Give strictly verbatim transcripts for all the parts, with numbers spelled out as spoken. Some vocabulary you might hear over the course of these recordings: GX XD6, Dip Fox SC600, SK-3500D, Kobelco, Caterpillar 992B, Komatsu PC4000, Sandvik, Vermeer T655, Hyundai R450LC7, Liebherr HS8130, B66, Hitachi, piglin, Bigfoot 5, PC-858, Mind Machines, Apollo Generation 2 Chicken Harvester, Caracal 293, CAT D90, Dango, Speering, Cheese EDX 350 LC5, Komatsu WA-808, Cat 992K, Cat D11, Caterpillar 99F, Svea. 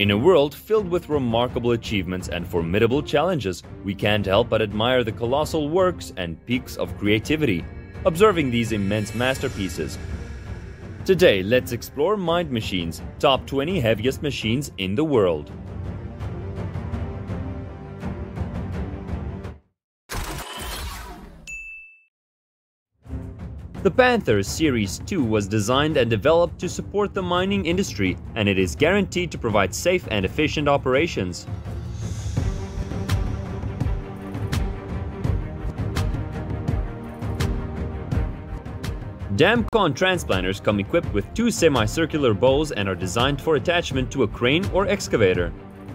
In a world filled with remarkable achievements and formidable challenges, we can't help but admire the colossal works and peaks of creativity, observing these immense masterpieces. Today, let's explore Mind Machines, top twenty heaviest machines in the world. The Panther Series two was designed and developed to support the mining industry, and it is guaranteed to provide safe and efficient operations. Damcon transplanters come equipped with two semicircular bows and are designed for attachment to a crane or excavator.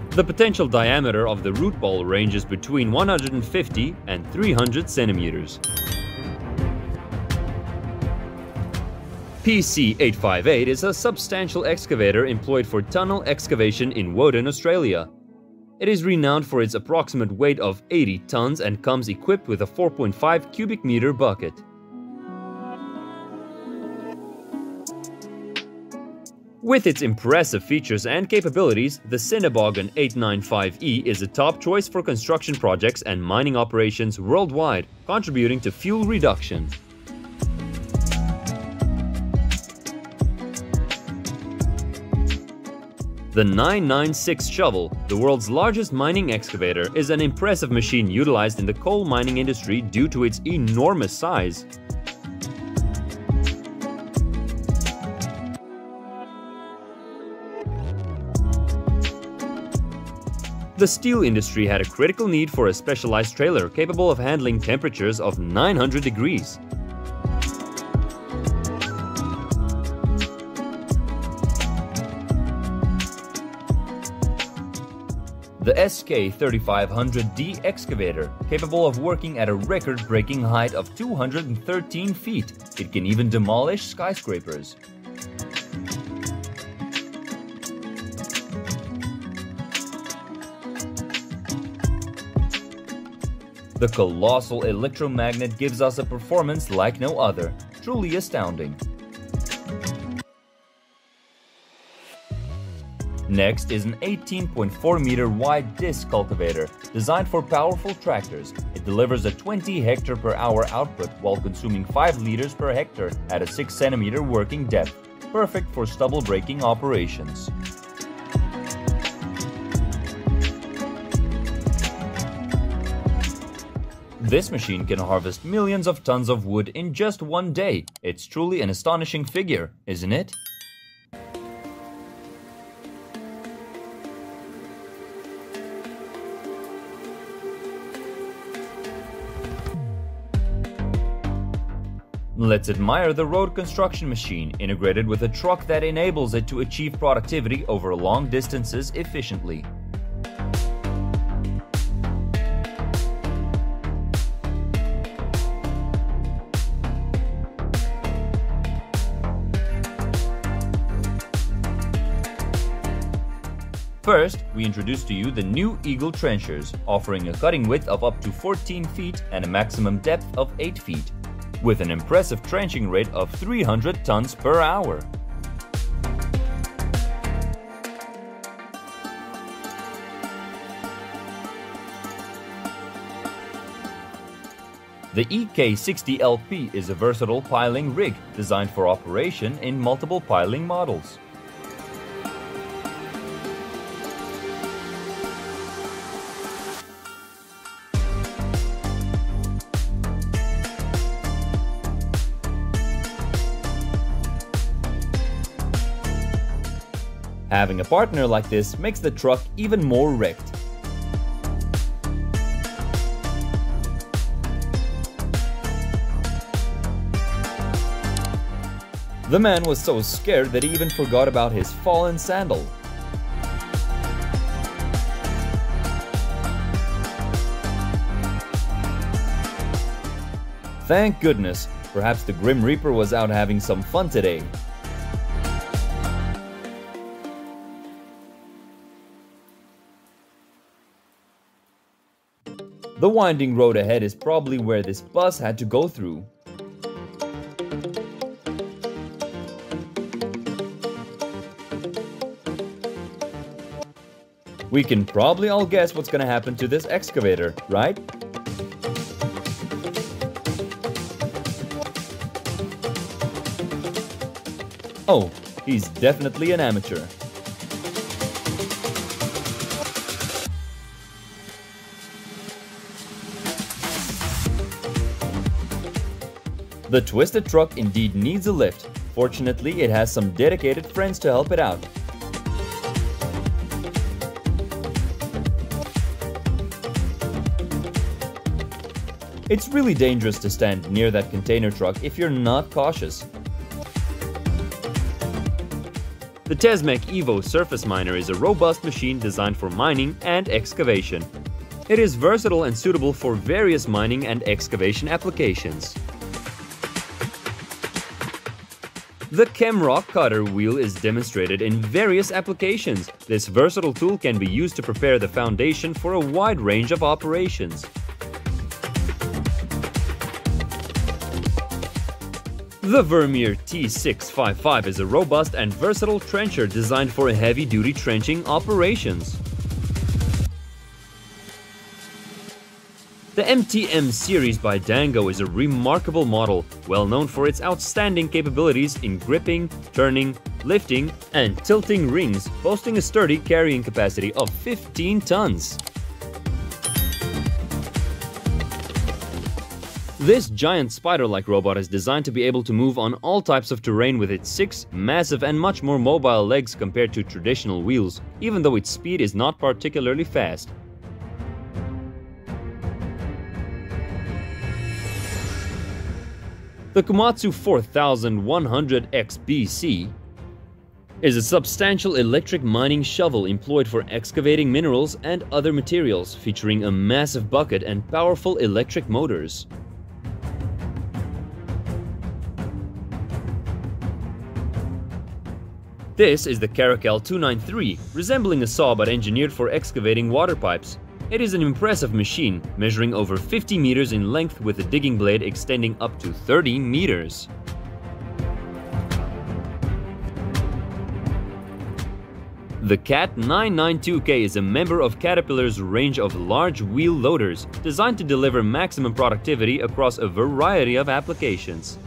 The potential diameter of the root ball ranges between one hundred fifty and three hundred centimeters. P C eight fifty-eight is a substantial excavator employed for tunnel excavation in Woden, Australia. It is renowned for its approximate weight of eighty tons and comes equipped with a four point five cubic meter bucket. With its impressive features and capabilities, the Kogan eight ninety-five E is a top choice for construction projects and mining operations worldwide, contributing to fuel reduction. The nine ninety-six shovel, the world's largest mining excavator, is an impressive machine utilized in the coal mining industry due to its enormous size. The steel industry had a critical need for a specialized trailer capable of handling temperatures of nine hundred degrees. The S K thirty-five hundred D excavator, capable of working at a record-breaking height of two hundred thirteen feet. It can even demolish skyscrapers. The colossal electromagnet gives us a performance like no other, truly astounding. Next is an eighteen point four meter wide disc cultivator, designed for powerful tractors. It delivers a twenty hectare per hour output while consuming five liters per hectare at a six centimeter working depth, perfect for stubble breaking operations. This machine can harvest millions of tons of wood in just one day. It's truly an astonishing figure, isn't it? Let's admire the road construction machine, integrated with a truck that enables it to achieve productivity over long distances efficiently. First, we introduce to you the new Eagle Trenchers, offering a cutting width of up to fourteen feet and a maximum depth of eight feet. With an impressive trenching rate of three hundred tons per hour. The E K sixty L P is a versatile piling rig designed for operation in multiple piling models. Having a partner like this makes the truck even more wrecked. The man was so scared that he even forgot about his fallen sandal. Thank goodness, perhaps the Grim Reaper was out having some fun today. The winding road ahead is probably where this bus had to go through. We can probably all guess what's gonna happen to this excavator, right? Oh, he's definitely an amateur. The twisted truck indeed needs a lift. Fortunately, it has some dedicated friends to help it out. It's really dangerous to stand near that container truck if you're not cautious. The Tesmec Evo Surface Miner is a robust machine designed for mining and excavation. It is versatile and suitable for various mining and excavation applications. The Chemrock cutter wheel is demonstrated in various applications. This versatile tool can be used to prepare the foundation for a wide range of operations. The Vermeer T six fifty-five is a robust and versatile trencher designed for heavy-duty trenching operations. The M T M series by Dango is a remarkable model, well known for its outstanding capabilities in gripping, turning, lifting, and tilting rings, boasting a sturdy carrying capacity of fifteen tons. This giant spider-like robot is designed to be able to move on all types of terrain with its six massive and much more mobile legs compared to traditional wheels, even though its speed is not particularly fast. The Komatsu forty-one hundred X B C is a substantial electric mining shovel employed for excavating minerals and other materials, featuring a massive bucket and powerful electric motors. This is the Caracal two ninety-three, resembling a saw but engineered for excavating water pipes. It is an impressive machine, measuring over fifty meters in length with a digging blade extending up to thirty meters. The Cat nine ninety-two K is a member of Caterpillar's range of large wheel loaders, designed to deliver maximum productivity across a variety of applications.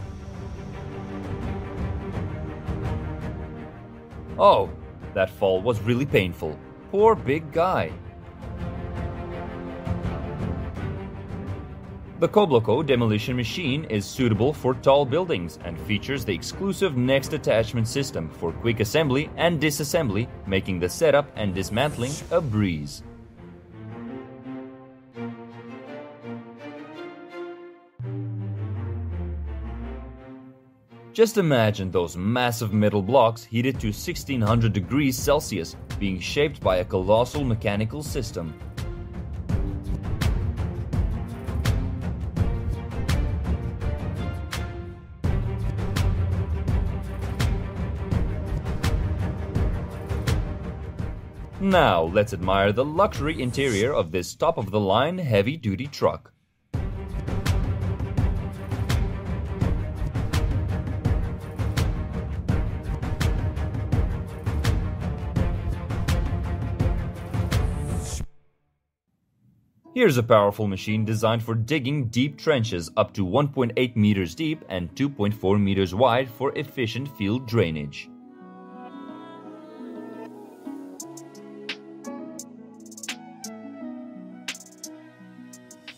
Oh, that fall was really painful. Poor big guy. The Kobelco demolition machine is suitable for tall buildings and features the exclusive next attachment system for quick assembly and disassembly, making the setup and dismantling a breeze. Just imagine those massive metal blocks heated to sixteen hundred degrees Celsius being shaped by a colossal mechanical system. Now let's admire the luxury interior of this top-of-the-line heavy-duty truck. Here's a powerful machine designed for digging deep trenches up to one point eight meters deep and two point four meters wide for efficient field drainage.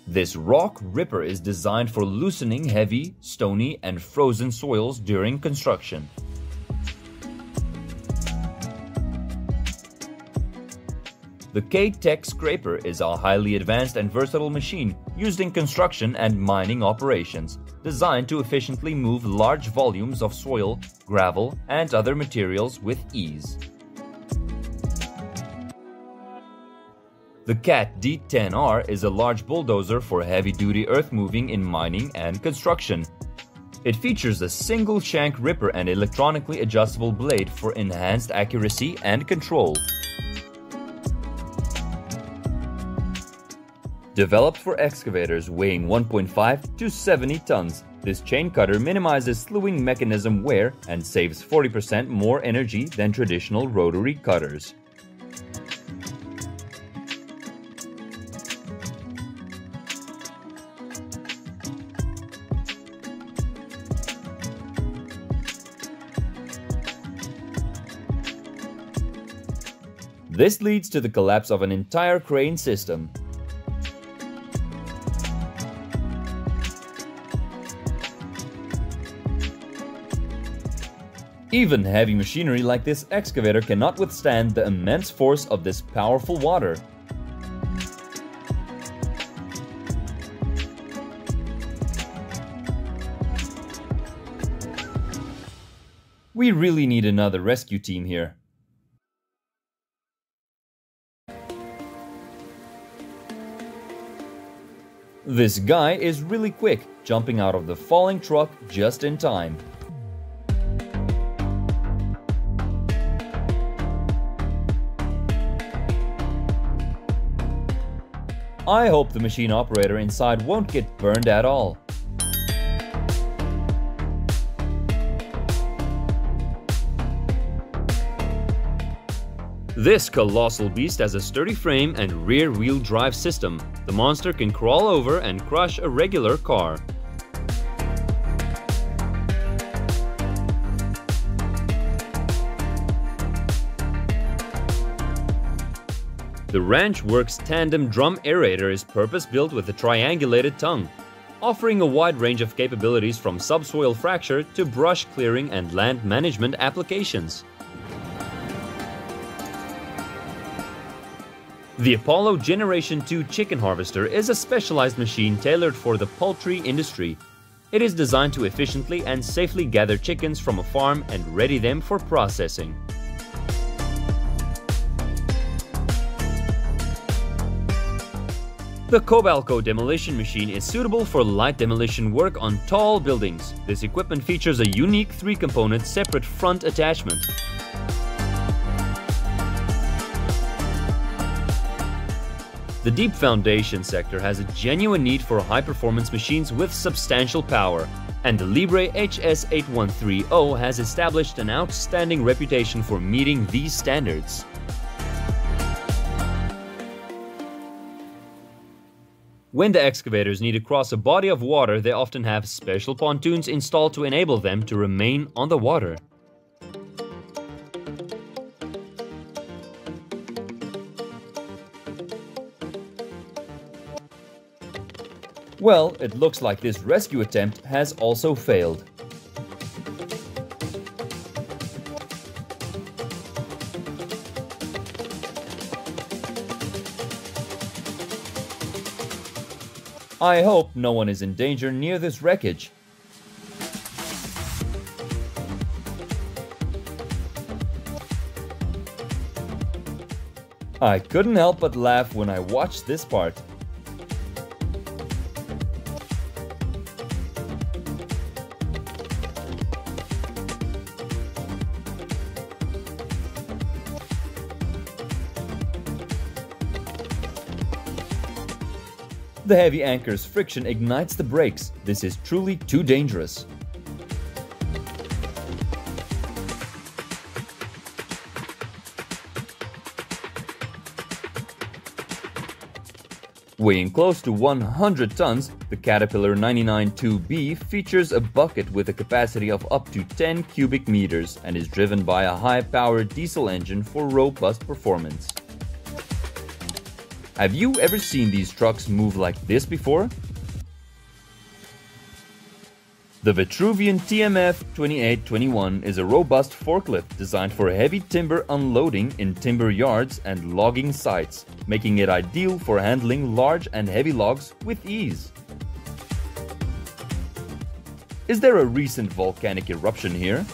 This rock ripper is designed for loosening heavy, stony, and frozen soils during construction. The K-Tech Scraper is a highly advanced and versatile machine used in construction and mining operations, designed to efficiently move large volumes of soil, gravel, and other materials with ease. The Cat D ten R is a large bulldozer for heavy-duty earth moving in mining and construction. It features a single shank ripper and electronically adjustable blade for enhanced accuracy and control. Developed for excavators weighing one point five to seventy tons, this chain cutter minimizes slewing mechanism wear and saves forty percent more energy than traditional rotary cutters. This leads to the collapse of an entire crane system. Even heavy machinery like this excavator cannot withstand the immense force of this powerful water. We really need another rescue team here. This guy is really quick, jumping out of the falling truck just in time. I hope the machine operator inside won't get burned at all. This colossal beast has a sturdy frame and rear-wheel drive system. The monster can crawl over and crush a regular car. The Ranch Works Tandem Drum Aerator is purpose-built with a triangulated tongue, offering a wide range of capabilities from subsoil fracture to brush clearing and land management applications. The Apollo Generation two Chicken Harvester is a specialized machine tailored for the poultry industry. It is designed to efficiently and safely gather chickens from a farm and ready them for processing. The Kobelco demolition machine is suitable for light demolition work on tall buildings. This equipment features a unique three-component separate front attachment. The deep foundation sector has a genuine need for high-performance machines with substantial power, and the Liebherr H S eight one three zero has established an outstanding reputation for meeting these standards. When the excavators need to cross a body of water, they often have special pontoons installed to enable them to remain on the water. Well, it looks like this rescue attempt has also failed. I hope no one is in danger near this wreckage. I couldn't help but laugh when I watched this part. The heavy anchor's friction ignites the brakes. This is truly too dangerous. Weighing close to one hundred tons, the Caterpillar nine ninety-two B features a bucket with a capacity of up to ten cubic meters and is driven by a high-powered diesel engine for robust performance. Have you ever seen these trucks move like this before? The Vitruvian T M F twenty-eight twenty-one is a robust forklift designed for heavy timber unloading in timber yards and logging sites, making it ideal for handling large and heavy logs with ease. Is there a recent volcanic eruption here?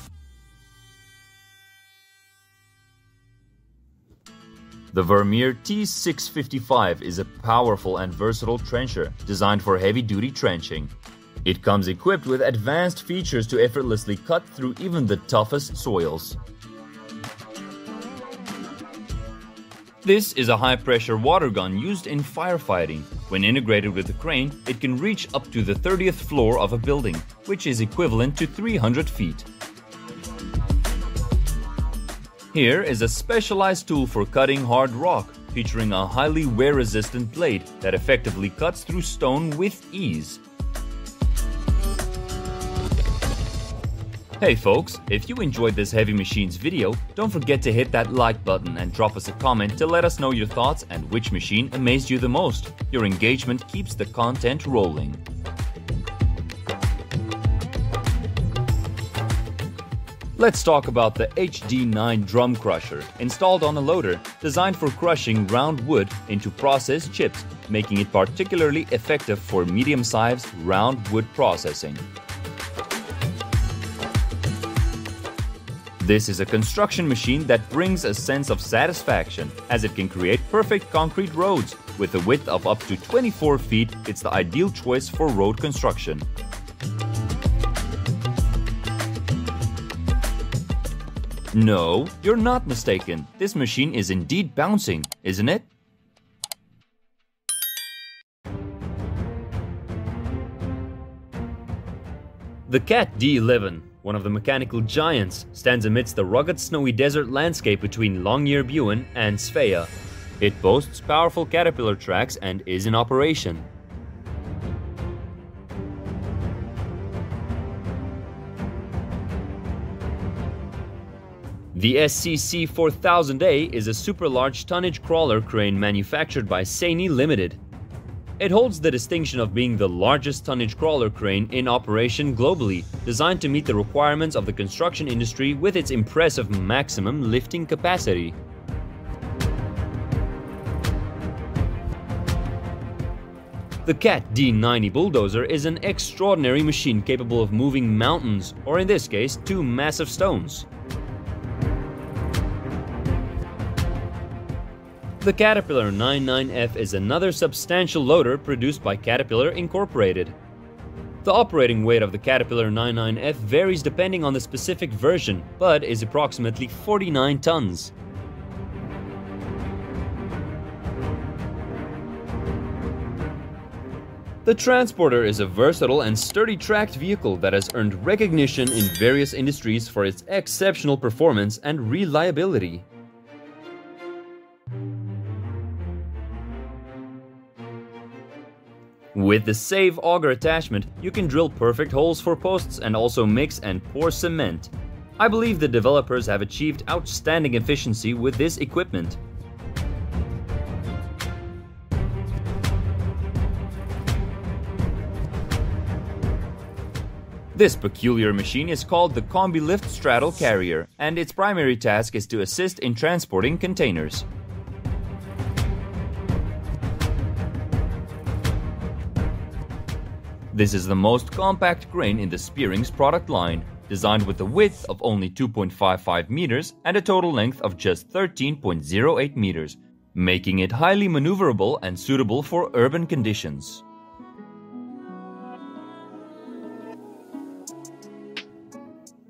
The Vermeer T six fifty-five is a powerful and versatile trencher designed for heavy-duty trenching. It comes equipped with advanced features to effortlessly cut through even the toughest soils. This is a high-pressure water gun used in firefighting. When integrated with a crane, it can reach up to the thirtieth floor of a building, which is equivalent to three hundred feet. Here is a specialized tool for cutting hard rock, featuring a highly wear-resistant blade that effectively cuts through stone with ease. Hey folks, if you enjoyed this Heavy Machines video, don't forget to hit that like button and drop us a comment to let us know your thoughts and which machine amazed you the most. Your engagement keeps the content rolling. Let's talk about the H D nine Drum Crusher, installed on a loader, designed for crushing round wood into processed chips, making it particularly effective for medium-sized round wood processing. This is a construction machine that brings a sense of satisfaction, as it can create perfect concrete roads. With a width of up to twenty-four feet, it's the ideal choice for road construction. No, you're not mistaken. This machine is indeed bouncing, isn't it? The Cat D eleven, one of the mechanical giants, stands amidst the rugged snowy desert landscape between Longyearbyen and Svea. It boasts powerful Caterpillar tracks and is in operation. The S C C four thousand A is a super-large tonnage crawler crane manufactured by Seini Limited. It holds the distinction of being the largest tonnage crawler crane in operation globally, designed to meet the requirements of the construction industry with its impressive maximum lifting capacity. The Cat D ninety bulldozer is an extraordinary machine capable of moving mountains, or in this case, two massive stones. The Caterpillar ninety-nine F is another substantial loader produced by Caterpillar Incorporated. The operating weight of the Caterpillar ninety-nine F varies depending on the specific version, but is approximately forty-nine tons. The Transporter is a versatile and sturdy tracked vehicle that has earned recognition in various industries for its exceptional performance and reliability. With the save auger attachment, you can drill perfect holes for posts and also mix and pour cement. I believe the developers have achieved outstanding efficiency with this equipment. This peculiar machine is called the Combi Lift Straddle Carrier, and its primary task is to assist in transporting containers. This is the most compact crane in the Spearing's product line, designed with a width of only two point five five meters and a total length of just thirteen point zero eight meters, making it highly maneuverable and suitable for urban conditions.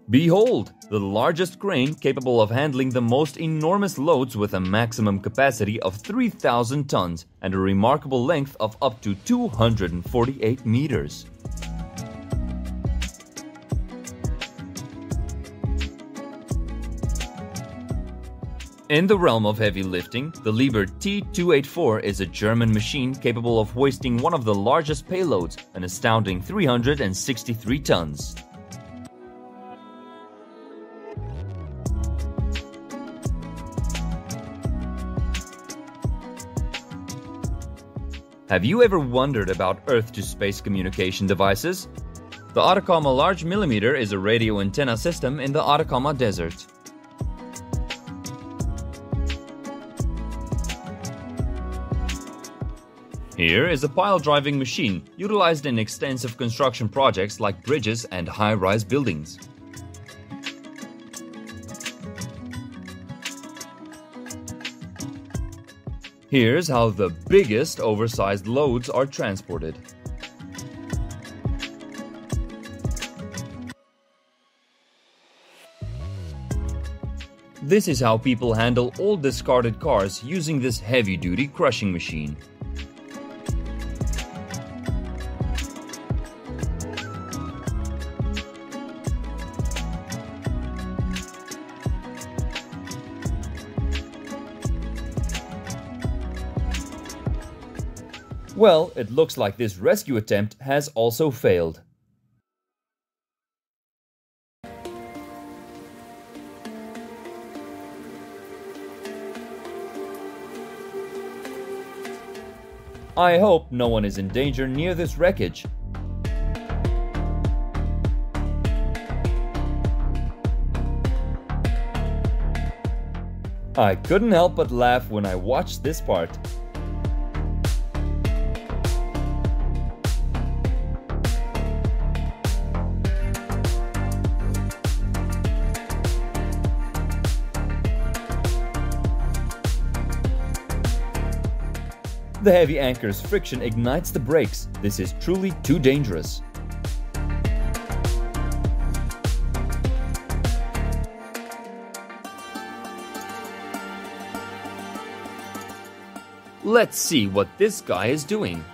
Behold, the largest crane capable of handling the most enormous loads with a maximum capacity of three thousand tons and a remarkable length of up to two hundred forty-eight meters. In the realm of heavy lifting, the Liebherr T two eighty-four is a German machine capable of hoisting one of the largest payloads, an astounding three hundred sixty-three tons. Have you ever wondered about Earth-to-space communication devices? The Atacama Large Millimeter is a radio antenna system in the Atacama Desert. Here is a pile-driving machine utilized in extensive construction projects like bridges and high-rise buildings. Here's how the biggest oversized loads are transported. This is how people handle old discarded cars using this heavy-duty crushing machine. Well, it looks like this rescue attempt has also failed. I hope no one is in danger near this wreckage. I couldn't help but laugh when I watched this part. The heavy anchor's friction ignites the brakes. This is truly too dangerous. Let's see what this guy is doing.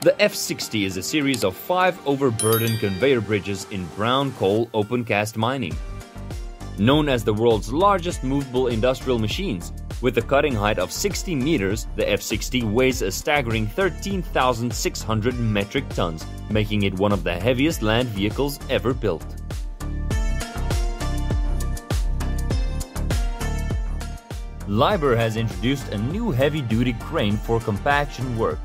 The F sixty is a series of five overburden conveyor bridges in brown coal open cast mining. Known as the world's largest movable industrial machines, with a cutting height of sixty meters, the F sixty weighs a staggering thirteen thousand six hundred metric tons, making it one of the heaviest land vehicles ever built. Liebherr has introduced a new heavy-duty crane for compaction work,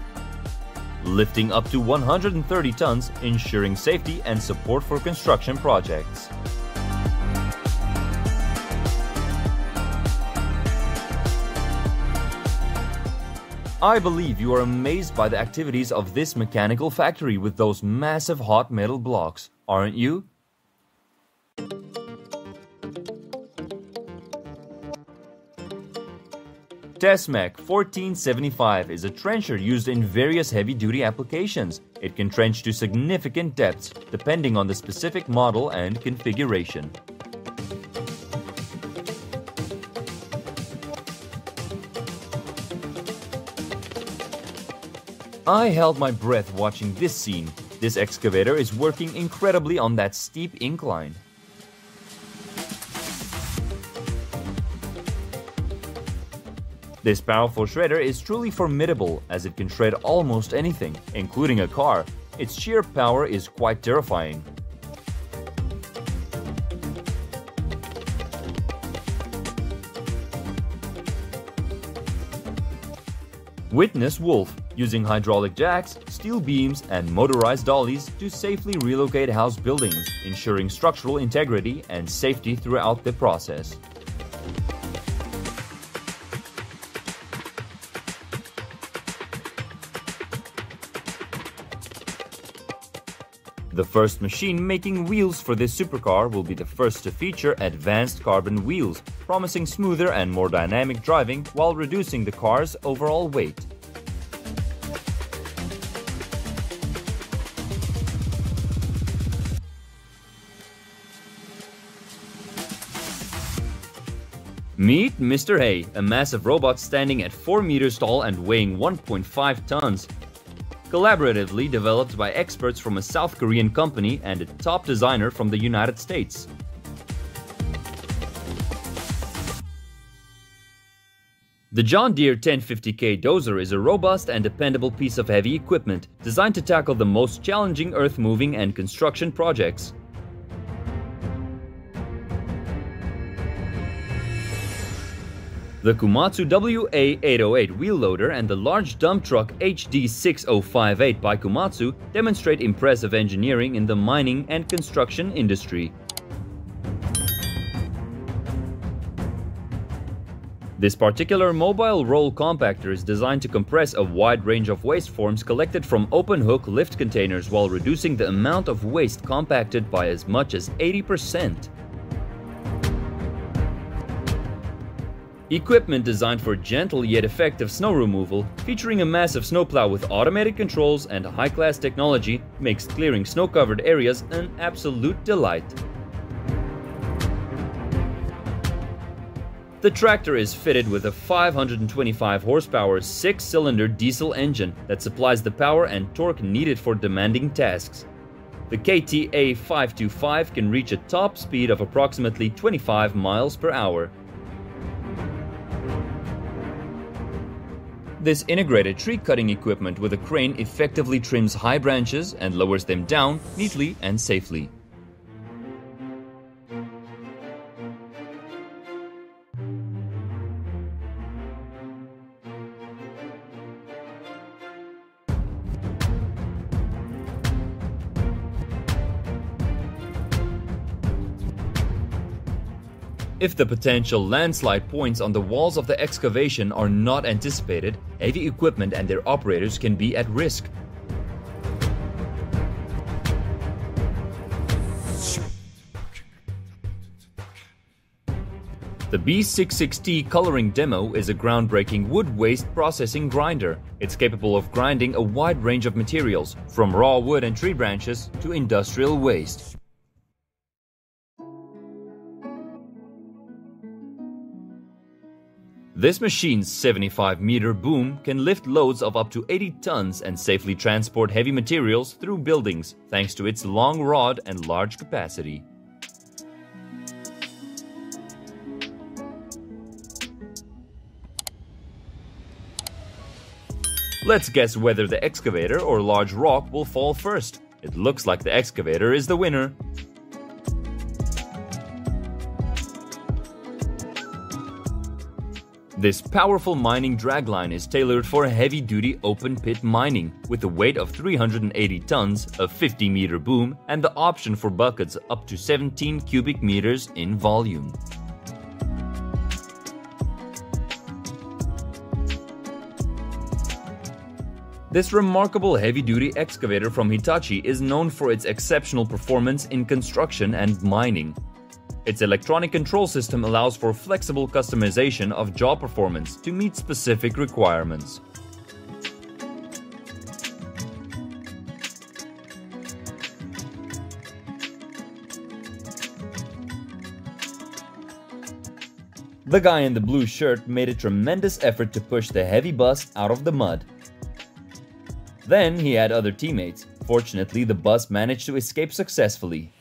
lifting up to one hundred thirty tons, ensuring safety and support for construction projects. I believe you are amazed by the activities of this mechanical factory with those massive hot metal blocks, aren't you? Tesmec fourteen seventy-five is a trencher used in various heavy-duty applications. It can trench to significant depths, depending on the specific model and configuration. I held my breath watching this scene. This excavator is working incredibly on that steep incline. This powerful shredder is truly formidable as it can shred almost anything, including a car. Its sheer power is quite terrifying. Witness Wolf, using hydraulic jacks, steel beams, and motorized dollies to safely relocate house buildings, ensuring structural integrity and safety throughout the process. The first machine making wheels for this supercar will be the first to feature advanced carbon wheels, promising smoother and more dynamic driving while reducing the car's overall weight. Meet Mister Hay, a massive robot standing at four meters tall and weighing one point five tons. Collaboratively developed by experts from a South Korean company and a top designer from the United States. The John Deere ten fifty K dozer is a robust and dependable piece of heavy equipment designed to tackle the most challenging earth-moving and construction projects. The Komatsu W A eight oh eight wheel loader and the large dump truck H D six oh five eight by Komatsu demonstrate impressive engineering in the mining and construction industry. This particular mobile roll compactor is designed to compress a wide range of waste forms collected from open hook lift containers while reducing the amount of waste compacted by as much as eighty percent. Equipment designed for gentle yet effective snow removal, featuring a massive snowplow with automated controls and high-class technology, makes clearing snow-covered areas an absolute delight. The tractor is fitted with a five hundred twenty-five horsepower six-cylinder diesel engine that supplies the power and torque needed for demanding tasks. The K T A five two five can reach a top speed of approximately twenty-five miles per hour. This integrated tree cutting equipment with a crane effectively trims high branches and lowers them down neatly and safely. If the potential landslide points on the walls of the excavation are not anticipated, heavy equipment and their operators can be at risk. The B sixty-six T coloring demo is a groundbreaking wood waste processing grinder. It's capable of grinding a wide range of materials, from raw wood and tree branches to industrial waste. This machine's seventy-five meter boom can lift loads of up to eighty tons and safely transport heavy materials through buildings, thanks to its long rod and large capacity. Let's guess whether the excavator or large rock will fall first. It looks like the excavator is the winner. This powerful mining dragline is tailored for heavy-duty open-pit mining, with a weight of three hundred eighty tons, a fifty meter boom, and the option for buckets up to seventeen cubic meters in volume. This remarkable heavy-duty excavator from Hitachi is known for its exceptional performance in construction and mining. Its electronic control system allows for flexible customization of jaw performance to meet specific requirements. The guy in the blue shirt made a tremendous effort to push the heavy bus out of the mud. Then he had other teammates. Fortunately, the bus managed to escape successfully.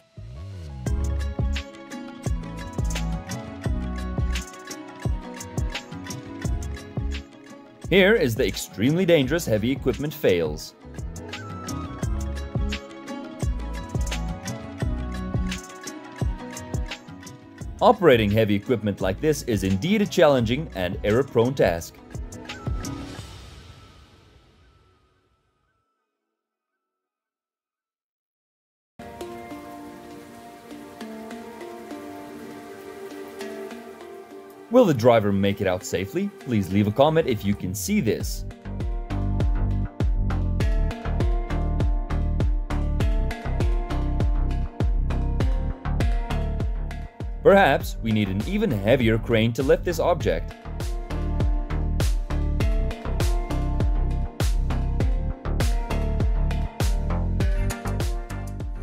Here is the extremely dangerous heavy equipment fails. Operating heavy equipment like this is indeed a challenging and error-prone task. Will the driver make it out safely? Please leave a comment if you can see this. Perhaps we need an even heavier crane to lift this object.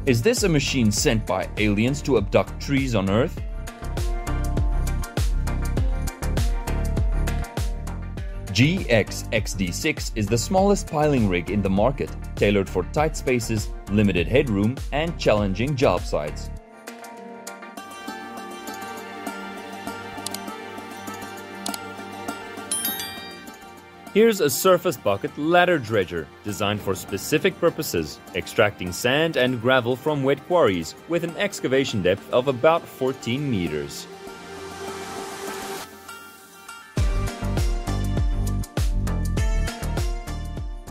Is this a machine sent by aliens to abduct trees on Earth? G X X D six is the smallest piling rig in the market, tailored for tight spaces, limited headroom, and challenging job sites. Here's a surface bucket ladder dredger, designed for specific purposes, extracting sand and gravel from wet quarries, with an excavation depth of about fourteen meters.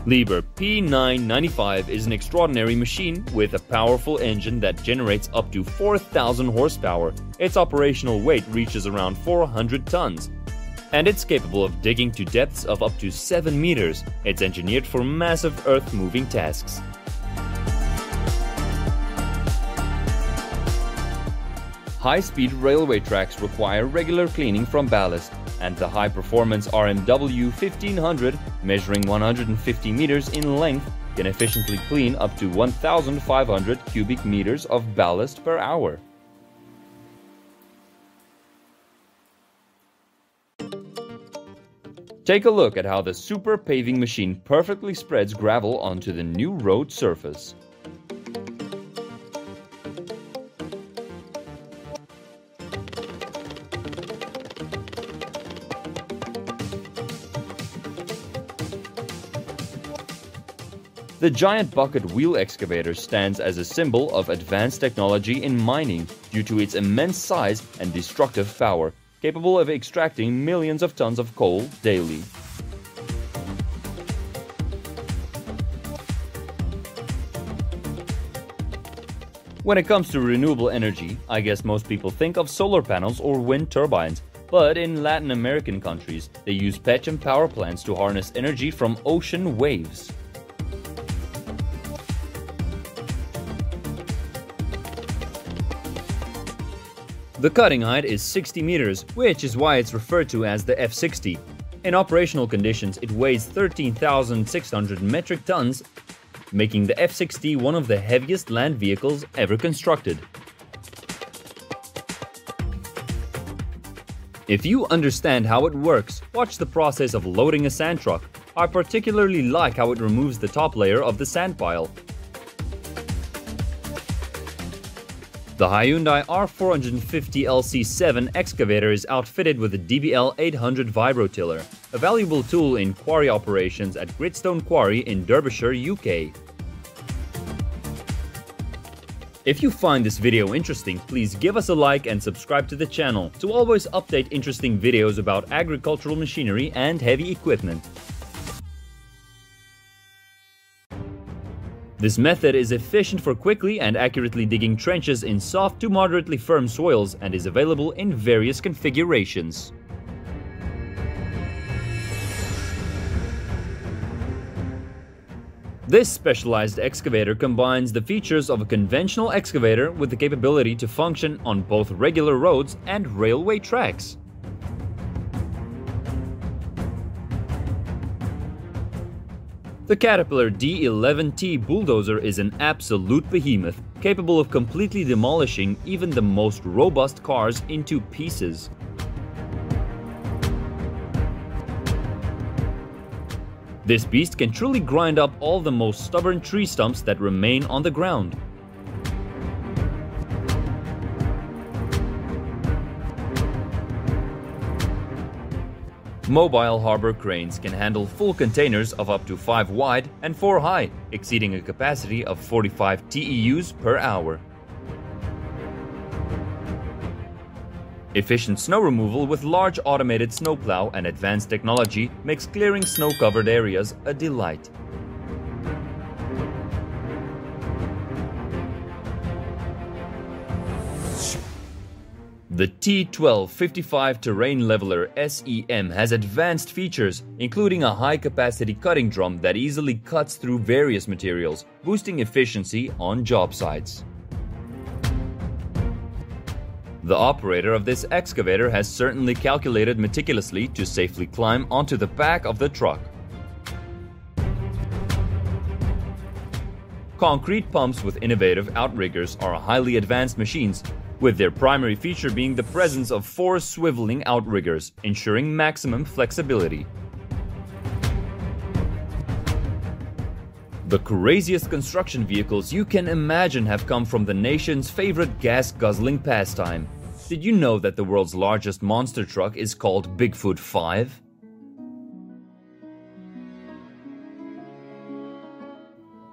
Liebherr P nine ninety-five is an extraordinary machine with a powerful engine that generates up to four thousand horsepower. Its operational weight reaches around four hundred tons, and it's capable of digging to depths of up to seven meters. It's engineered for massive earth-moving tasks. High-speed railway tracks require regular cleaning from ballast, and the high-performance R M W fifteen hundred, measuring one hundred fifty meters in length, can efficiently clean up to one thousand five hundred cubic meters of ballast per hour. Take a look at how the super paving machine perfectly spreads gravel onto the new road surface. The giant bucket wheel excavator stands as a symbol of advanced technology in mining due to its immense size and destructive power, capable of extracting millions of tons of coal daily. When it comes to renewable energy, I guess most people think of solar panels or wind turbines, but in Latin American countries, they use pitch and power plants to harness energy from ocean waves. The cutting height is sixty meters, which is why it's referred to as the F sixty. In operational conditions, it weighs thirteen thousand six hundred metric tons, making the F sixty one of the heaviest land vehicles ever constructed. If you understand how it works, watch the process of loading a sand truck. I particularly like how it removes the top layer of the sand pile. The Hyundai R four fifty L C seven excavator is outfitted with a D B L eight hundred vibrotiller, a valuable tool in quarry operations at Gritstone Quarry in Derbyshire, U K. If you find this video interesting, please give us a like and subscribe to the channel to always update interesting videos about agricultural machinery and heavy equipment. This method is efficient for quickly and accurately digging trenches in soft to moderately firm soils and is available in various configurations. This specialized excavator combines the features of a conventional excavator with the capability to function on both regular roads and railway tracks. The Caterpillar D eleven T bulldozer is an absolute behemoth, capable of completely demolishing even the most robust cars into pieces. This beast can truly grind up all the most stubborn tree stumps that remain on the ground. Mobile harbor cranes can handle full containers of up to five wide and four high, exceeding a capacity of forty-five T E Us per hour. Efficient snow removal with large automated snowplow and advanced technology makes clearing snow-covered areas a delight. The T twelve fifty-five Terrain Leveler S E M has advanced features, including a high-capacity cutting drum that easily cuts through various materials, boosting efficiency on job sites. The operator of this excavator has certainly calculated meticulously to safely climb onto the back of the truck. Concrete pumps with innovative outriggers are highly advanced machines, with their primary feature being the presence of four swiveling outriggers, ensuring maximum flexibility. The craziest construction vehicles you can imagine have come from the nation's favorite gas-guzzling pastime. Did you know that the world's largest monster truck is called Bigfoot five?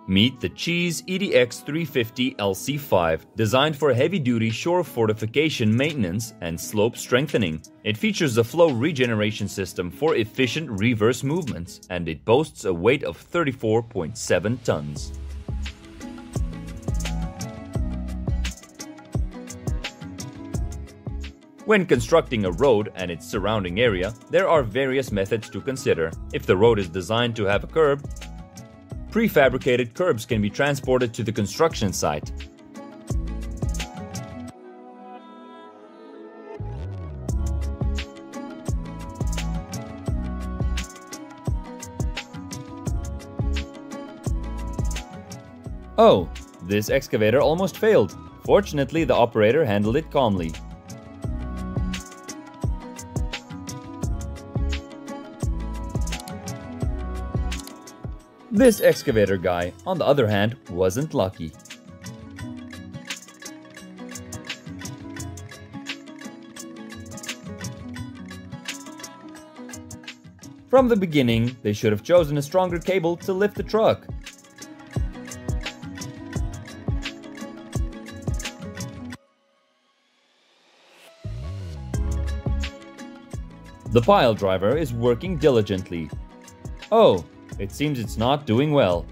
Meet the Cheese E D X three fifty L C five, designed for heavy-duty shore fortification maintenance and slope strengthening. It features a flow regeneration system for efficient reverse movements, and it boasts a weight of thirty-four point seven tons. When constructing a road and its surrounding area, there are various methods to consider. If the road is designed to have a curb, prefabricated curbs can be transported to the construction site. Oh, this excavator almost failed. Fortunately, the operator handled it calmly. This excavator guy, on the other hand, wasn't lucky. From the beginning, they should have chosen a stronger cable to lift the truck. The pile driver is working diligently. Oh, it seems it's not doing well.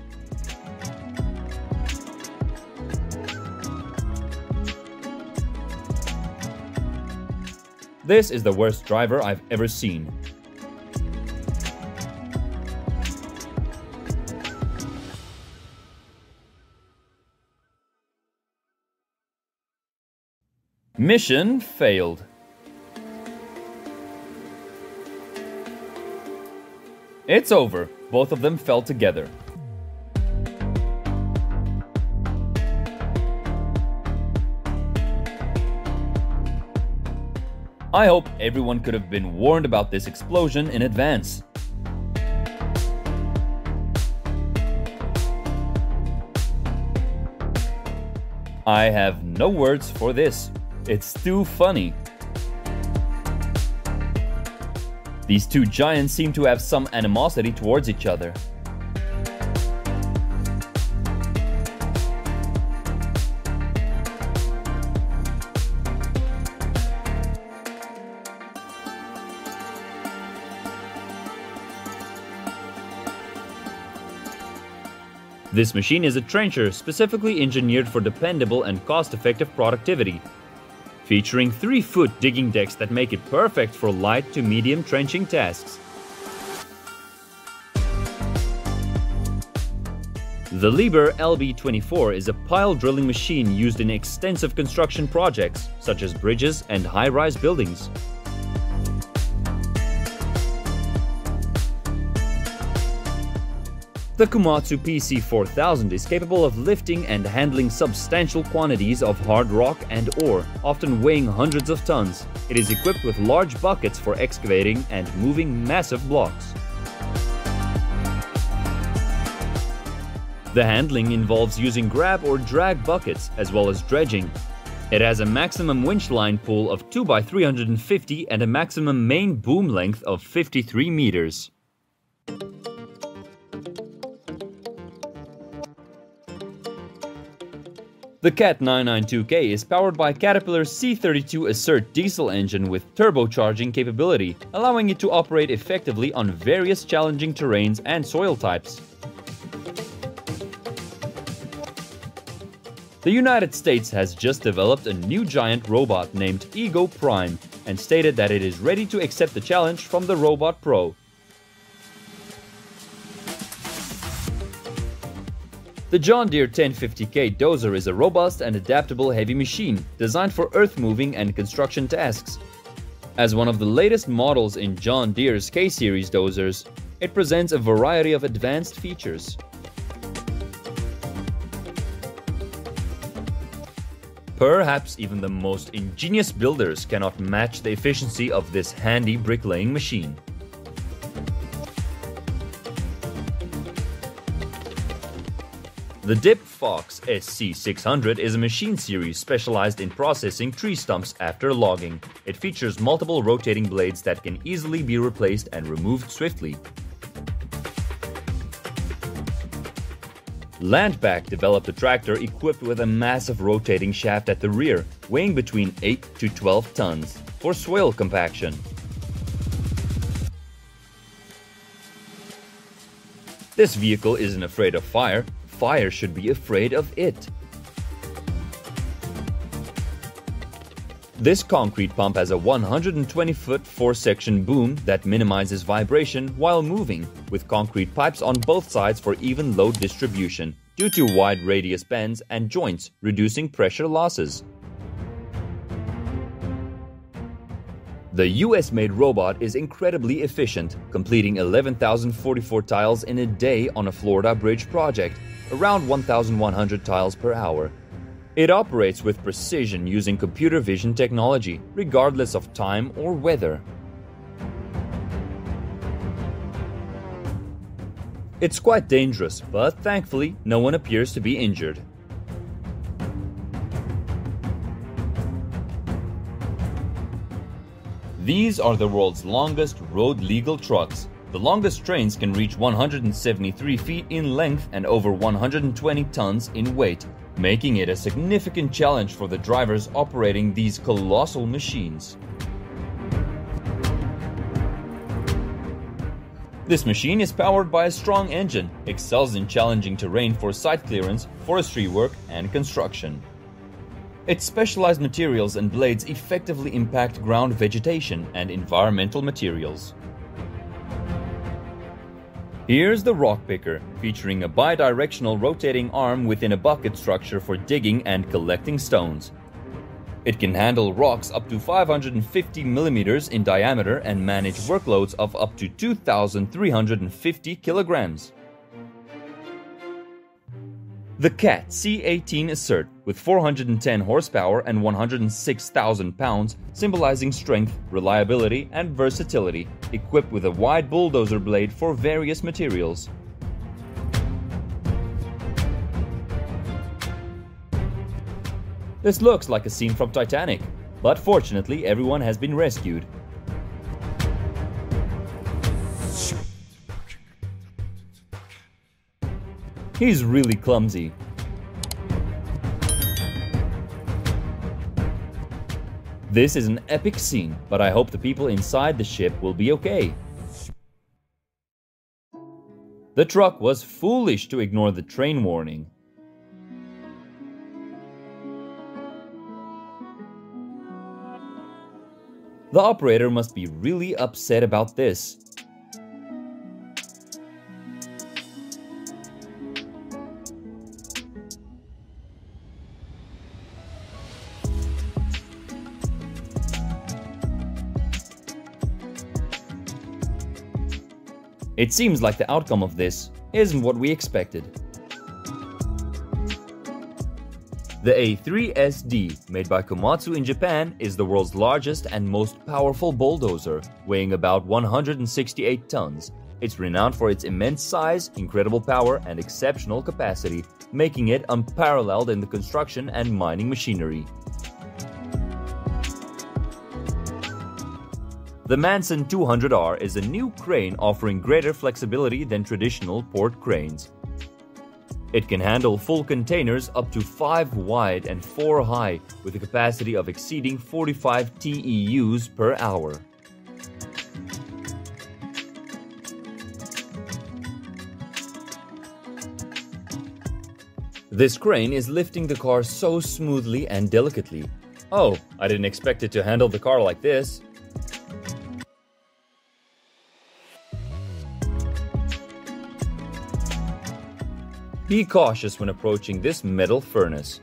This is the worst driver I've ever seen. Mission failed. It's over. Both of them fell together. I hope everyone could have been warned about this explosion in advance. I have no words for this. It's too funny. These two giants seem to have some animosity towards each other. This machine is a trencher specifically engineered for dependable and cost-effective productivity, featuring three foot digging decks that make it perfect for light to medium trenching tasks. The Liebherr L B twenty-four is a pile drilling machine used in extensive construction projects, such as bridges and high-rise buildings. The Komatsu P C four thousand is capable of lifting and handling substantial quantities of hard rock and ore, often weighing hundreds of tons. It is equipped with large buckets for excavating and moving massive blocks. The handling involves using grab or drag buckets as well as dredging. It has a maximum winch line pull of two by three hundred fifty and a maximum main boom length of fifty-three meters. The Cat nine ninety-two K is powered by Caterpillar's C thirty-two Assert diesel engine with turbocharging capability, allowing it to operate effectively on various challenging terrains and soil types. The United States has just developed a new giant robot named Ego Prime and stated that it is ready to accept the challenge from the Robot Pro. The John Deere ten fifty K dozer is a robust and adaptable heavy machine designed for earth-moving and construction tasks. As one of the latest models in John Deere's K-Series dozers, it presents a variety of advanced features. Perhaps even the most ingenious builders cannot match the efficiency of this handy bricklaying machine. The Dip Fox S C six hundred is a machine series specialized in processing tree stumps after logging. It features multiple rotating blades that can easily be replaced and removed swiftly. Landback developed a tractor equipped with a massive rotating shaft at the rear, weighing between eight to twelve tons, for soil compaction. This vehicle isn't afraid of fire. Fire should be afraid of it. This concrete pump has a one hundred twenty foot four-section boom that minimizes vibration while moving, with concrete pipes on both sides for even load distribution, due to wide radius bends and joints, reducing pressure losses. The U S-made robot is incredibly efficient, completing eleven thousand forty-four tiles in a day on a Florida bridge project, around one thousand one hundred tiles per hour. It operates with precision using computer vision technology, regardless of time or weather. It's quite dangerous, but thankfully, no one appears to be injured. These are the world's longest road legal trucks. The longest trains can reach one hundred seventy-three feet in length and over one hundred twenty tons in weight, making it a significant challenge for the drivers operating these colossal machines. This machine is powered by a strong engine, excels in challenging terrain for site clearance, forestry work, and construction. Its specialized materials and blades effectively impact ground vegetation and environmental materials. Here's the rock picker, featuring a bi-directional rotating arm within a bucket structure for digging and collecting stones. It can handle rocks up to five hundred fifty millimeters in diameter and manage workloads of up to two thousand three hundred fifty kilograms. The Cat C eighteen Assert, with four hundred ten horsepower and one hundred six thousand pounds, symbolizing strength, reliability and versatility, equipped with a wide bulldozer blade for various materials. This looks like a scene from Titanic, but fortunately everyone has been rescued. He's really clumsy. This is an epic scene, but I hope the people inside the ship will be okay. The truck was foolish to ignore the train warning. The operator must be really upset about this. It seems like the outcome of this isn't what we expected. The A three S D, made by Komatsu in Japan, is the world's largest and most powerful bulldozer, weighing about one hundred sixty-eight tons. It's renowned for its immense size, incredible power, and exceptional capacity, making it unparalleled in the construction and mining machinery. The Manson two hundred R is a new crane offering greater flexibility than traditional port cranes. It can handle full containers up to five wide and four high with a capacity of exceeding forty-five T E Us per hour. This crane is lifting the car so smoothly and delicately. Oh, I didn't expect it to handle the car like this. Be cautious when approaching this metal furnace.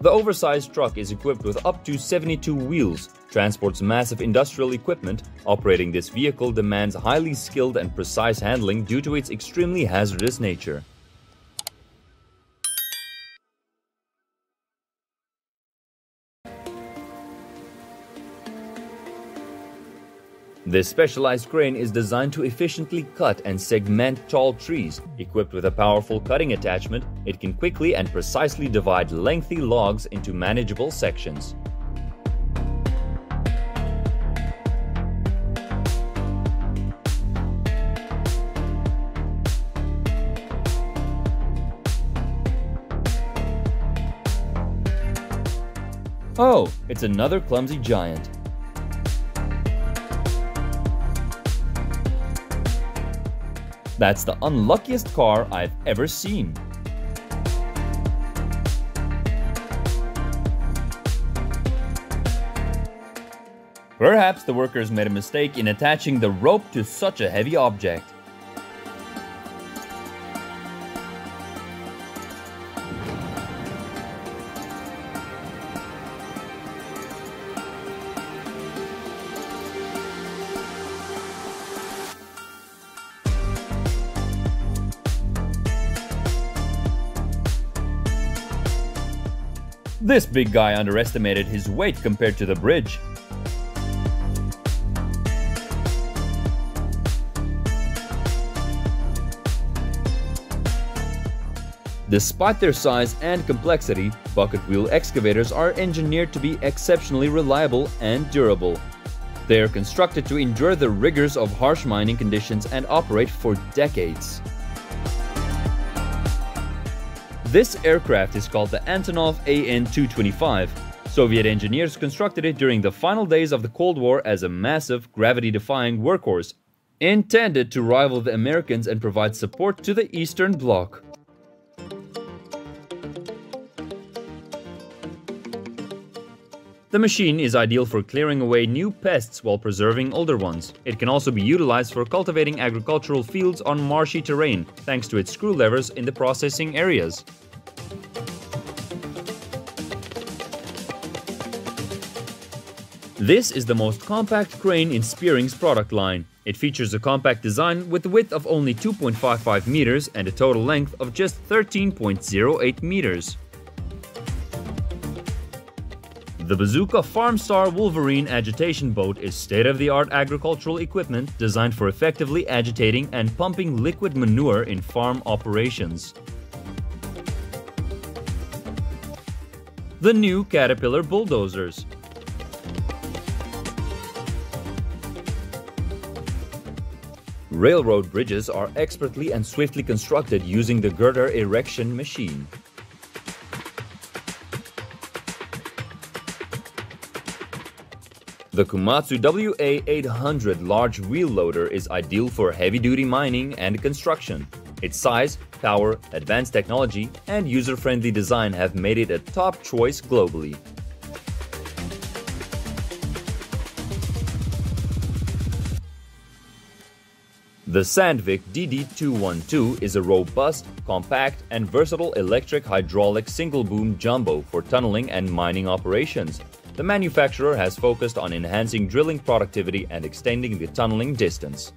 The oversized truck is equipped with up to seventy-two wheels, transports massive industrial equipment. Operating this vehicle demands highly skilled and precise handling due to its extremely hazardous nature. This specialized crane is designed to efficiently cut and segment tall trees. Equipped with a powerful cutting attachment, it can quickly and precisely divide lengthy logs into manageable sections. Oh, it's another clumsy giant. That's the unluckiest car I've ever seen. Perhaps the workers made a mistake in attaching the rope to such a heavy object. This big guy underestimated his weight compared to the bridge. Despite their size and complexity, bucket wheel excavators are engineered to be exceptionally reliable and durable. They are constructed to endure the rigors of harsh mining conditions and operate for decades. This aircraft is called the Antonov A N two twenty-five. Soviet engineers constructed it during the final days of the Cold War as a massive, gravity-defying workhorse. intended to rival the Americans and provide support to the Eastern Bloc. The machine is ideal for clearing away new pests while preserving older ones. It can also be utilized for cultivating agricultural fields on marshy terrain, thanks to its screw levers in the processing areas. This is the most compact crane in Spearing's product line. It features a compact design with a width of only two point five five meters and a total length of just thirteen point zero eight meters. The Bazooka Farmstar Wolverine agitation boat is state-of-the-art agricultural equipment designed for effectively agitating and pumping liquid manure in farm operations. The new Caterpillar bulldozers. Railroad bridges are expertly and swiftly constructed using the girder erection machine. The Komatsu W A eight hundred large wheel loader is ideal for heavy-duty mining and construction. Its size, power, advanced technology, and user-friendly design have made it a top choice globally. The Sandvik D D two twelve is a robust, compact, and versatile electric-hydraulic single-boom jumbo for tunneling and mining operations. The manufacturer has focused on enhancing drilling productivity and extending the tunneling distance.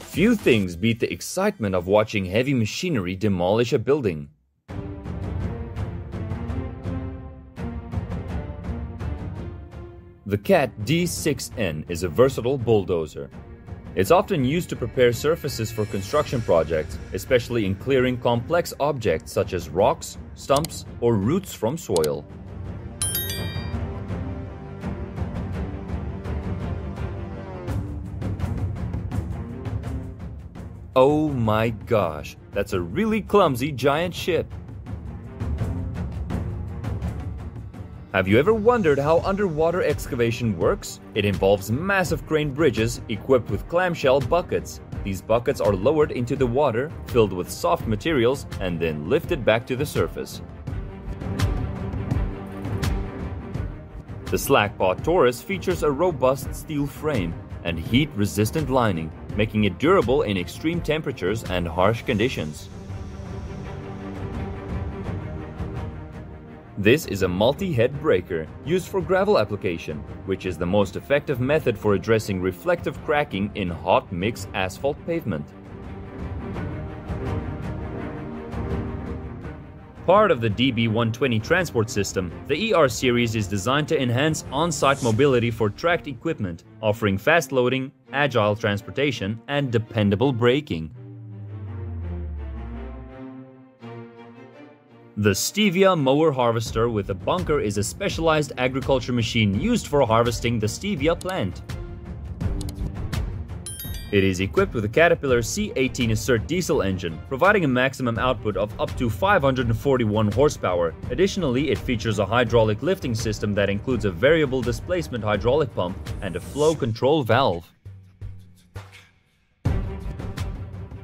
Few things beat the excitement of watching heavy machinery demolish a building. The Cat D six N is a versatile bulldozer. It's often used to prepare surfaces for construction projects, especially in clearing complex objects such as rocks, stumps, or roots from soil. Oh my gosh, that's a really clumsy giant ship. Have you ever wondered how underwater excavation works? It involves massive crane bridges equipped with clamshell buckets. These buckets are lowered into the water, filled with soft materials, and then lifted back to the surface. The Slackpaw Taurus features a robust steel frame and heat-resistant lining, making it durable in extreme temperatures and harsh conditions. This is a multi-head breaker used for gravel application, which is the most effective method for addressing reflective cracking in hot mix asphalt pavement. Part of the D B one twenty transport system, the E R series is designed to enhance on-site mobility for tracked equipment, offering fast loading, agile transportation, and dependable braking. The stevia mower harvester with a bunker is a specialized agriculture machine used for harvesting the stevia plant. It is equipped with a Caterpillar C eighteen Assert diesel engine, providing a maximum output of up to five hundred forty-one horsepower. Additionally, it features a hydraulic lifting system that includes a variable displacement hydraulic pump and a flow control valve.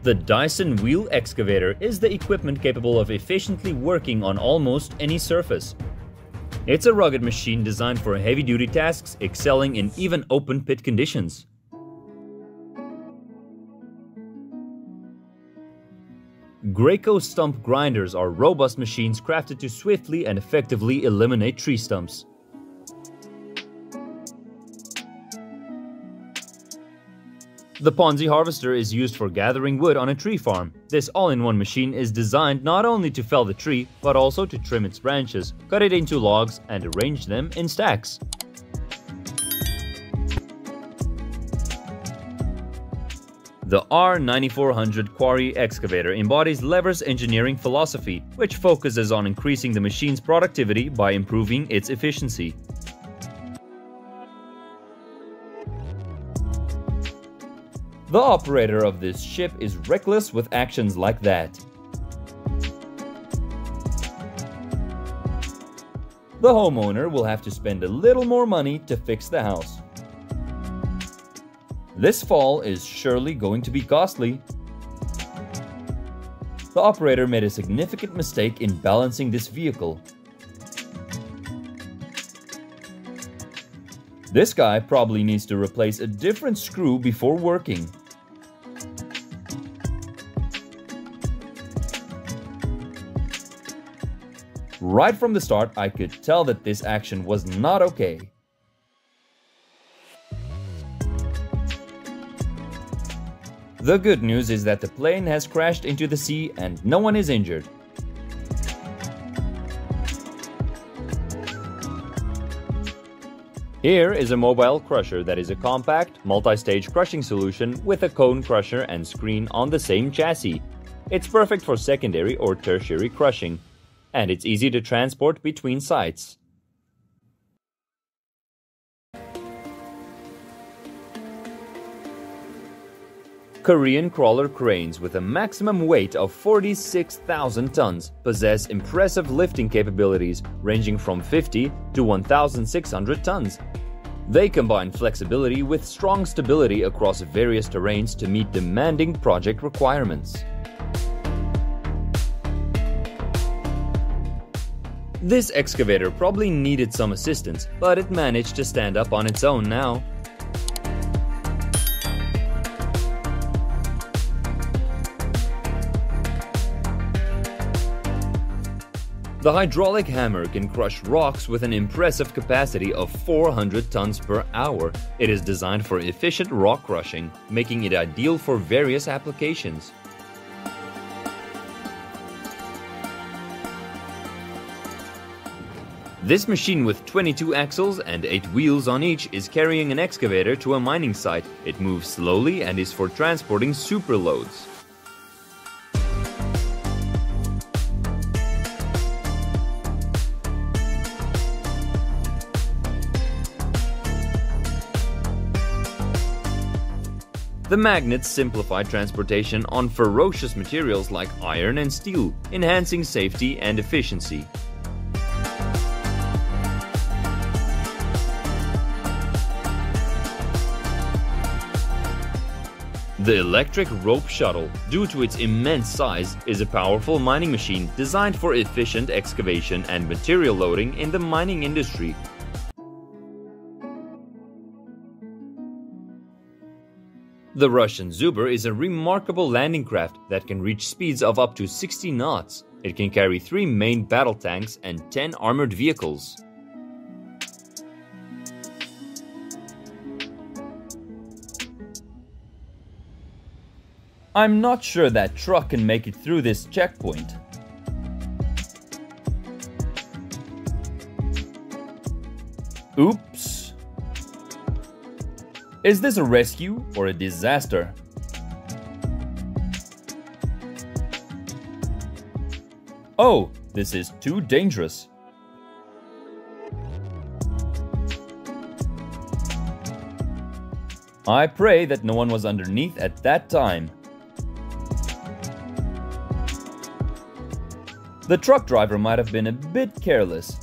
The Dyson Wheel Excavator is the equipment capable of efficiently working on almost any surface. It's a rugged machine designed for heavy-duty tasks, excelling in even open pit conditions. Graco Stump Grinders are robust machines crafted to swiftly and effectively eliminate tree stumps. The Ponzi harvester is used for gathering wood on a tree farm. This all-in-one machine is designed not only to fell the tree, but also to trim its branches, cut it into logs, and arrange them in stacks. The R ninety-four hundred Quarry Excavator embodies Lever's engineering philosophy, which focuses on increasing the machine's productivity by improving its efficiency. The operator of this ship is reckless with actions like that. The homeowner will have to spend a little more money to fix the house. This fall is surely going to be costly. The operator made a significant mistake in balancing this vehicle. This guy probably needs to replace a different screw before working. Right from the start, I could tell that this action was not okay. The good news is that the plane has crashed into the sea and no one is injured. Here is a mobile crusher that is a compact, multi-stage crushing solution with a cone crusher and screen on the same chassis. It's perfect for secondary or tertiary crushing, and it's easy to transport between sites. Korean crawler cranes with a maximum weight of forty-six thousand tons possess impressive lifting capabilities ranging from fifty to one thousand six hundred tons. They combine flexibility with strong stability across various terrains to meet demanding project requirements. This excavator probably needed some assistance, but it managed to stand up on its own now. The hydraulic hammer can crush rocks with an impressive capacity of four hundred tons per hour. It is designed for efficient rock crushing, making it ideal for various applications. This machine with twenty-two axles and eight wheels on each is carrying an excavator to a mining site. It moves slowly and is for transporting superloads. The magnets simplify transportation on ferrous materials like iron and steel, enhancing safety and efficiency. The electric rope shuttle, due to its immense size, is a powerful mining machine designed for efficient excavation and material loading in the mining industry. The Russian Zuber is a remarkable landing craft that can reach speeds of up to sixty knots. It can carry three main battle tanks and ten armored vehicles. I'm not sure that truck can make it through this checkpoint. Oops. Is this a rescue or a disaster? Oh, this is too dangerous. I pray that no one was underneath at that time. The truck driver might have been a bit careless.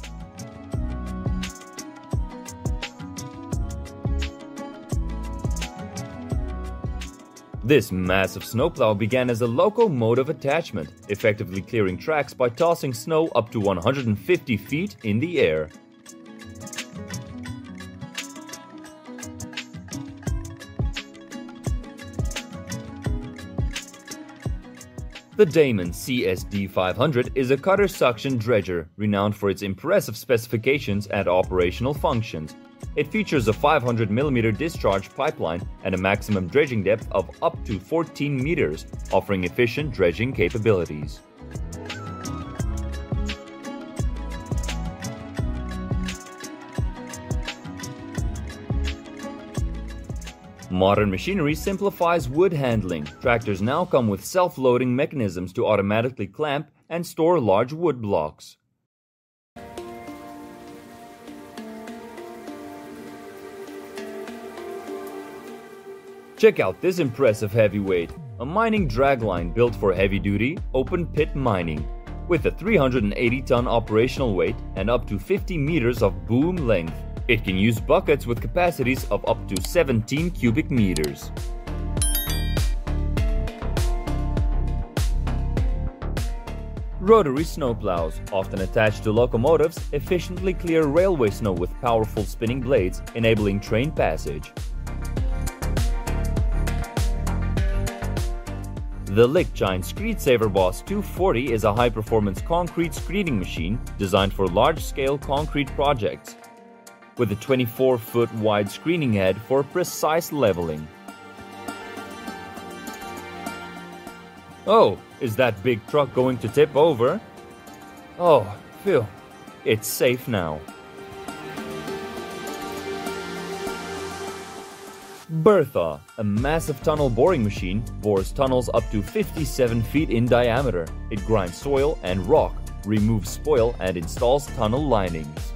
This massive snowplow began as a locomotive attachment, effectively clearing tracks by tossing snow up to one hundred fifty feet in the air. The Damon C S D five hundred is a cutter suction dredger, renowned for its impressive specifications and operational functions. It features a five hundred millimeter discharge pipeline and a maximum dredging depth of up to fourteen meters, offering efficient dredging capabilities. Modern machinery simplifies wood handling. Tractors now come with self-loading mechanisms to automatically clamp and store large wood blocks. Check out this impressive heavyweight, a mining dragline built for heavy-duty, open-pit mining. With a three hundred eighty ton operational weight and up to fifty meters of boom length, It can use buckets with capacities of up to seventeen cubic meters. Rotary snowplows, often attached to locomotives, efficiently clear railway snow with powerful spinning blades, enabling train passage. The Liebherr Screedsaver Boss two forty is a high-performance concrete screeding machine designed for large-scale concrete projects, with a twenty-four foot wide screening head for precise leveling. Oh, is that big truck going to tip over? Oh, phew. It's safe now. Bertha, a massive tunnel boring machine, bores tunnels up to fifty-seven feet in diameter. It grinds soil and rock, removes spoil and installs tunnel linings.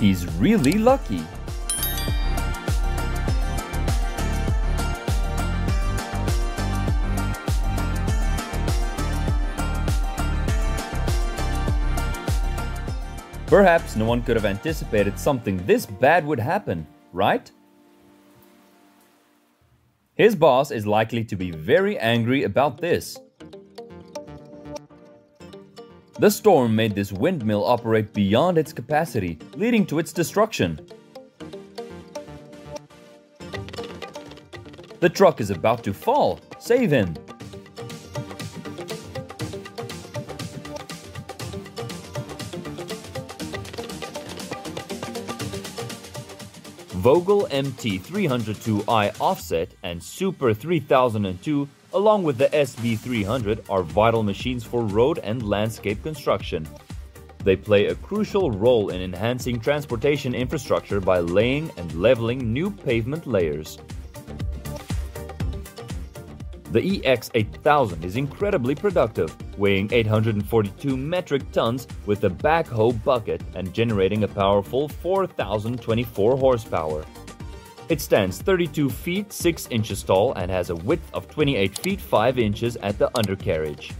He's really lucky. Perhaps no one could have anticipated something this bad would happen, right? His boss is likely to be very angry about this. The storm made this windmill operate beyond its capacity, leading to its destruction. The truck is about to fall. Save him! Vogel M T three oh two i offset and Super three thousand two along with the S B three hundred are vital machines for road and landscape construction. They play a crucial role in enhancing transportation infrastructure by laying and leveling new pavement layers. The E X eight thousand is incredibly productive, weighing eight hundred forty-two metric tons with a backhoe bucket and generating a powerful four thousand twenty-four horsepower. It stands thirty-two feet six inches tall and has a width of twenty-eight feet five inches at the undercarriage.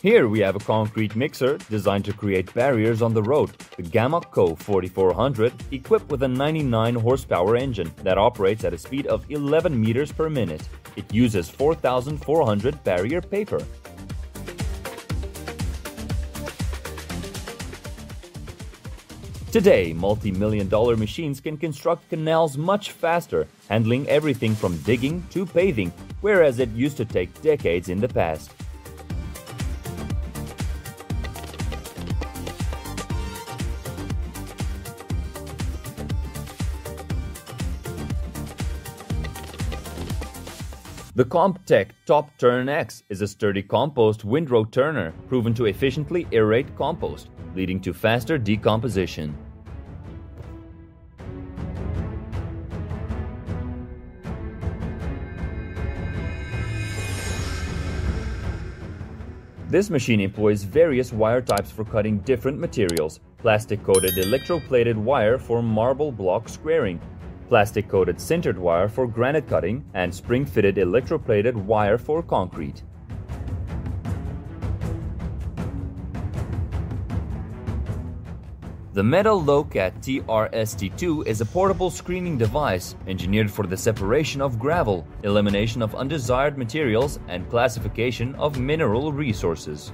Here we have a concrete mixer designed to create barriers on the road, the Gammaco forty-four hundred, equipped with a ninety-nine horsepower engine that operates at a speed of eleven meters per minute. It uses four thousand four hundred barrier paper. Today, multi-million dollar machines can construct canals much faster, handling everything from digging to paving, whereas it used to take decades in the past. The Comptech Top Turn X is a sturdy compost windrow turner proven to efficiently aerate compost, leading to faster decomposition. This machine employs various wire types for cutting different materials: plastic-coated electroplated wire for marble block squaring, plastic-coated sintered wire for granite cutting, and spring-fitted electroplated wire for concrete. The Metallocat T R S T two is a portable screening device engineered for the separation of gravel, elimination of undesired materials, and classification of mineral resources.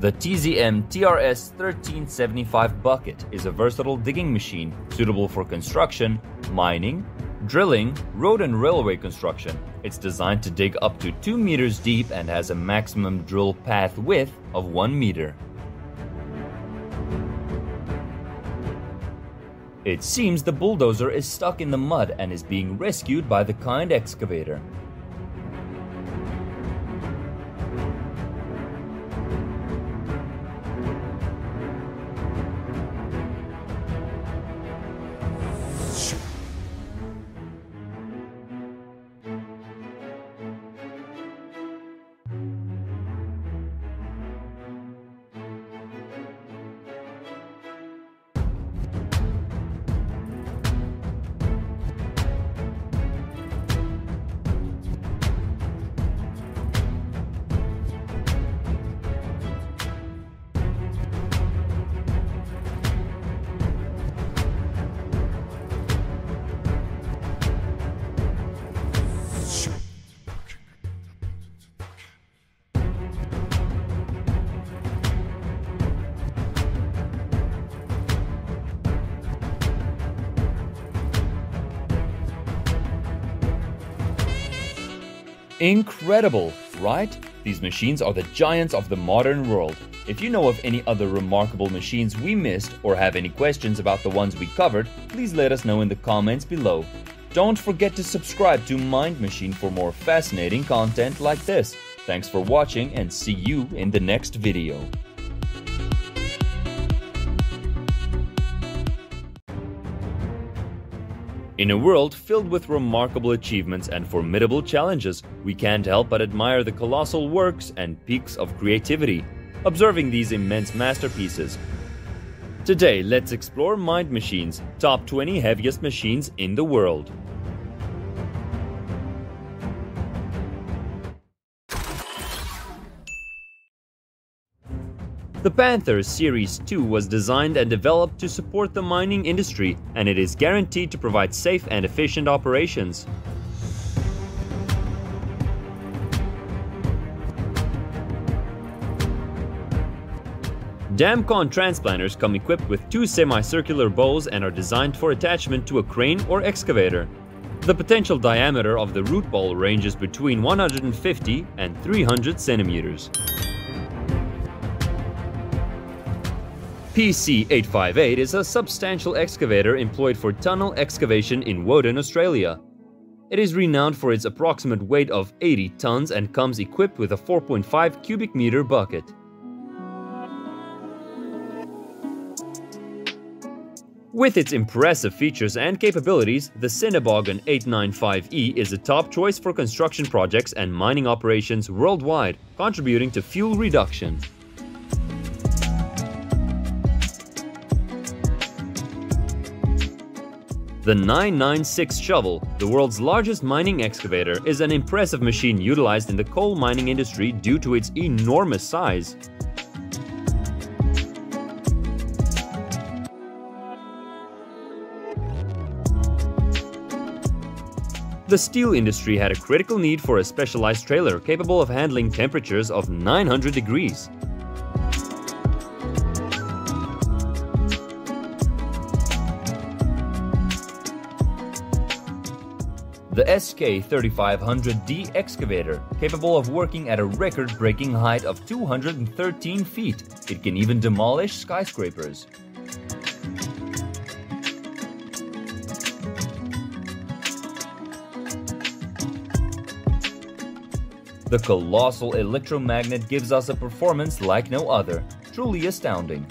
The T Z M T R S thirteen seventy-five bucket is a versatile digging machine suitable for construction, mining, drilling, road and railway construction. It's designed to dig up to two meters deep and has a maximum drill path width of one meter. It seems the bulldozer is stuck in the mud and is being rescued by the kind excavator. Incredible, right? These machines are the giants of the modern world. If you know of any other remarkable machines we missed or have any questions about the ones we covered, please let us know in the comments below. Don't forget to subscribe to Mind Machine for more fascinating content like this. Thanks for watching and see you in the next video. In a world filled with remarkable achievements and formidable challenges, we can't help but admire the colossal works and peaks of creativity, observing these immense masterpieces. Today, let's explore Mind Machines, top twenty heaviest machines in the world. The Panther Series two was designed and developed to support the mining industry, and it is guaranteed to provide safe and efficient operations. Damcon transplanters come equipped with two semicircular bowls and are designed for attachment to a crane or excavator. The potential diameter of the root ball ranges between one hundred fifty and three hundred centimeters. P C eight fifty-eight is a substantial excavator employed for tunnel excavation in Woden, Australia. It is renowned for its approximate weight of eighty tons and comes equipped with a four point five cubic meter bucket. With its impressive features and capabilities, the Kogan eight ninety-five E is a top choice for construction projects and mining operations worldwide, contributing to fuel reduction. The nine ninety-six shovel, the world's largest mining excavator, is an impressive machine utilized in the coal mining industry due to its enormous size. The steel industry had a critical need for a specialized trailer capable of handling temperatures of nine hundred degrees. The S K thirty-five hundred D excavator, capable of working at a record-breaking height of two hundred thirteen feet. It can even demolish skyscrapers. The colossal electromagnet gives us a performance like no other, truly astounding.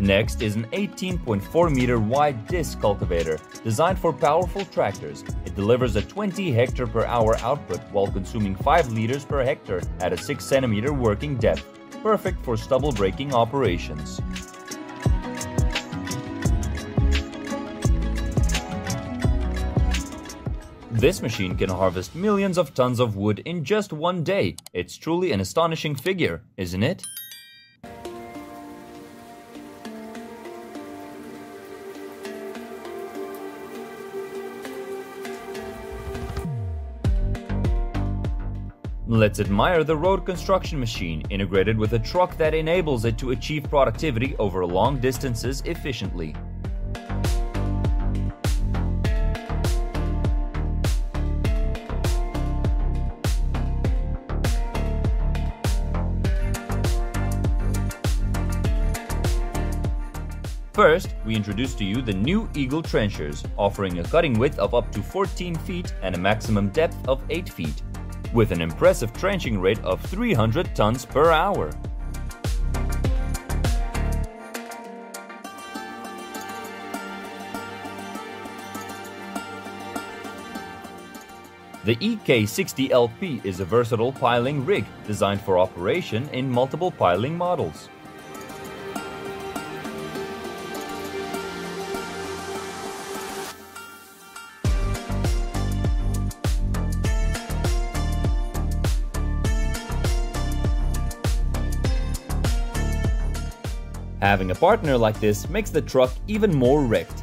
Next is an eighteen point four meter wide disc cultivator, designed for powerful tractors. It delivers a twenty hectare per hour output while consuming five liters per hectare at a six centimeter working depth, perfect for stubble breaking operations. This machine can harvest millions of tons of wood in just one day. It's truly an astonishing figure, isn't it? Let's admire the road construction machine, integrated with a truck that enables it to achieve productivity over long distances efficiently. First, we introduce to you the new Eagle Trenchers, offering a cutting width of up to fourteen feet and a maximum depth of eight feet. With an impressive trenching rate of three hundred tons per hour. The E K sixty L P is a versatile piling rig designed for operation in multiple piling models. Having a partner like this makes the truck even more wrecked.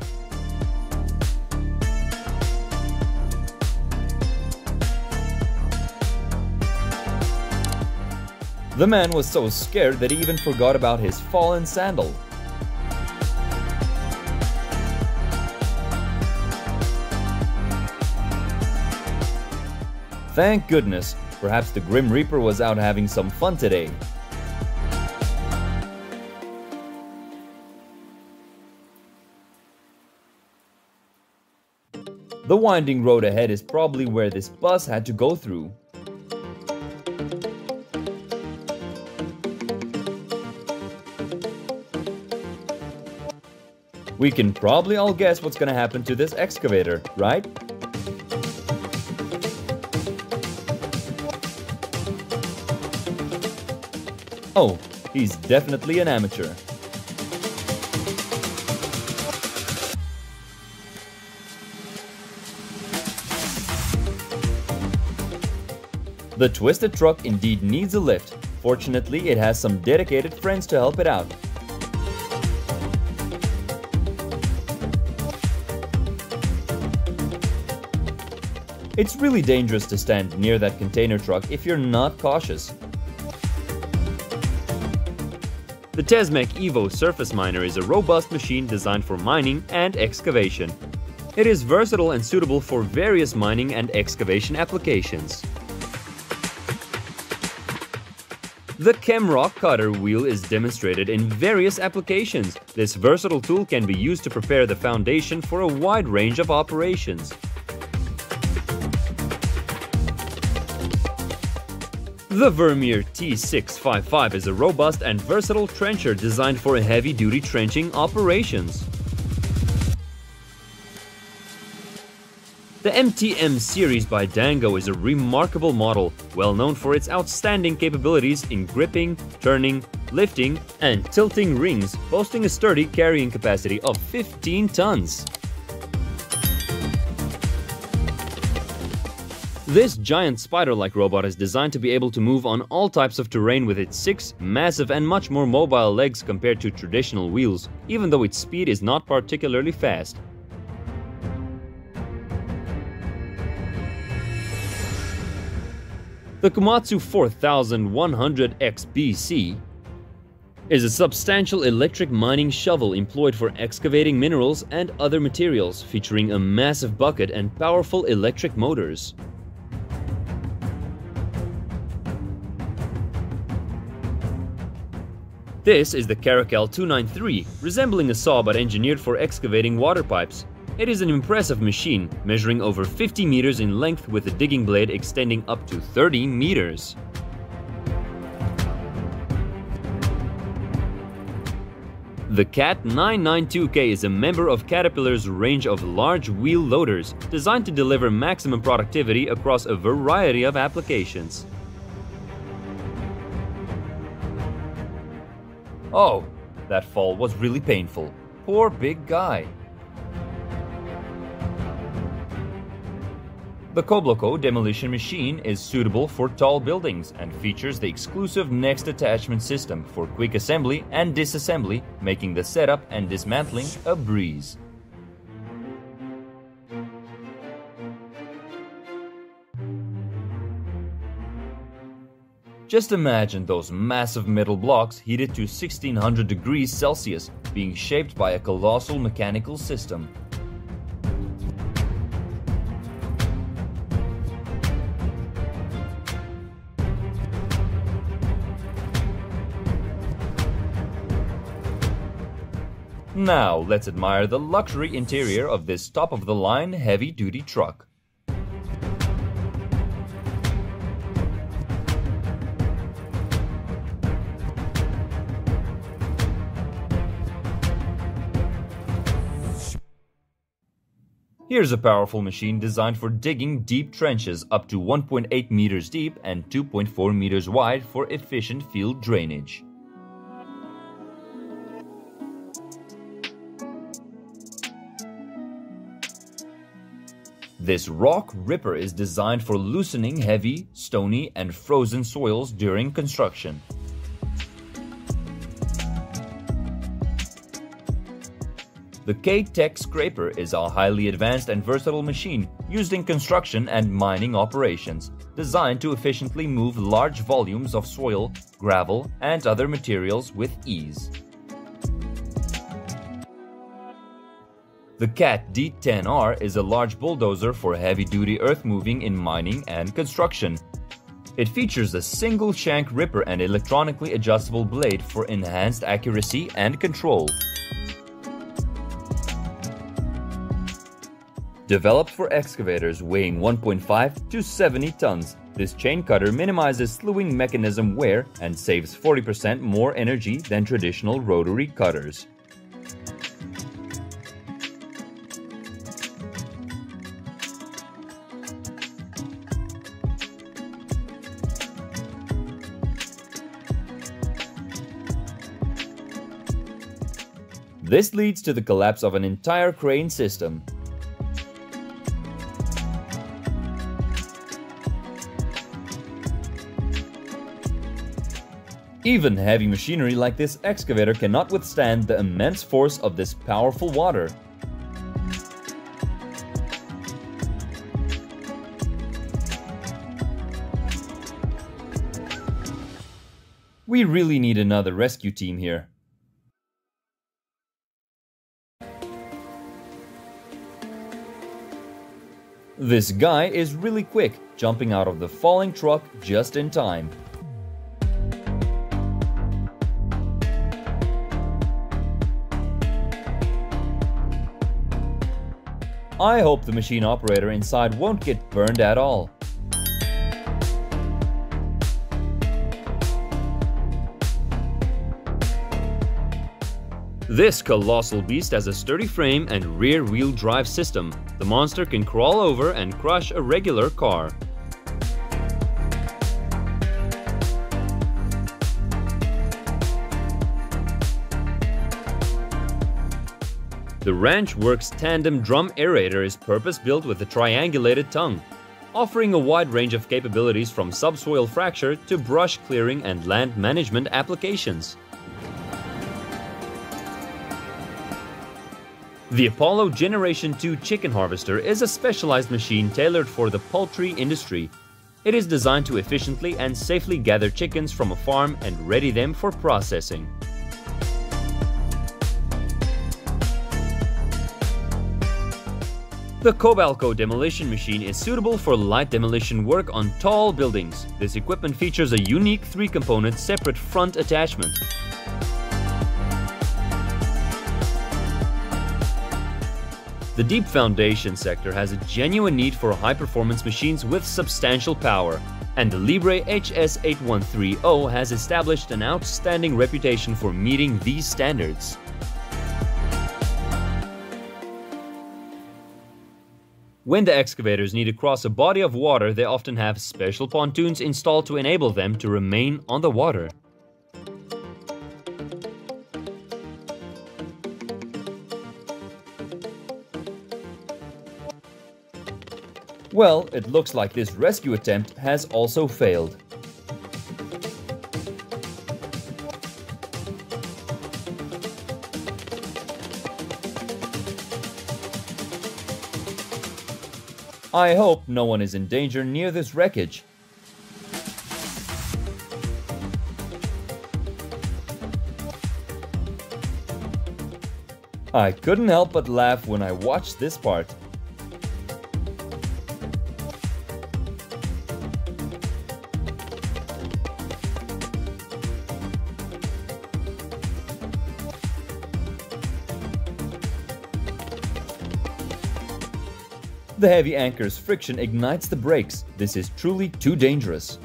The man was so scared that he even forgot about his fallen sandal. Thank goodness, perhaps the Grim Reaper was out having some fun today. The winding road ahead is probably where this bus had to go through. We can probably all guess what's gonna happen to this excavator, right? Oh, he's definitely an amateur. The twisted truck indeed needs a lift. Fortunately, it has some dedicated friends to help it out. It's really dangerous to stand near that container truck if you're not cautious. The Tesmec Evo Surface Miner is a robust machine designed for mining and excavation. It is versatile and suitable for various mining and excavation applications. The Chemrock cutter wheel is demonstrated in various applications. This versatile tool can be used to prepare the foundation for a wide range of operations. The Vermeer T six fifty-five is a robust and versatile trencher designed for heavy-duty trenching operations. The M T M series by Dango is a remarkable model, well known for its outstanding capabilities in gripping, turning, lifting, and tilting rings, boasting a sturdy carrying capacity of fifteen tons. This giant spider-like robot is designed to be able to move on all types of terrain with its six massive and much more mobile legs compared to traditional wheels, even though its speed is not particularly fast. The Komatsu forty-one hundred X B C is a substantial electric mining shovel employed for excavating minerals and other materials, featuring a massive bucket and powerful electric motors. This is the Caracal two ninety-three, resembling a saw but engineered for excavating water pipes. It is an impressive machine, measuring over fifty meters in length with a digging blade extending up to thirty meters. The Cat nine ninety-two K is a member of Caterpillar's range of large wheel loaders, designed to deliver maximum productivity across a variety of applications. Oh, that fall was really painful. Poor big guy. The Kobelco demolition machine is suitable for tall buildings and features the exclusive next attachment system for quick assembly and disassembly, making the setup and dismantling a breeze. Just imagine those massive metal blocks heated to sixteen hundred degrees Celsius being shaped by a colossal mechanical system. Now let's admire the luxury interior of this top-of-the-line heavy-duty truck. Here's a powerful machine designed for digging deep trenches up to one point eight meters deep and two point four meters wide for efficient field drainage. This rock ripper is designed for loosening heavy, stony, and frozen soils during construction. The K-Tech Scraper is a highly advanced and versatile machine used in construction and mining operations, designed to efficiently move large volumes of soil, gravel, and other materials with ease. The Cat D ten R is a large bulldozer for heavy-duty earth moving in mining and construction. It features a single shank ripper and electronically adjustable blade for enhanced accuracy and control. Developed for excavators weighing one point five to seventy tons, this chain cutter minimizes slewing mechanism wear and saves forty percent more energy than traditional rotary cutters. This leads to the collapse of an entire crane system. Even heavy machinery like this excavator cannot withstand the immense force of this powerful water. We really need another rescue team here. This guy is really quick, jumping out of the falling truck just in time. I hope the machine operator inside won't get burned at all. This colossal beast has a sturdy frame and rear-wheel drive system. The monster can crawl over and crush a regular car. The Ranch Works Tandem Drum Aerator is purpose-built with a triangulated tongue, offering a wide range of capabilities from subsoil fracture to brush clearing and land management applications. The Apollo Generation two Chicken Harvester is a specialized machine tailored for the poultry industry. It is designed to efficiently and safely gather chickens from a farm and ready them for processing. The Kobelco demolition machine is suitable for light demolition work on tall buildings. This equipment features a unique three-component separate front attachment. The deep foundation sector has a genuine need for high-performance machines with substantial power, and the Liebherr H S eight one three zero has established an outstanding reputation for meeting these standards. When the excavators need to cross a body of water, they often have special pontoons installed to enable them to remain on the water. Well, it looks like this rescue attempt has also failed. I hope no one is in danger near this wreckage. I couldn't help but laugh when I watched this part. The heavy anchor's friction ignites the brakes. This is truly too dangerous.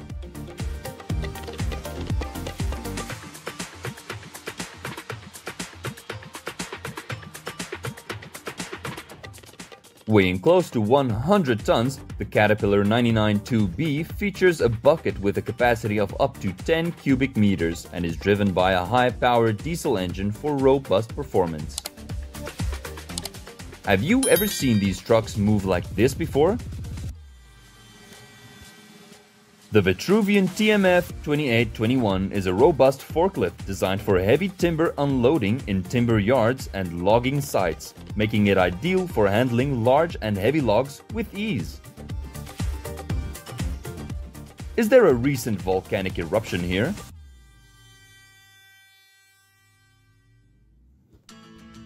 Weighing close to one hundred tons, the Caterpillar nine ninety-two B features a bucket with a capacity of up to ten cubic meters and is driven by a high-powered diesel engine for robust performance. Have you ever seen these trucks move like this before? The Vitruvian T M F twenty-eight twenty-one is a robust forklift designed for heavy timber unloading in timber yards and logging sites, making it ideal for handling large and heavy logs with ease. Is there a recent volcanic eruption here?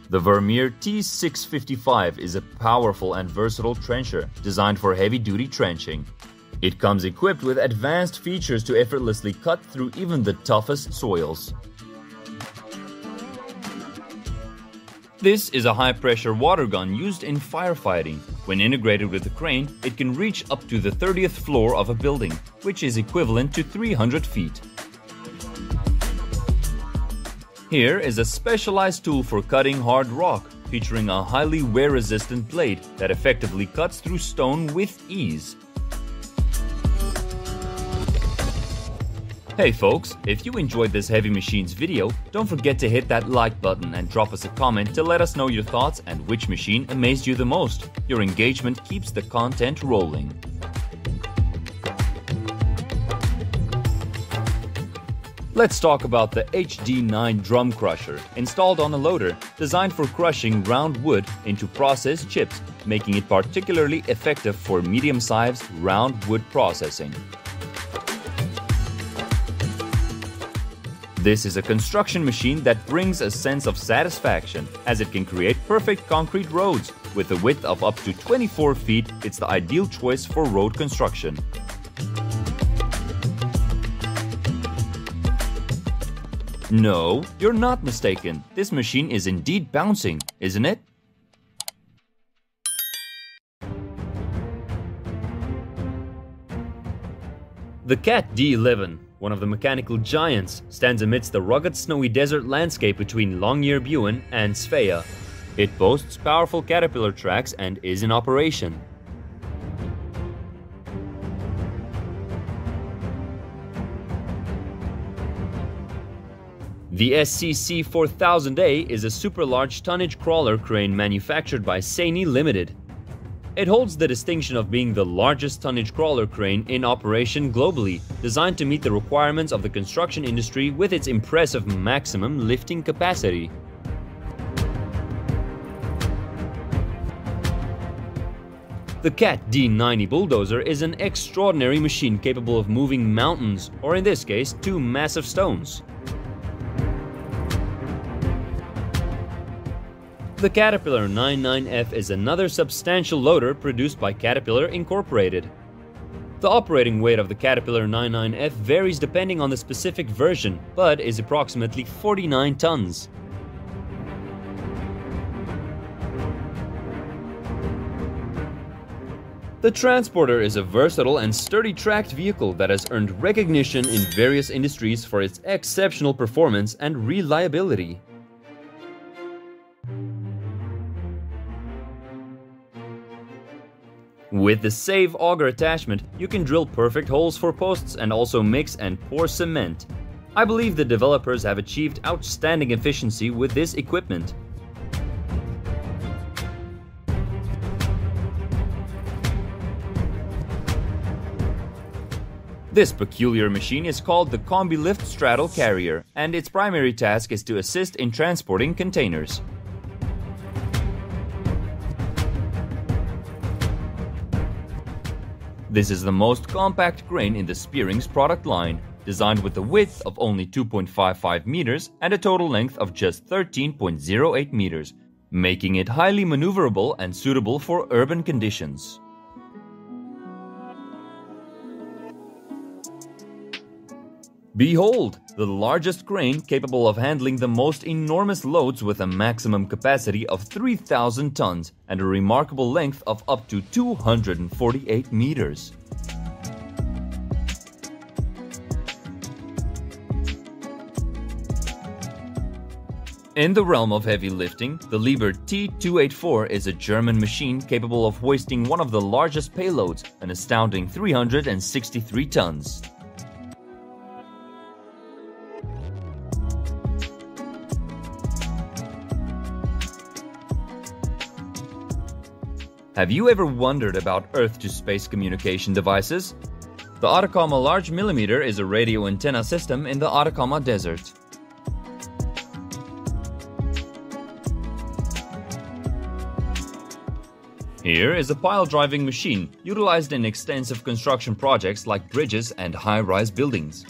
The Vermeer T six fifty-five is a powerful and versatile trencher designed for heavy-duty trenching. It comes equipped with advanced features to effortlessly cut through even the toughest soils. This is a high-pressure water gun used in firefighting. When integrated with a crane, it can reach up to the thirtieth floor of a building, which is equivalent to three hundred feet. Here is a specialized tool for cutting hard rock, featuring a highly wear-resistant blade that effectively cuts through stone with ease. Hey folks, if you enjoyed this Heavy Machines video, don't forget to hit that like button and drop us a comment to let us know your thoughts and which machine amazed you the most. Your engagement keeps the content rolling. Let's talk about the H D nine Drum Crusher, installed on a loader, designed for crushing round wood into processed chips, making it particularly effective for medium-sized round wood processing. This is a construction machine that brings a sense of satisfaction, as it can create perfect concrete roads. With a width of up to twenty-four feet, it's the ideal choice for road construction. No, you're not mistaken. This machine is indeed bouncing, isn't it? The Cat D eleven, one of the mechanical giants, stands amidst the rugged snowy desert landscape between Longyearbyen and Svea. It boasts powerful Caterpillar tracks and is in operation. The S C C four thousand A is a super-large tonnage crawler crane manufactured by Seini Limited. It holds the distinction of being the largest tonnage crawler crane in operation globally, designed to meet the requirements of the construction industry with its impressive maximum lifting capacity. The Cat D ninety bulldozer is an extraordinary machine capable of moving mountains, or in this case, two massive stones. The Caterpillar ninety-nine F is another substantial loader produced by Caterpillar Incorporated. The operating weight of the Caterpillar ninety-nine F varies depending on the specific version, but is approximately forty-nine tons. The Transporter is a versatile and sturdy tracked vehicle that has earned recognition in various industries for its exceptional performance and reliability. With the save auger attachment, you can drill perfect holes for posts and also mix and pour cement. I believe the developers have achieved outstanding efficiency with this equipment. This peculiar machine is called the Combi Lift Straddle Carrier, and its primary task is to assist in transporting containers. This is the most compact crane in the Speering's product line, designed with a width of only two point five five meters and a total length of just thirteen point zero eight meters, making it highly maneuverable and suitable for urban conditions. Behold, the largest crane capable of handling the most enormous loads with a maximum capacity of three thousand tons and a remarkable length of up to two hundred forty-eight meters. In the realm of heavy lifting, the Liebherr T two eighty-four is a German machine capable of hoisting one of the largest payloads, an astounding three hundred sixty-three tons. Have you ever wondered about Earth-to-space communication devices? The Atacama Large Millimeter is a radio antenna system in the Atacama Desert. Here is a pile-driving machine utilized in extensive construction projects like bridges and high-rise buildings.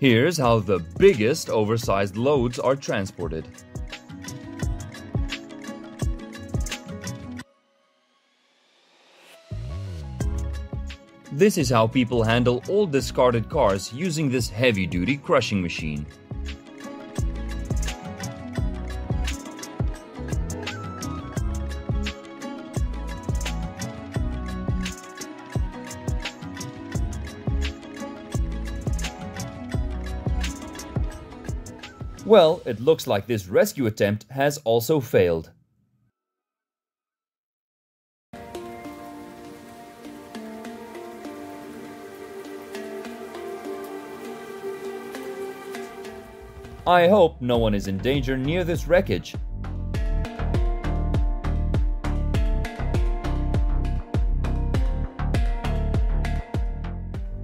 Here's how the biggest oversized loads are transported. This is how people handle all discarded cars using this heavy-duty crushing machine. Well, it looks like this rescue attempt has also failed. I hope no one is in danger near this wreckage.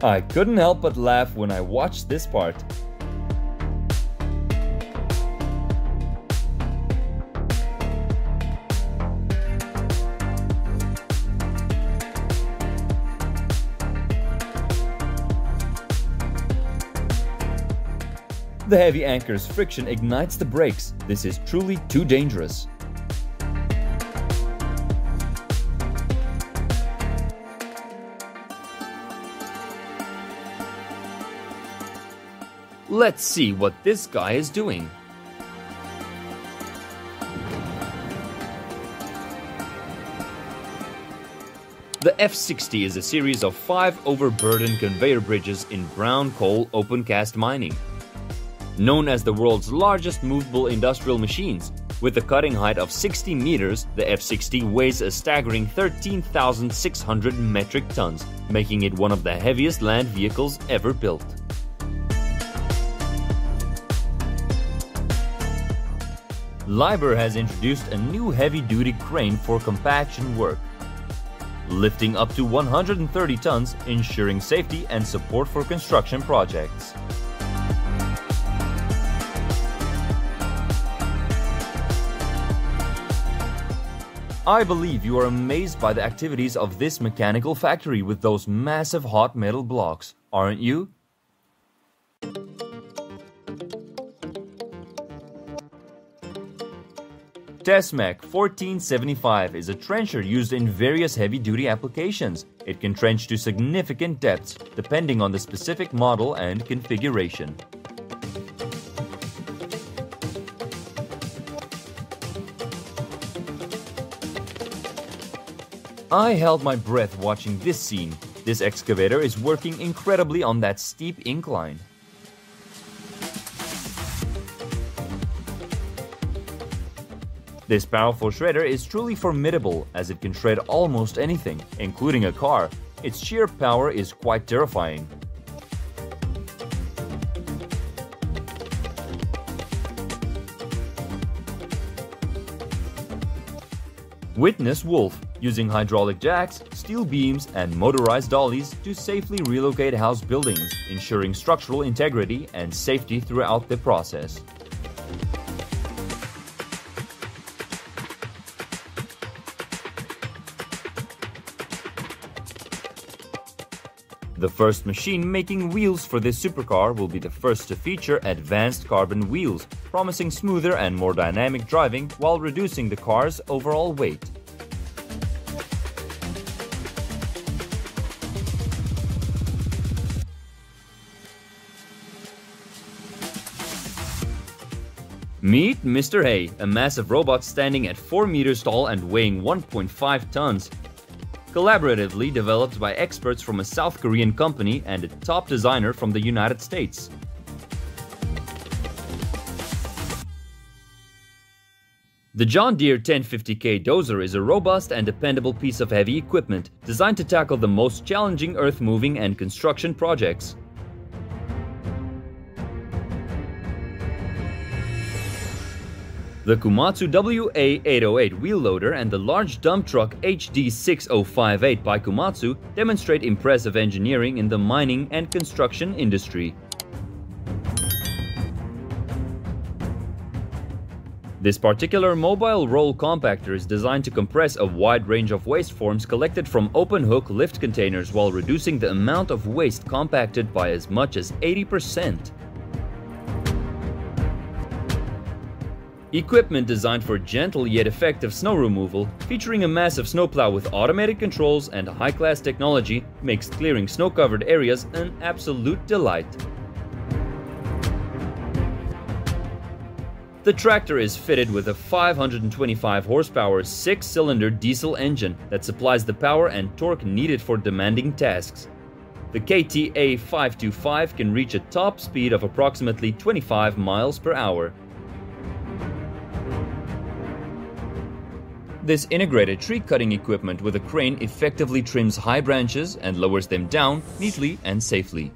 I couldn't help but laugh when I watched this part. The heavy anchor's friction ignites the brakes. This is truly too dangerous. Let's see what this guy is doing. The F sixty is a series of five overburden conveyor bridges in brown coal open cast mining. Known as the world's largest movable industrial machines, with a cutting height of sixty meters, the F sixty weighs a staggering thirteen thousand six hundred metric tons, making it one of the heaviest land vehicles ever built. Liebherr has introduced a new heavy-duty crane for compaction work, lifting up to one hundred thirty tons, ensuring safety and support for construction projects. I believe you are amazed by the activities of this mechanical factory with those massive hot metal blocks, aren't you? Tesmec fourteen seventy-five is a trencher used in various heavy-duty applications. It can trench to significant depths, depending on the specific model and configuration. I held my breath watching this scene. This excavator is working incredibly on that steep incline. This powerful shredder is truly formidable as it can shred almost anything, including a car. Its sheer power is quite terrifying. Witness Wolf, using hydraulic jacks, steel beams, and motorized dollies to safely relocate house buildings, ensuring structural integrity and safety throughout the process. The first machine making wheels for this supercar will be the first to feature advanced carbon wheels, promising smoother and more dynamic driving while reducing the car's overall weight. Meet Mister Hay, a massive robot standing at four meters tall and weighing one point five tons. Collaboratively developed by experts from a South Korean company and a top designer from the United States. The John Deere ten fifty K dozer is a robust and dependable piece of heavy equipment designed to tackle the most challenging earth-moving and construction projects. The Komatsu W A eight oh eight wheel loader and the large dump truck H D six oh five eight by Komatsu demonstrate impressive engineering in the mining and construction industry. This particular mobile roll compactor is designed to compress a wide range of waste forms collected from open-hook lift containers while reducing the amount of waste compacted by as much as eighty percent. Equipment designed for gentle yet effective snow removal, featuring a massive snowplow with automated controls and high-class technology, makes clearing snow-covered areas an absolute delight. The tractor is fitted with a five hundred twenty-five horsepower six-cylinder diesel engine that supplies the power and torque needed for demanding tasks. The K T A five two five can reach a top speed of approximately twenty-five miles per hour. This integrated tree cutting equipment with a crane effectively trims high branches and lowers them down neatly and safely.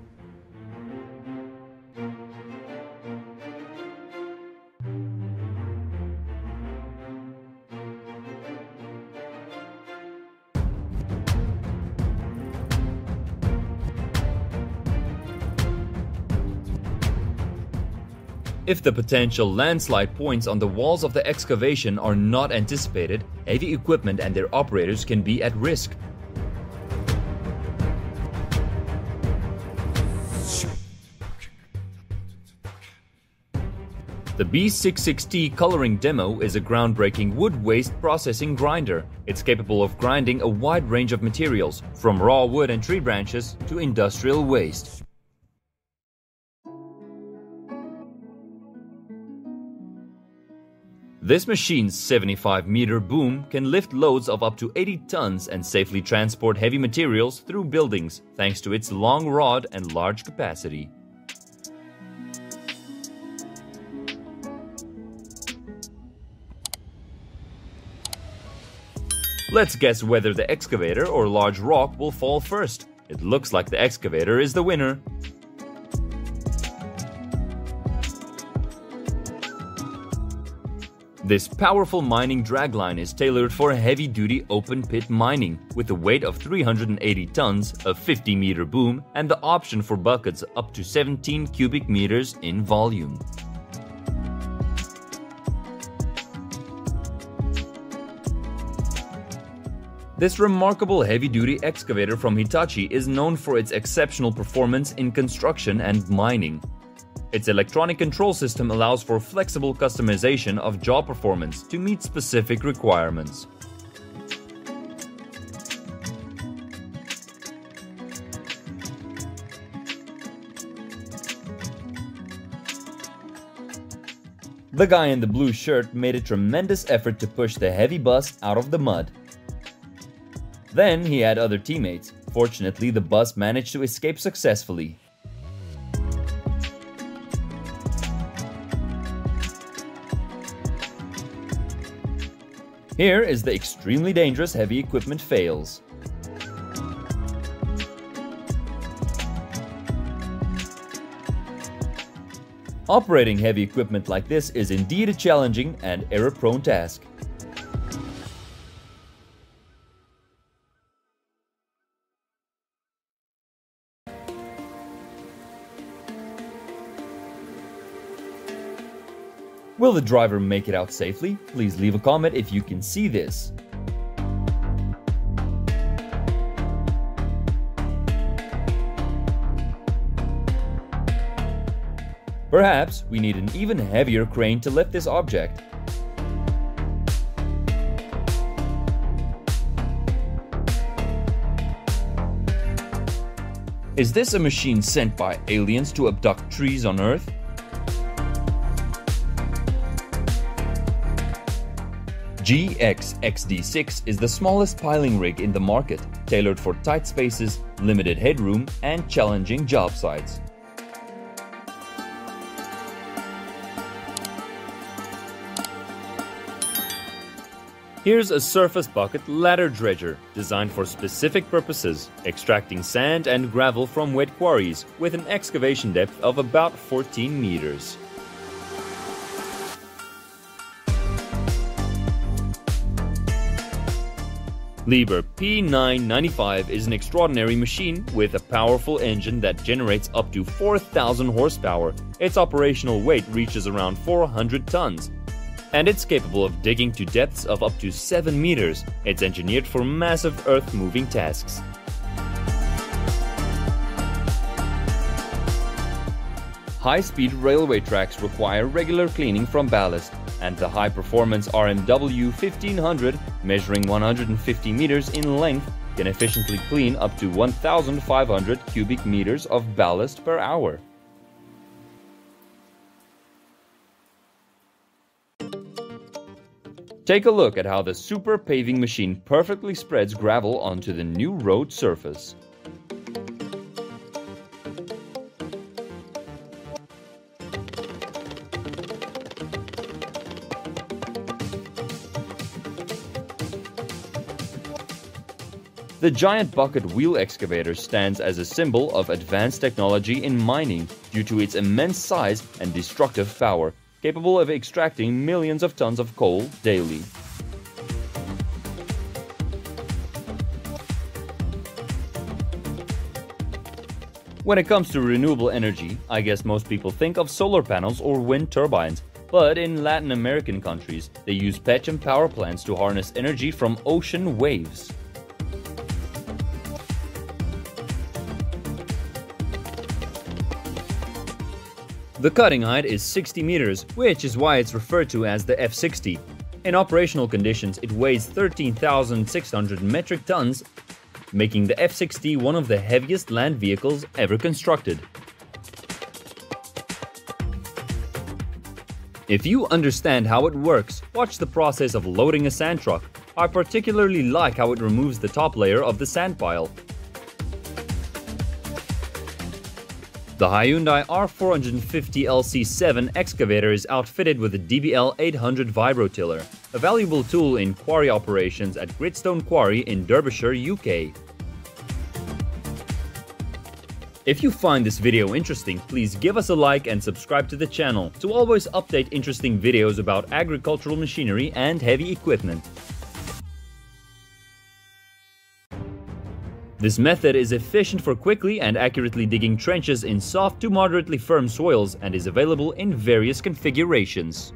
If the potential landslide points on the walls of the excavation are not anticipated, heavy equipment and their operators can be at risk. The B sixty-six T coloring demo is a groundbreaking wood waste processing grinder. It's capable of grinding a wide range of materials, from raw wood and tree branches to industrial waste. This machine's seventy-five meter boom can lift loads of up to eighty tons and safely transport heavy materials through buildings thanks to its long rod and large capacity. Let's guess whether the excavator or large rock will fall first. It looks like the excavator is the winner. This powerful mining dragline is tailored for heavy-duty open-pit mining with a weight of three hundred eighty tons, a fifty meter boom, and the option for buckets up to seventeen cubic meters in volume. This remarkable heavy-duty excavator from Hitachi is known for its exceptional performance in construction and mining. Its electronic control system allows for flexible customization of job performance to meet specific requirements. The guy in the blue shirt made a tremendous effort to push the heavy bus out of the mud. Then he had other teammates. Fortunately, the bus managed to escape successfully. Here is the extremely dangerous heavy equipment fails. Operating heavy equipment like this is indeed a challenging and error-prone task. Will the driver make it out safely? Please leave a comment if you can see this. Perhaps we need an even heavier crane to lift this object. Is this a machine sent by aliens to abduct trees on Earth? G X X D six is the smallest piling rig in the market, tailored for tight spaces, limited headroom, and challenging job sites. Here's a surface bucket ladder dredger, designed for specific purposes, extracting sand and gravel from wet quarries, with an excavation depth of about fourteen meters. Liebherr P nine ninety-five is an extraordinary machine with a powerful engine that generates up to four thousand horsepower. Its operational weight reaches around four hundred tons, and it's capable of digging to depths of up to seven meters. It's engineered for massive earth-moving tasks. High-speed railway tracks require regular cleaning from ballast, and the high-performance R M W fifteen hundred, measuring one hundred fifty meters in length, can efficiently clean up to one thousand five hundred cubic meters of ballast per hour. Take a look at how the super paving machine perfectly spreads gravel onto the new road surface. The giant bucket wheel excavator stands as a symbol of advanced technology in mining due to its immense size and destructive power, capable of extracting millions of tons of coal daily. When it comes to renewable energy, I guess most people think of solar panels or wind turbines. But in Latin American countries, they use P E C H M power plants to harness energy from ocean waves. The cutting height is sixty meters, which is why it's referred to as the F sixty. In operational conditions, it weighs thirteen thousand six hundred metric tons, making the F sixty one of the heaviest land vehicles ever constructed. If you understand how it works, watch the process of loading a sand truck. I particularly like how it removes the top layer of the sand pile. The Hyundai R four fifty L C seven excavator is outfitted with a D B L eight hundred vibrotiller, a valuable tool in quarry operations at Gritstone Quarry in Derbyshire, U K. If you find this video interesting, please give us a like and subscribe to the channel to always update interesting videos about agricultural machinery and heavy equipment. This method is efficient for quickly and accurately digging trenches in soft to moderately firm soils and is available in various configurations.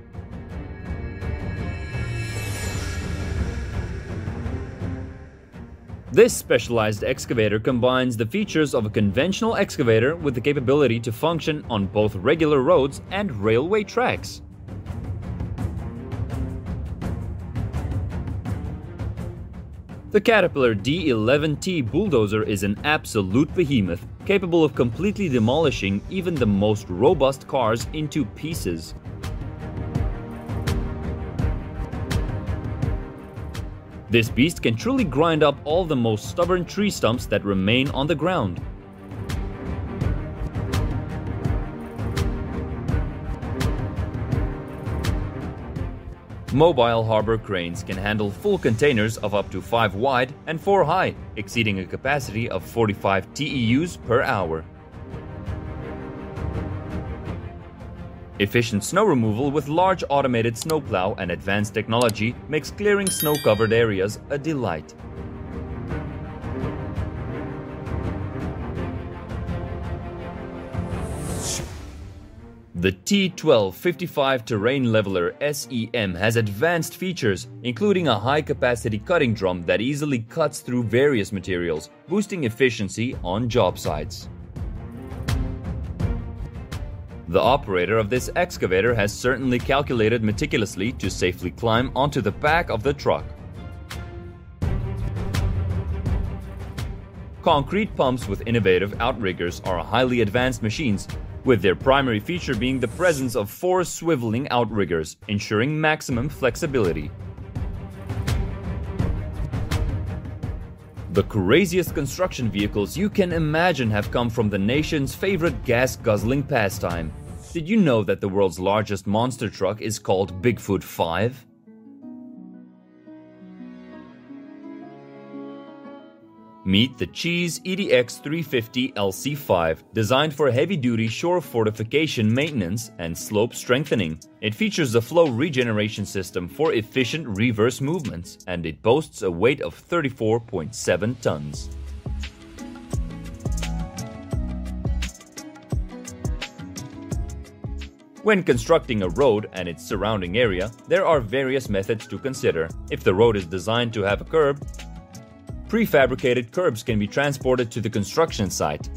This specialized excavator combines the features of a conventional excavator with the capability to function on both regular roads and railway tracks. The Caterpillar D eleven T bulldozer is an absolute behemoth, capable of completely demolishing even the most robust cars into pieces. This beast can truly grind up all the most stubborn tree stumps that remain on the ground. Mobile harbor cranes can handle full containers of up to five wide and four high, exceeding a capacity of forty-five T E Us per hour. Efficient snow removal with large automated snowplow and advanced technology makes clearing snow-covered areas a delight. The T twelve fifty-five Terrain Leveler S E M has advanced features, including a high-capacity cutting drum that easily cuts through various materials, boosting efficiency on job sites. The operator of this excavator has certainly calculated meticulously to safely climb onto the back of the truck. Concrete pumps with innovative outriggers are highly advanced machines, with their primary feature being the presence of four swiveling outriggers, ensuring maximum flexibility. The craziest construction vehicles you can imagine have come from the nation's favorite gas-guzzling pastime. Did you know that the world's largest monster truck is called Bigfoot five? Meet the Cheese E D X three fifty L C five, designed for heavy-duty shore fortification maintenance and slope strengthening. It features a flow regeneration system for efficient reverse movements, and it boasts a weight of thirty-four point seven tons. When constructing a road and its surrounding area, there are various methods to consider. If the road is designed to have a curb, prefabricated curbs can be transported to the construction site.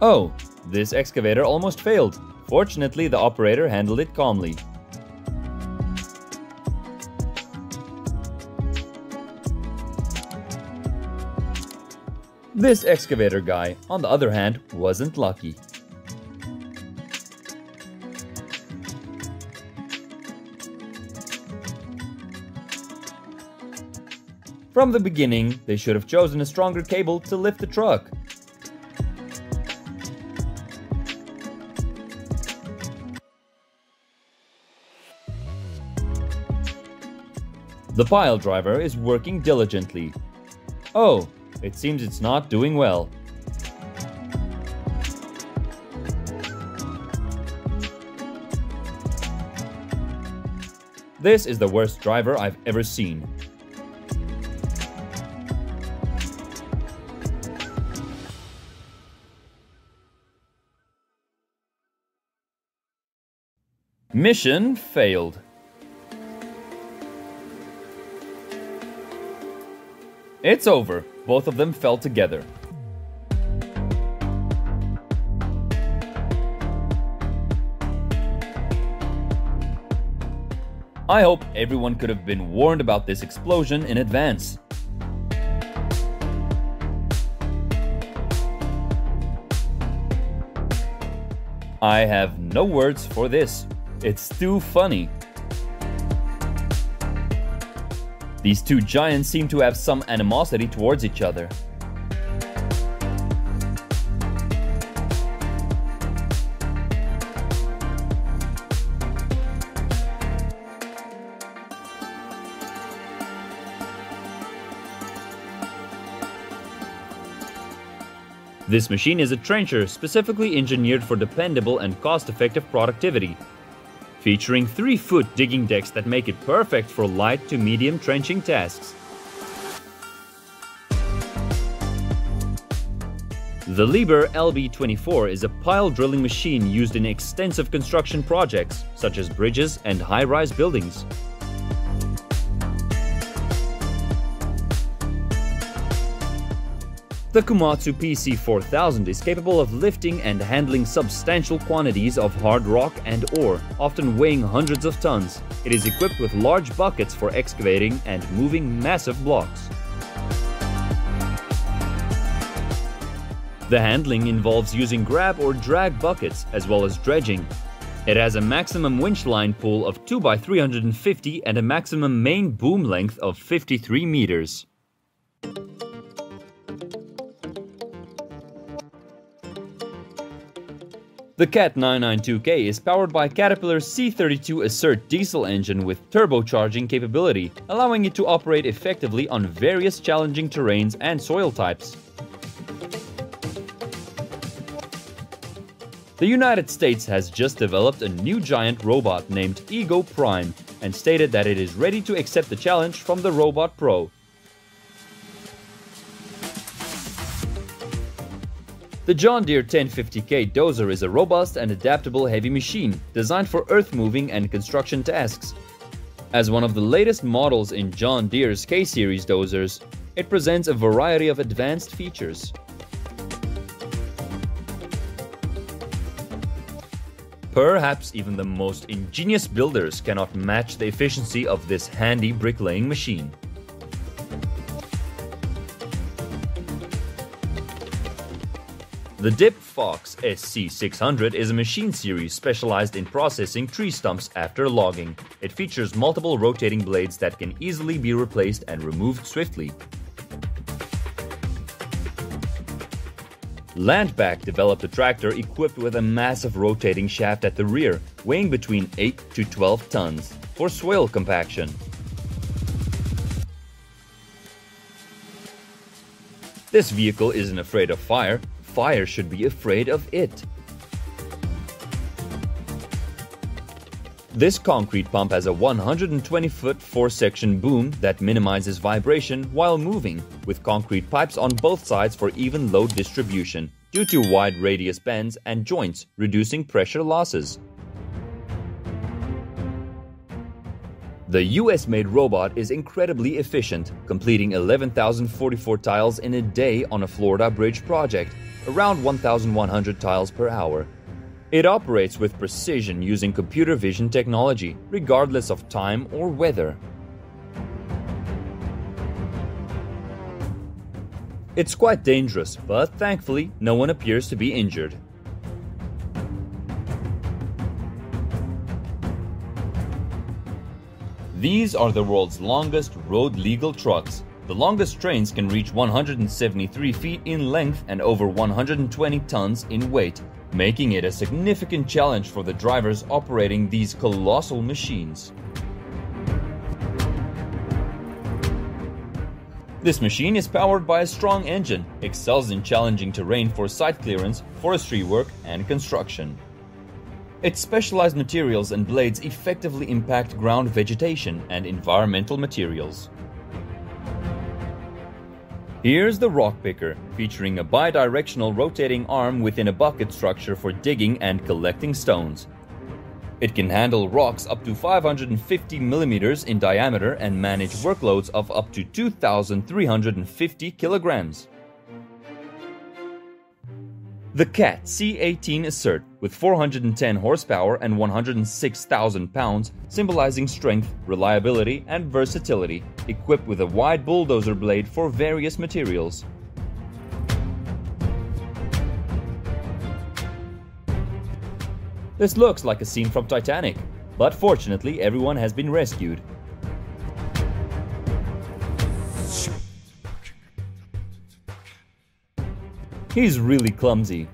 Oh, this excavator almost failed. Fortunately, the operator handled it calmly. This excavator guy, on the other hand, wasn't lucky. From the beginning, they should have chosen a stronger cable to lift the truck. The pile driver is working diligently. Oh, it seems it's not doing well. This is the worst driver I've ever seen. Mission failed. It's over. Both of them fell together. I hope everyone could have been warned about this explosion in advance. I have no words for this. It's too funny. These two giants seem to have some animosity towards each other. This machine is a trencher specifically engineered for dependable and cost-effective productivity, featuring three foot digging decks that make it perfect for light to medium trenching tasks. The Liebherr L B twenty-four is a pile drilling machine used in extensive construction projects, such as bridges and high-rise buildings. The Komatsu P C four thousand is capable of lifting and handling substantial quantities of hard rock and ore, often weighing hundreds of tons. It is equipped with large buckets for excavating and moving massive blocks. The handling involves using grab or drag buckets as well as dredging. It has a maximum winch line pull of two by three hundred fifty and a maximum main boom length of fifty-three meters. The Cat nine ninety-two K is powered by Caterpillar's C thirty-two Assert diesel engine with turbocharging capability, allowing it to operate effectively on various challenging terrains and soil types. The United States has just developed a new giant robot named Ego Prime and stated that it is ready to accept the challenge from the Robot Pro. The John Deere ten fifty K dozer is a robust and adaptable heavy machine designed for earth-moving and construction tasks. As one of the latest models in John Deere's K-Series dozers, it presents a variety of advanced features. Perhaps even the most ingenious builders cannot match the efficiency of this handy bricklaying machine. The Dip Fox S C six hundred is a machine series specialized in processing tree stumps after logging. It features multiple rotating blades that can easily be replaced and removed swiftly. Landback developed a tractor equipped with a massive rotating shaft at the rear, weighing between eight to twelve tons, for soil compaction. This vehicle isn't afraid of fire. Fire should be afraid of it. This concrete pump has a one hundred twenty foot four-section boom that minimizes vibration while moving, with concrete pipes on both sides for even load distribution, due to wide radius bends and joints, reducing pressure losses. The U S-made robot is incredibly efficient, completing eleven thousand forty-four tiles in a day on a Florida bridge project, around one thousand one hundred tiles per hour. It operates with precision using computer vision technology, regardless of time or weather. It's quite dangerous, but thankfully, no one appears to be injured. These are the world's longest road-legal trucks. The longest trains can reach one hundred seventy-three feet in length and over one hundred twenty tons in weight, making it a significant challenge for the drivers operating these colossal machines. This machine is powered by a strong engine, excels in challenging terrain for site clearance, forestry work, and construction. Its specialized materials and blades effectively impact ground vegetation and environmental materials. Here's the rock picker, featuring a bi-directional rotating arm within a bucket structure for digging and collecting stones. It can handle rocks up to five hundred fifty millimeters in diameter and manage workloads of up to two thousand three hundred fifty kilograms. The Cat C eighteen Assert, with four hundred ten horsepower and one hundred six thousand pounds, symbolizing strength, reliability, and versatility, equipped with a wide bulldozer blade for various materials. This looks like a scene from Titanic, but fortunately everyone has been rescued. He's really clumsy.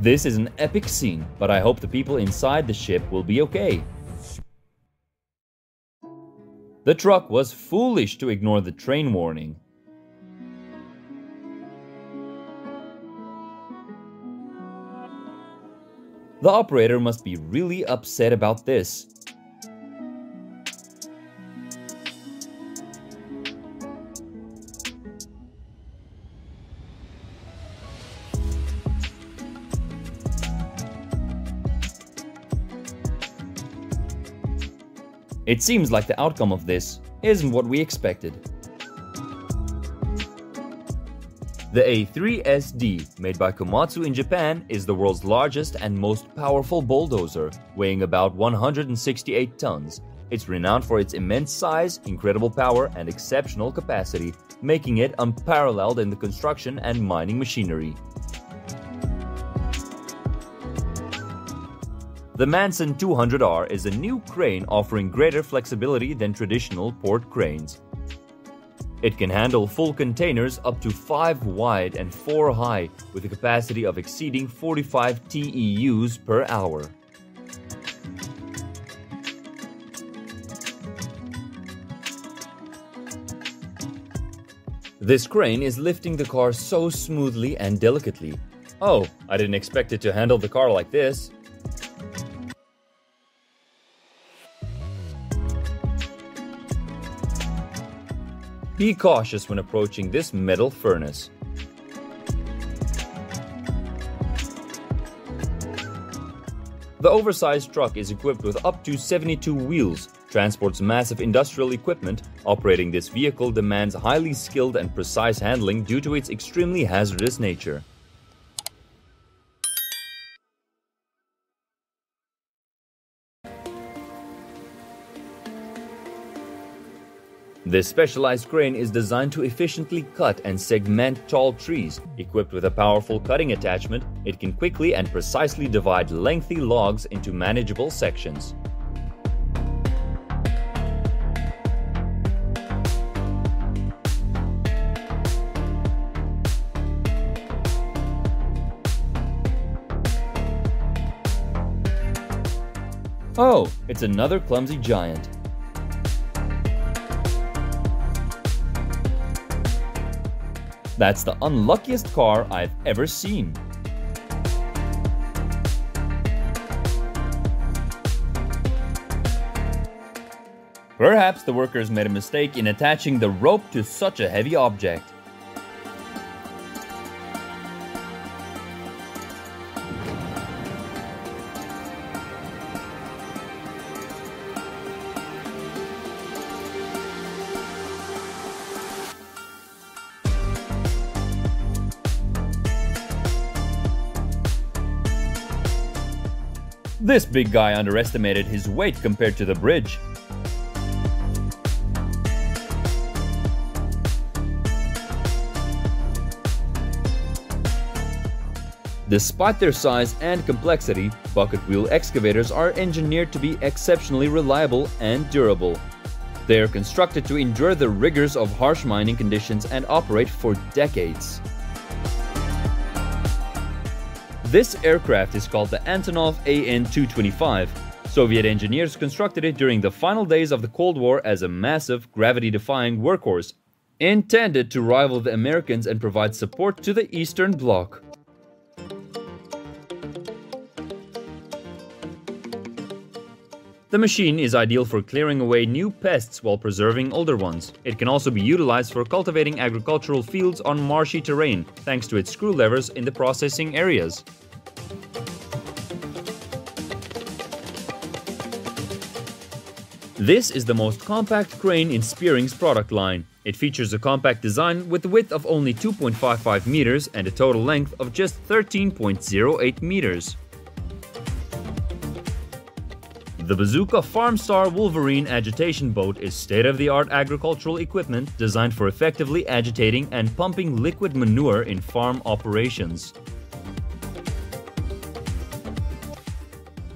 This is an epic scene, but I hope the people inside the ship will be okay. The truck was foolish to ignore the train warning. The operator must be really upset about this. It seems like the outcome of this isn't what we expected. The A three S D, made by Komatsu in Japan, is the world's largest and most powerful bulldozer, weighing about one hundred sixty-eight tons. It's renowned for its immense size, incredible power, and exceptional capacity, making it unparalleled in the construction and mining machinery. The Manson two hundred R is a new crane offering greater flexibility than traditional port cranes. It can handle full containers up to five wide and four high, with a capacity of exceeding forty-five T E Us per hour. This crane is lifting the car so smoothly and delicately. Oh, I didn't expect it to handle the car like this. Be cautious when approaching this metal furnace. The oversized truck is equipped with up to seventy-two wheels, transports massive industrial equipment. Operating this vehicle demands highly skilled and precise handling due to its extremely hazardous nature. This specialized crane is designed to efficiently cut and segment tall trees. Equipped with a powerful cutting attachment, it can quickly and precisely divide lengthy logs into manageable sections. Oh, it's another clumsy giant. That's the unluckiest car I've ever seen. Perhaps the workers made a mistake in attaching the rope to such a heavy object. This big guy underestimated his weight compared to the bridge. Despite their size and complexity, bucket wheel excavators are engineered to be exceptionally reliable and durable. They are constructed to endure the rigors of harsh mining conditions and operate for decades. This aircraft is called the Antonov A N two twenty-five. Soviet engineers constructed it during the final days of the Cold War as a massive, gravity-defying workhorse, intended to rival the Americans and provide support to the Eastern Bloc. The machine is ideal for clearing away new pests while preserving older ones. It can also be utilized for cultivating agricultural fields on marshy terrain, thanks to its screw levers in the processing areas. This is the most compact crane in Spearing's product line. It features a compact design with a width of only two point five five meters and a total length of just thirteen point zero eight meters. The Bazooka Farmstar Wolverine agitation boat is state-of-the-art agricultural equipment designed for effectively agitating and pumping liquid manure in farm operations.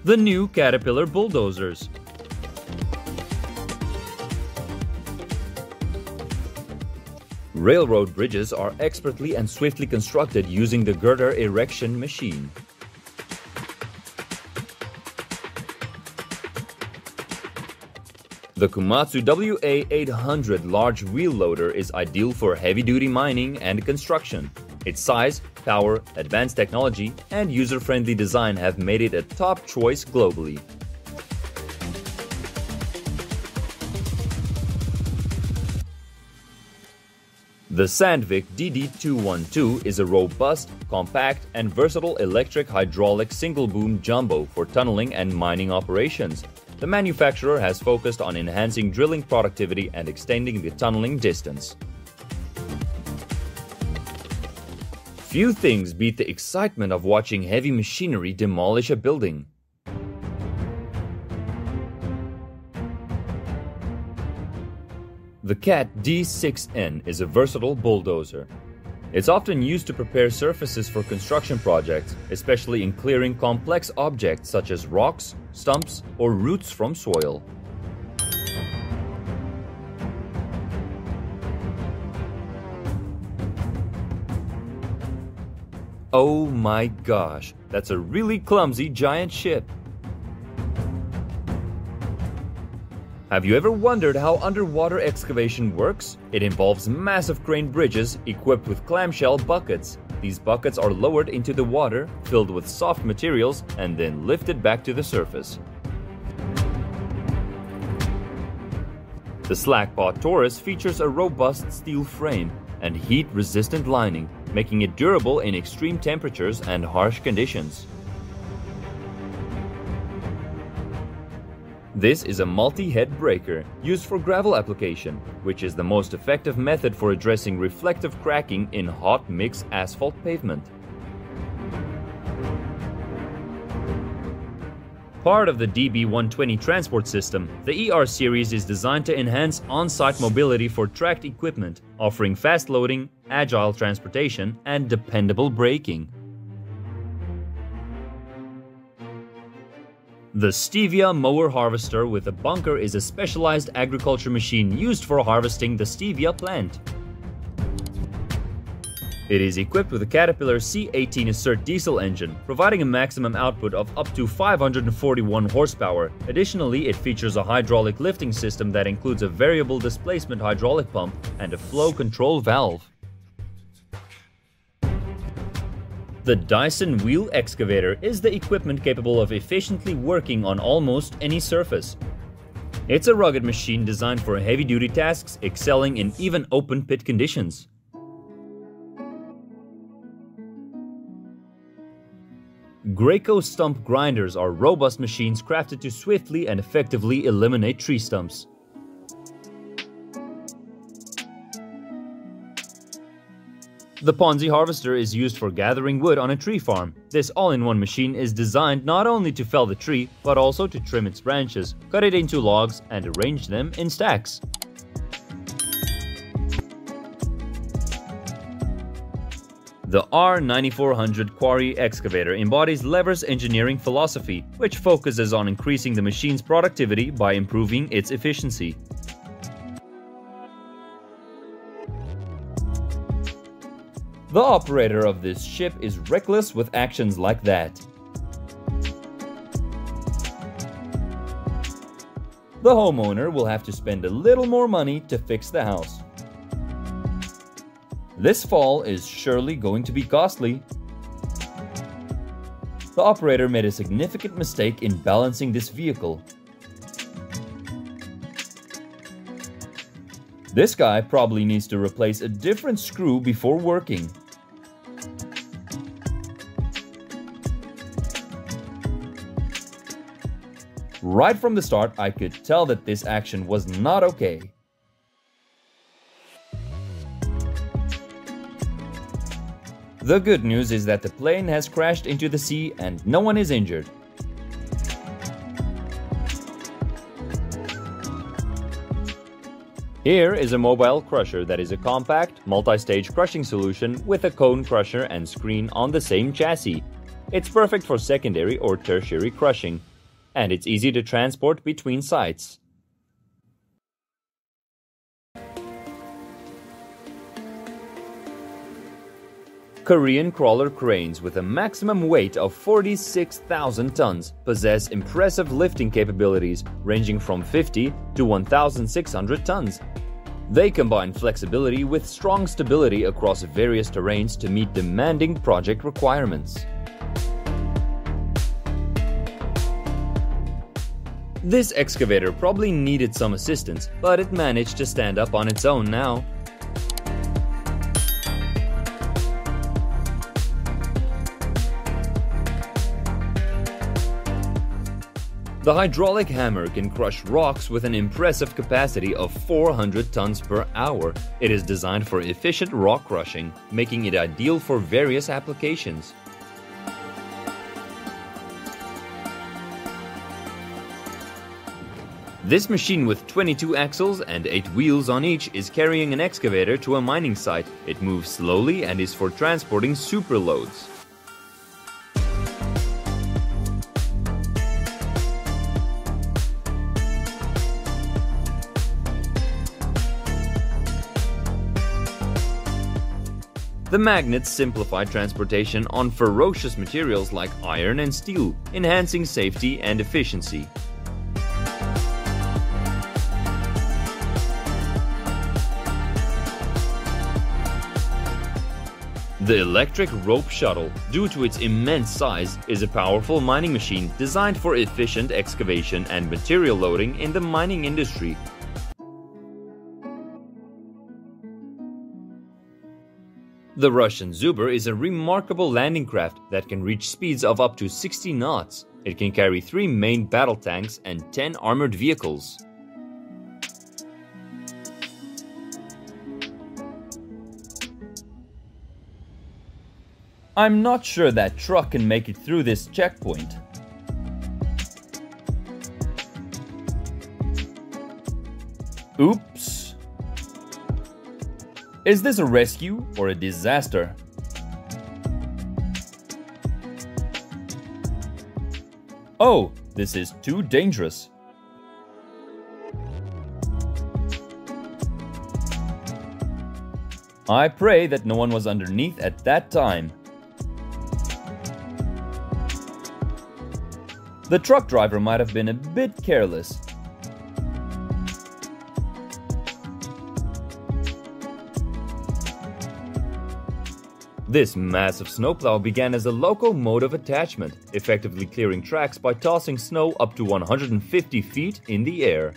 The new Caterpillar bulldozers. Railroad bridges are expertly and swiftly constructed using the girder erection machine. The Komatsu W A eight hundred large wheel loader is ideal for heavy-duty mining and construction. Its size, power, advanced technology, and user-friendly design have made it a top choice globally. The Sandvik D D two twelve is a robust, compact, and versatile electric hydraulic single-boom jumbo for tunneling and mining operations. The manufacturer has focused on enhancing drilling productivity and extending the tunneling distance. Few things beat the excitement of watching heavy machinery demolish a building. The Cat D six N is a versatile bulldozer. It's often used to prepare surfaces for construction projects, especially in clearing complex objects such as rocks, stumps, or roots from soil. Oh my gosh, that's a really clumsy giant ship! Have you ever wondered how underwater excavation works? It involves massive crane bridges equipped with clamshell buckets. These buckets are lowered into the water, filled with soft materials, and then lifted back to the surface. The Slackpaw Taurus features a robust steel frame and heat-resistant lining, making it durable in extreme temperatures and harsh conditions. This is a multi-head breaker, used for gravel application, which is the most effective method for addressing reflective cracking in hot mix asphalt pavement. Part of the D B one twenty transport system, the E R series is designed to enhance on-site mobility for tracked equipment, offering fast loading, agile transportation, and dependable braking. The Stevia Mower Harvester with a bunker is a specialized agriculture machine used for harvesting the stevia plant. It is equipped with a Caterpillar C eighteen Assert diesel engine, providing a maximum output of up to five hundred forty-one horsepower. Additionally, it features a hydraulic lifting system that includes a variable displacement hydraulic pump and a flow control valve. The Dyson Wheel Excavator is the equipment capable of efficiently working on almost any surface. It's a rugged machine designed for heavy-duty tasks, excelling in even open pit conditions. Graco Stump Grinders are robust machines crafted to swiftly and effectively eliminate tree stumps. The Ponzi harvester is used for gathering wood on a tree farm. This all-in-one machine is designed not only to fell the tree, but also to trim its branches, cut it into logs, and arrange them in stacks. The R ninety-four hundred quarry excavator embodies Liebherr's engineering philosophy, which focuses on increasing the machine's productivity by improving its efficiency. The operator of this ship is reckless with actions like that. The homeowner will have to spend a little more money to fix the house. This fall is surely going to be costly. The operator made a significant mistake in balancing this vehicle. This guy probably needs to replace a different screw before working. Right from the start, I could tell that this action was not okay. The good news is that the plane has crashed into the sea and no one is injured. Here is a mobile crusher that is a compact, multi-stage crushing solution with a cone crusher and screen on the same chassis. It's perfect for secondary or tertiary crushing, and it's easy to transport between sites. Korean crawler cranes with a maximum weight of forty-six thousand tons possess impressive lifting capabilities ranging from fifty to one thousand six hundred tons. They combine flexibility with strong stability across various terrains to meet demanding project requirements. This excavator probably needed some assistance, but it managed to stand up on its own now. The hydraulic hammer can crush rocks with an impressive capacity of four hundred tons per hour. It is designed for efficient rock crushing, making it ideal for various applications. This machine with twenty-two axles and eight wheels on each is carrying an excavator to a mining site. It moves slowly and is for transporting superloads. The magnets simplify transportation on ferocious materials like iron and steel, enhancing safety and efficiency. The electric rope shuttle, due to its immense size, is a powerful mining machine designed for efficient excavation and material loading in the mining industry. The Russian Zubr is a remarkable landing craft that can reach speeds of up to sixty knots. It can carry three main battle tanks and ten armored vehicles. I'm not sure that truck can make it through this checkpoint. Oops. Is this a rescue or a disaster? Oh, this is too dangerous. I pray that no one was underneath at that time. The truck driver might have been a bit careless. This massive snowplow began as a locomotive attachment, effectively clearing tracks by tossing snow up to one hundred fifty feet in the air.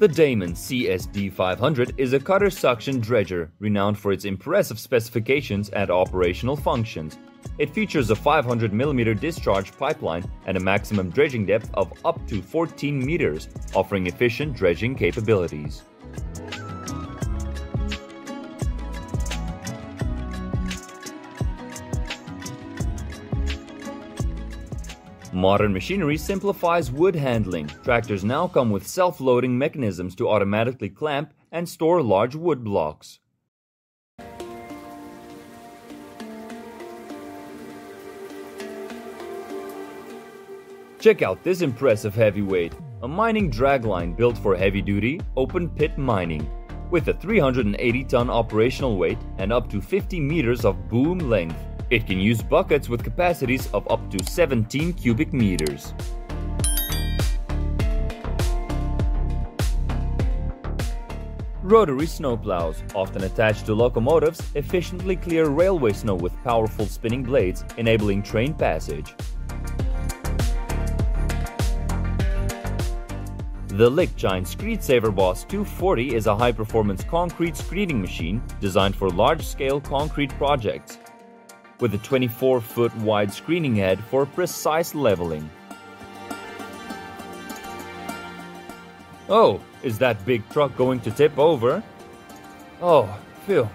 The Damon C S D five hundred is a cutter suction dredger, renowned for its impressive specifications and operational functions. It features a five hundred millimeter discharge pipeline and a maximum dredging depth of up to fourteen meters, offering efficient dredging capabilities. Modern machinery simplifies wood handling. Tractors now come with self-loading mechanisms to automatically clamp and store large wood blocks. Check out this impressive heavyweight, a mining dragline built for heavy-duty, open-pit mining. With a three hundred eighty ton operational weight and up to fifty meters of boom length, it can use buckets with capacities of up to seventeen cubic meters. Rotary snowplows, often attached to locomotives, efficiently clear railway snow with powerful spinning blades, enabling train passage. The Liebherr Screedsaver Boss two forty is a high-performance concrete screening machine designed for large-scale concrete projects, with a twenty-four foot wide screening head for precise leveling. Oh, is that big truck going to tip over? Oh, phew.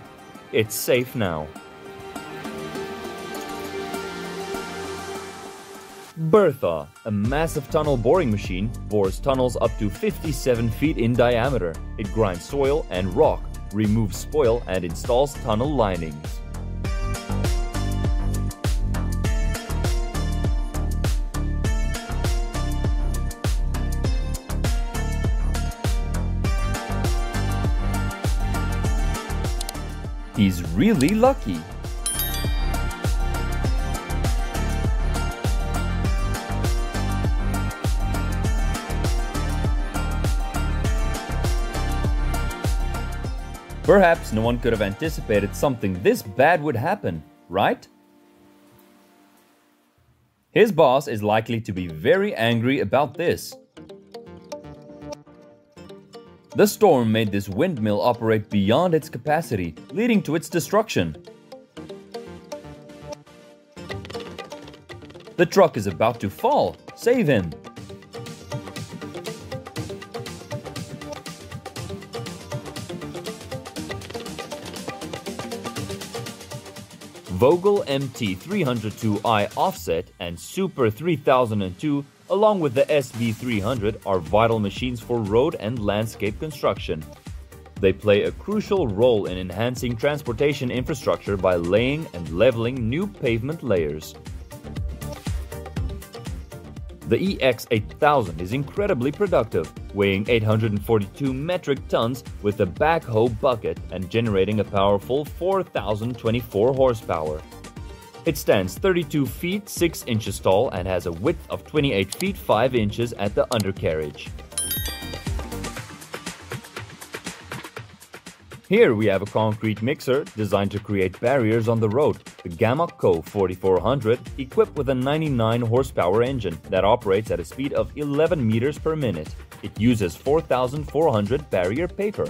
It's safe now. Bertha, a massive tunnel boring machine, bores tunnels up to fifty-seven feet in diameter. It grinds soil and rock, removes spoil, and installs tunnel linings. He's really lucky. Perhaps no one could have anticipated something this bad would happen, right? His boss is likely to be very angry about this. The storm made this windmill operate beyond its capacity, leading to its destruction. The truck is about to fall. Save him! Vogel M T three oh two i offset and Super three thousand two along with the S B three hundred are vital machines for road and landscape construction. They play a crucial role in enhancing transportation infrastructure by laying and leveling new pavement layers. The E X eight thousand is incredibly productive, weighing eight hundred forty-two metric tons with a backhoe bucket and generating a powerful four thousand twenty-four horsepower. It stands thirty-two feet six inches tall and has a width of twenty-eight feet five inches at the undercarriage. Here we have a concrete mixer designed to create barriers on the road, the Kobelco forty-four hundred, equipped with a ninety-nine horsepower engine that operates at a speed of eleven meters per minute. It uses four thousand four hundred barrier paper.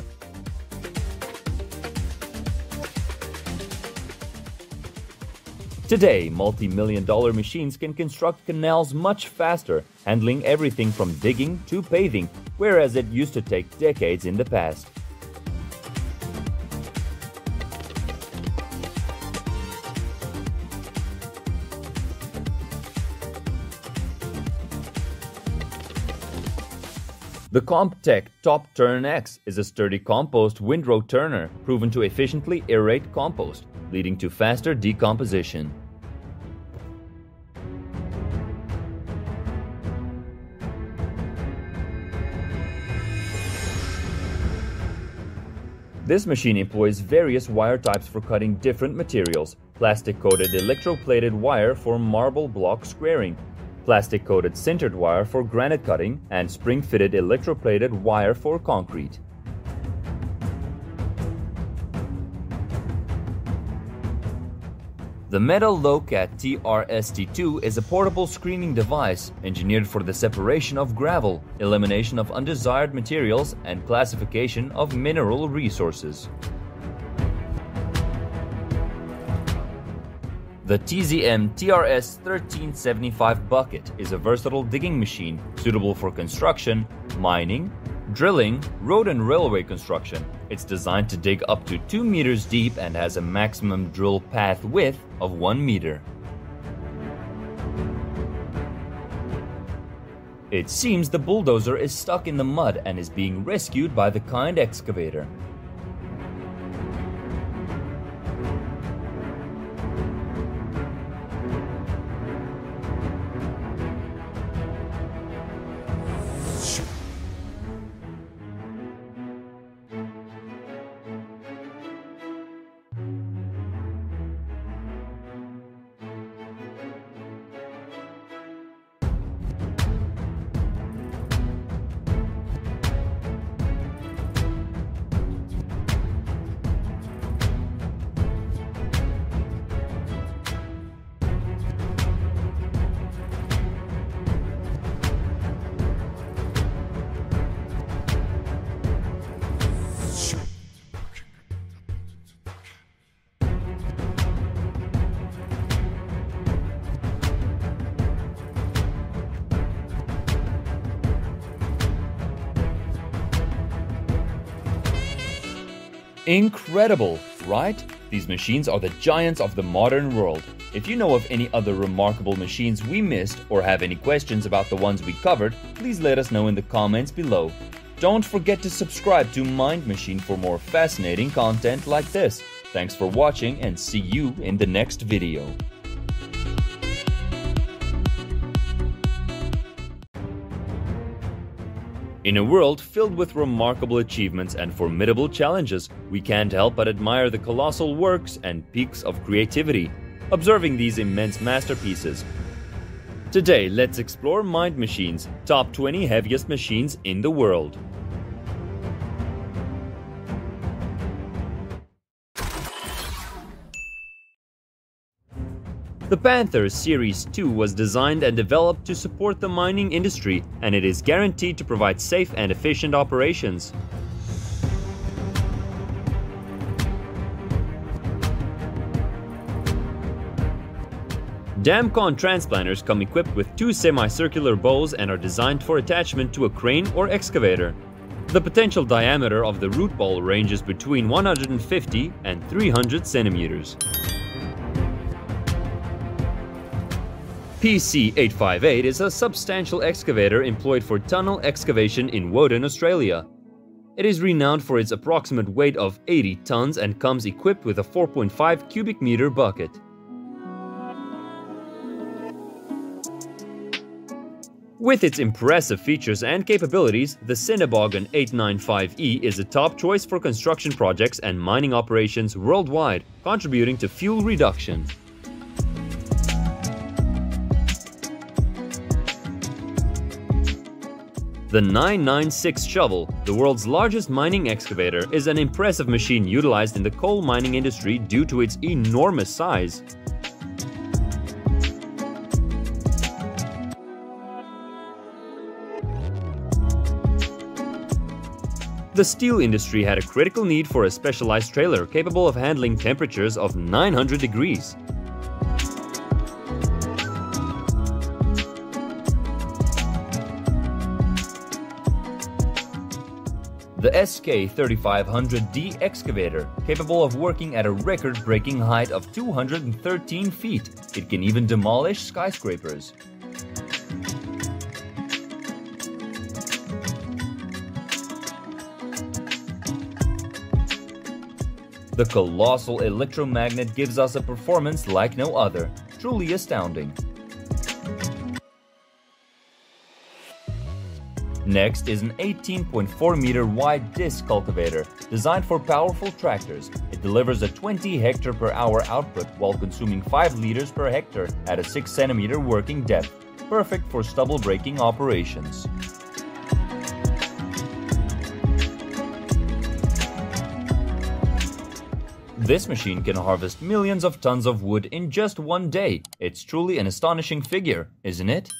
Today, multi-million dollar machines can construct canals much faster, handling everything from digging to paving, whereas it used to take decades in the past. The Comptech Top Turn X is a sturdy compost windrow turner proven to efficiently aerate compost, leading to faster decomposition. This machine employs various wire types for cutting different materials: plastic-coated electroplated wire for marble block squaring, plastic-coated sintered wire for granite cutting, and spring-fitted electroplated wire for concrete. The Metallocat T R S T two is a portable screening device engineered for the separation of gravel, elimination of undesired materials, and classification of mineral resources. The T Z M T R S thirteen seventy-five bucket is a versatile digging machine suitable for construction, mining, drilling, road and railway construction. It's designed to dig up to two meters deep and has a maximum drill path width of one meter. It seems the bulldozer is stuck in the mud and is being rescued by the kind excavator. Incredible, right? These machines are the giants of the modern world. If you know of any other remarkable machines we missed or have any questions about the ones we covered, please let us know in the comments below. Don't forget to subscribe to Mind Machine for more fascinating content like this. Thanks for watching and see you in the next video. In a world filled with remarkable achievements and formidable challenges, we can't help but admire the colossal works and peaks of creativity, observing these immense masterpieces. Today, let's explore Mind Machines, top twenty heaviest machines in the world. The Panther Series two was designed and developed to support the mining industry, and it is guaranteed to provide safe and efficient operations. Damcon transplanters come equipped with two semicircular bows and are designed for attachment to a crane or excavator. The potential diameter of the root ball ranges between one hundred fifty and three hundred centimeters. P C eight fifty-eight is a substantial excavator employed for tunnel excavation in Woden, Australia. It is renowned for its approximate weight of eighty tons and comes equipped with a four point five cubic meter bucket. With its impressive features and capabilities, the Kogan eight ninety-five E is a top choice for construction projects and mining operations worldwide, contributing to fuel reduction. The nine ninety-six shovel, the world's largest mining excavator, is an impressive machine utilized in the coal mining industry due to its enormous size. The steel industry had a critical need for a specialized trailer capable of handling temperatures of nine hundred degrees. The S K thirty-five hundred D excavator, capable of working at a record-breaking height of two hundred thirteen feet. It can even demolish skyscrapers. The colossal electromagnet gives us a performance like no other, truly astounding. Next is an eighteen point four meter wide disc cultivator, designed for powerful tractors. It delivers a twenty hectare per hour output while consuming five liters per hectare at a six centimeter working depth, perfect for stubble breaking operations. This machine can harvest millions of tons of wood in just one day. It's truly an astonishing figure, isn't it?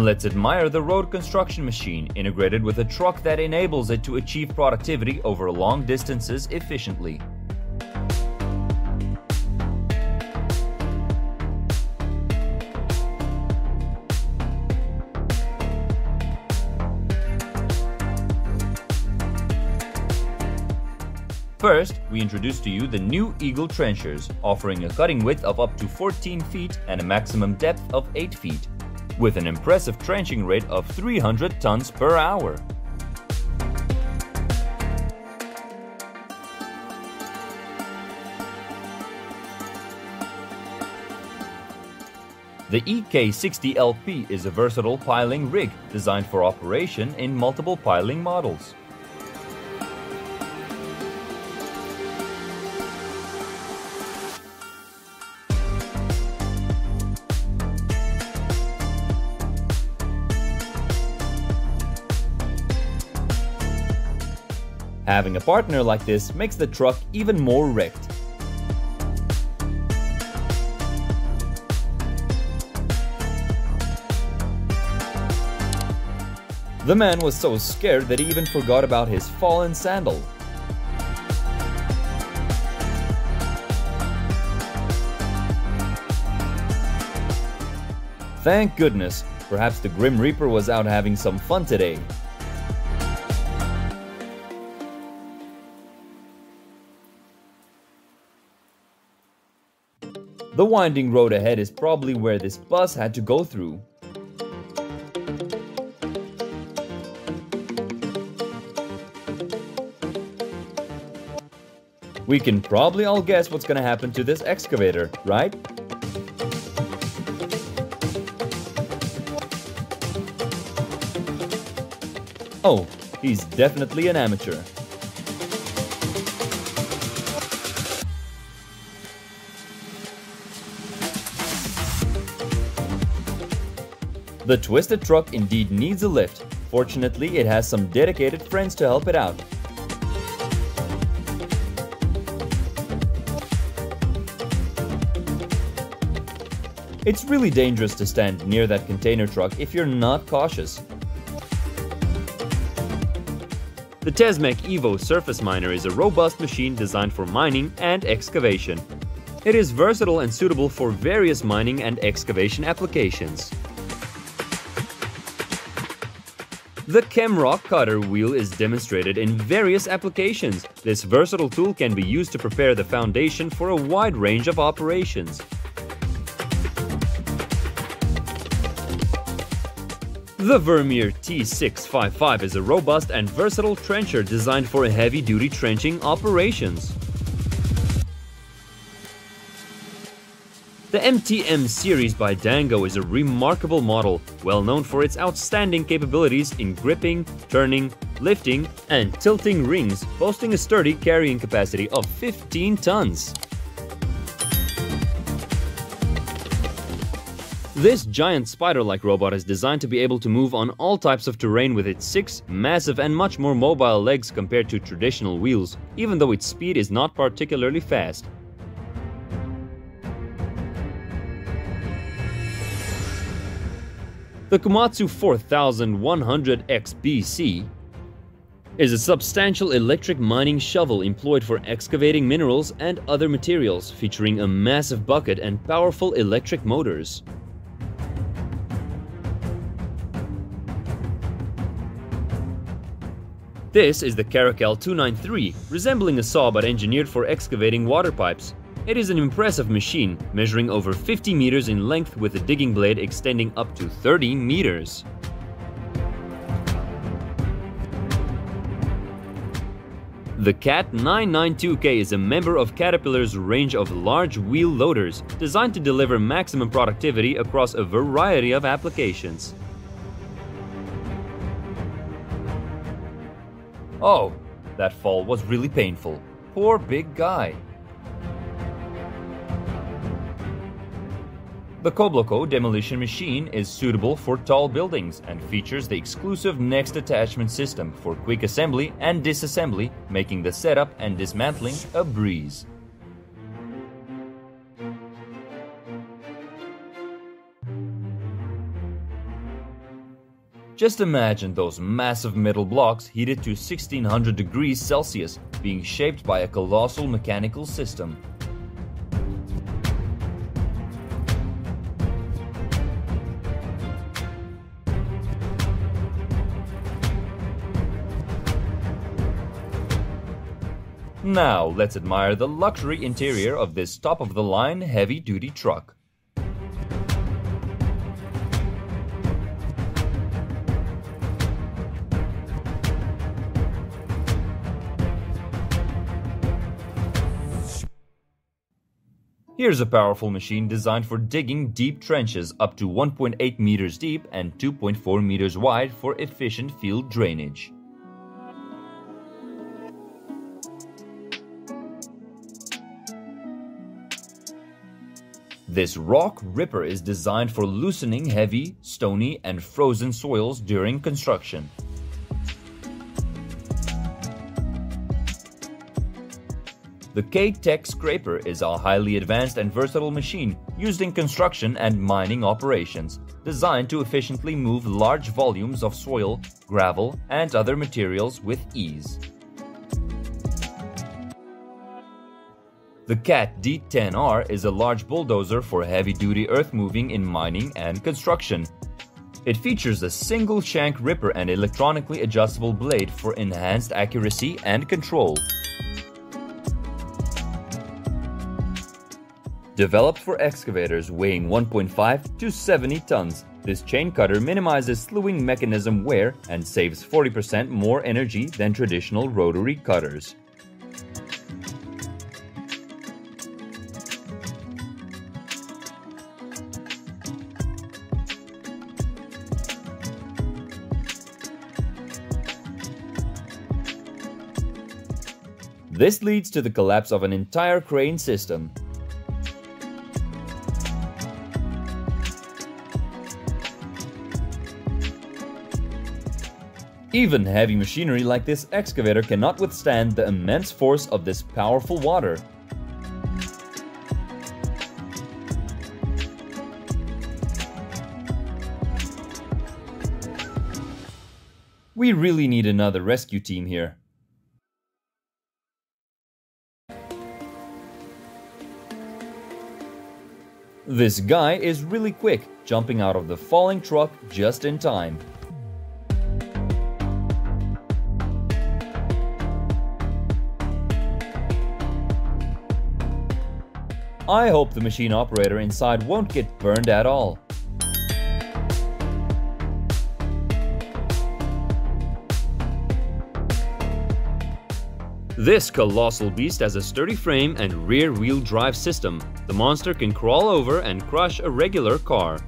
Let's admire the road construction machine integrated with a truck that enables it to achieve productivity over long distances efficiently. First, we introduce to you the new Eagle Trenchers, offering a cutting width of up to fourteen feet and a maximum depth of eight feet, with an impressive trenching rate of three hundred tons per hour. The E K sixty L P is a versatile piling rig designed for operation in multiple piling models. Having a partner like this makes the truck even more wrecked. The man was so scared that he even forgot about his fallen sandal. Thank goodness, perhaps the Grim Reaper was out having some fun today. The winding road ahead is probably where this bus had to go through. We can probably all guess what's gonna happen to this excavator, right? Oh, he's definitely an amateur. The twisted truck indeed needs a lift. Fortunately, it has some dedicated friends to help it out. It's really dangerous to stand near that container truck if you're not cautious. The Tesmec Evo Surface Miner is a robust machine designed for mining and excavation. It is versatile and suitable for various mining and excavation applications. The Chemrock cutter wheel is demonstrated in various applications. This versatile tool can be used to prepare the foundation for a wide range of operations. The Vermeer T six fifty-five is a robust and versatile trencher designed for heavy-duty trenching operations. The M T M series by Dango is a remarkable model, well known for its outstanding capabilities in gripping, turning, lifting, and tilting rings, boasting a sturdy carrying capacity of fifteen tons. This giant spider-like robot is designed to be able to move on all types of terrain with its six massive and much more mobile legs compared to traditional wheels, even though its speed is not particularly fast. The Komatsu forty-one hundred X B C is a substantial electric mining shovel employed for excavating minerals and other materials, featuring a massive bucket and powerful electric motors. This is the Caracal two ninety-three, resembling a saw but engineered for excavating water pipes. It is an impressive machine, measuring over fifty meters in length with a digging blade extending up to thirty meters. The Cat nine ninety-two K is a member of Caterpillar's range of large wheel loaders, designed to deliver maximum productivity across a variety of applications. Oh, that fall was really painful. Poor big guy. The Kobelco demolition machine is suitable for tall buildings and features the exclusive next attachment system for quick assembly and disassembly, making the setup and dismantling a breeze. Just imagine those massive metal blocks heated to sixteen hundred degrees Celsius being shaped by a colossal mechanical system. Now let's admire the luxury interior of this top-of-the-line heavy-duty truck. Here's a powerful machine designed for digging deep trenches up to one point eight meters deep and two point four meters wide for efficient field drainage. This rock ripper is designed for loosening heavy, stony, and frozen soils during construction. The K-Tech Scraper is a highly advanced and versatile machine used in construction and mining operations, designed to efficiently move large volumes of soil, gravel, and other materials with ease. The Cat D ten R is a large bulldozer for heavy-duty earth moving in mining and construction. It features a single shank ripper and electronically adjustable blade for enhanced accuracy and control. Developed for excavators weighing one point five to seventy tons, this chain cutter minimizes slewing mechanism wear and saves forty percent more energy than traditional rotary cutters. This leads to the collapse of an entire crane system. Even heavy machinery like this excavator cannot withstand the immense force of this powerful water. We really need another rescue team here. This guy is really quick, jumping out of the falling truck just in time. I hope the machine operator inside won't get burned at all. This colossal beast has a sturdy frame and rear-wheel drive system. The monster can crawl over and crush a regular car.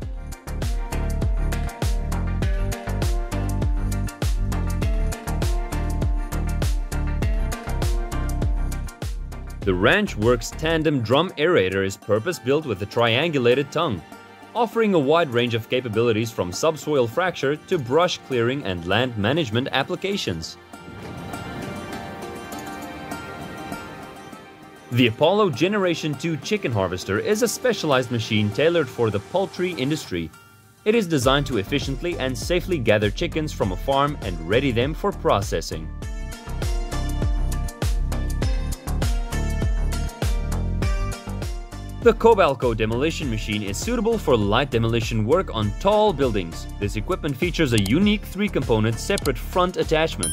The Ranch Works Tandem Drum Aerator is purpose-built with a triangulated tongue, offering a wide range of capabilities from subsoil fracture to brush clearing and land management applications. The Apollo Generation two Chicken Harvester is a specialized machine tailored for the poultry industry. It is designed to efficiently and safely gather chickens from a farm and ready them for processing. The Kobelco demolition machine is suitable for light demolition work on tall buildings. This equipment features a unique three-component separate front attachment.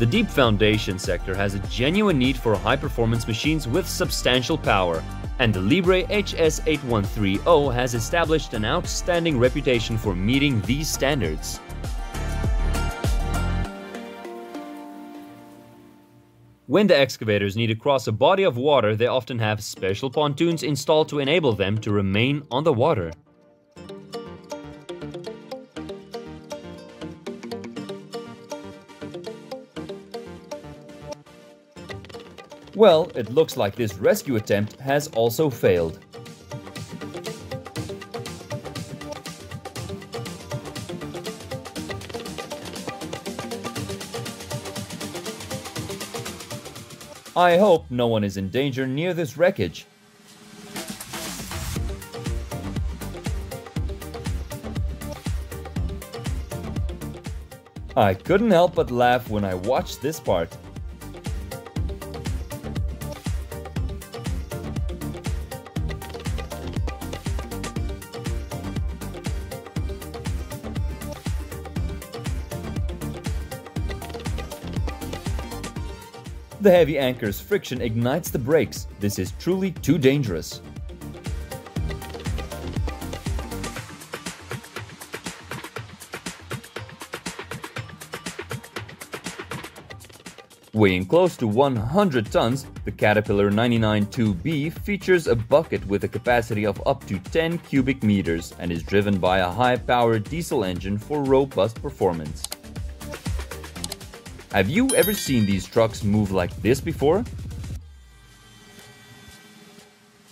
The deep foundation sector has a genuine need for high-performance machines with substantial power, and the Liebherr H S eight one three zero has established an outstanding reputation for meeting these standards. When the excavators need to cross a body of water, they often have special pontoons installed to enable them to remain on the water. Well, it looks like this rescue attempt has also failed. I hope no one is in danger near this wreckage. I couldn't help but laugh when I watched this part. The heavy anchor's friction ignites the brakes. This is truly too dangerous. Weighing close to one hundred tons, the Caterpillar nine ninety-two B features a bucket with a capacity of up to ten cubic meters and is driven by a high-powered diesel engine for robust performance. Have you ever seen these trucks move like this before?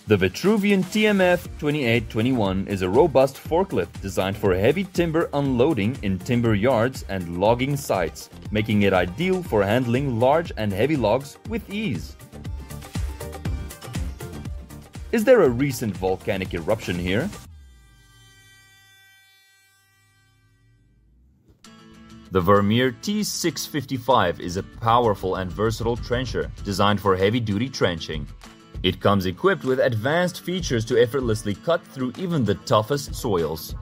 The Vitruvian T M F twenty-eight twenty-one is a robust forklift designed for heavy timber unloading in timber yards and logging sites, making it ideal for handling large and heavy logs with ease. Is there a recent volcanic eruption here? The Vermeer T six fifty-five is a powerful and versatile trencher designed for heavy-duty trenching. It comes equipped with advanced features to effortlessly cut through even the toughest soils.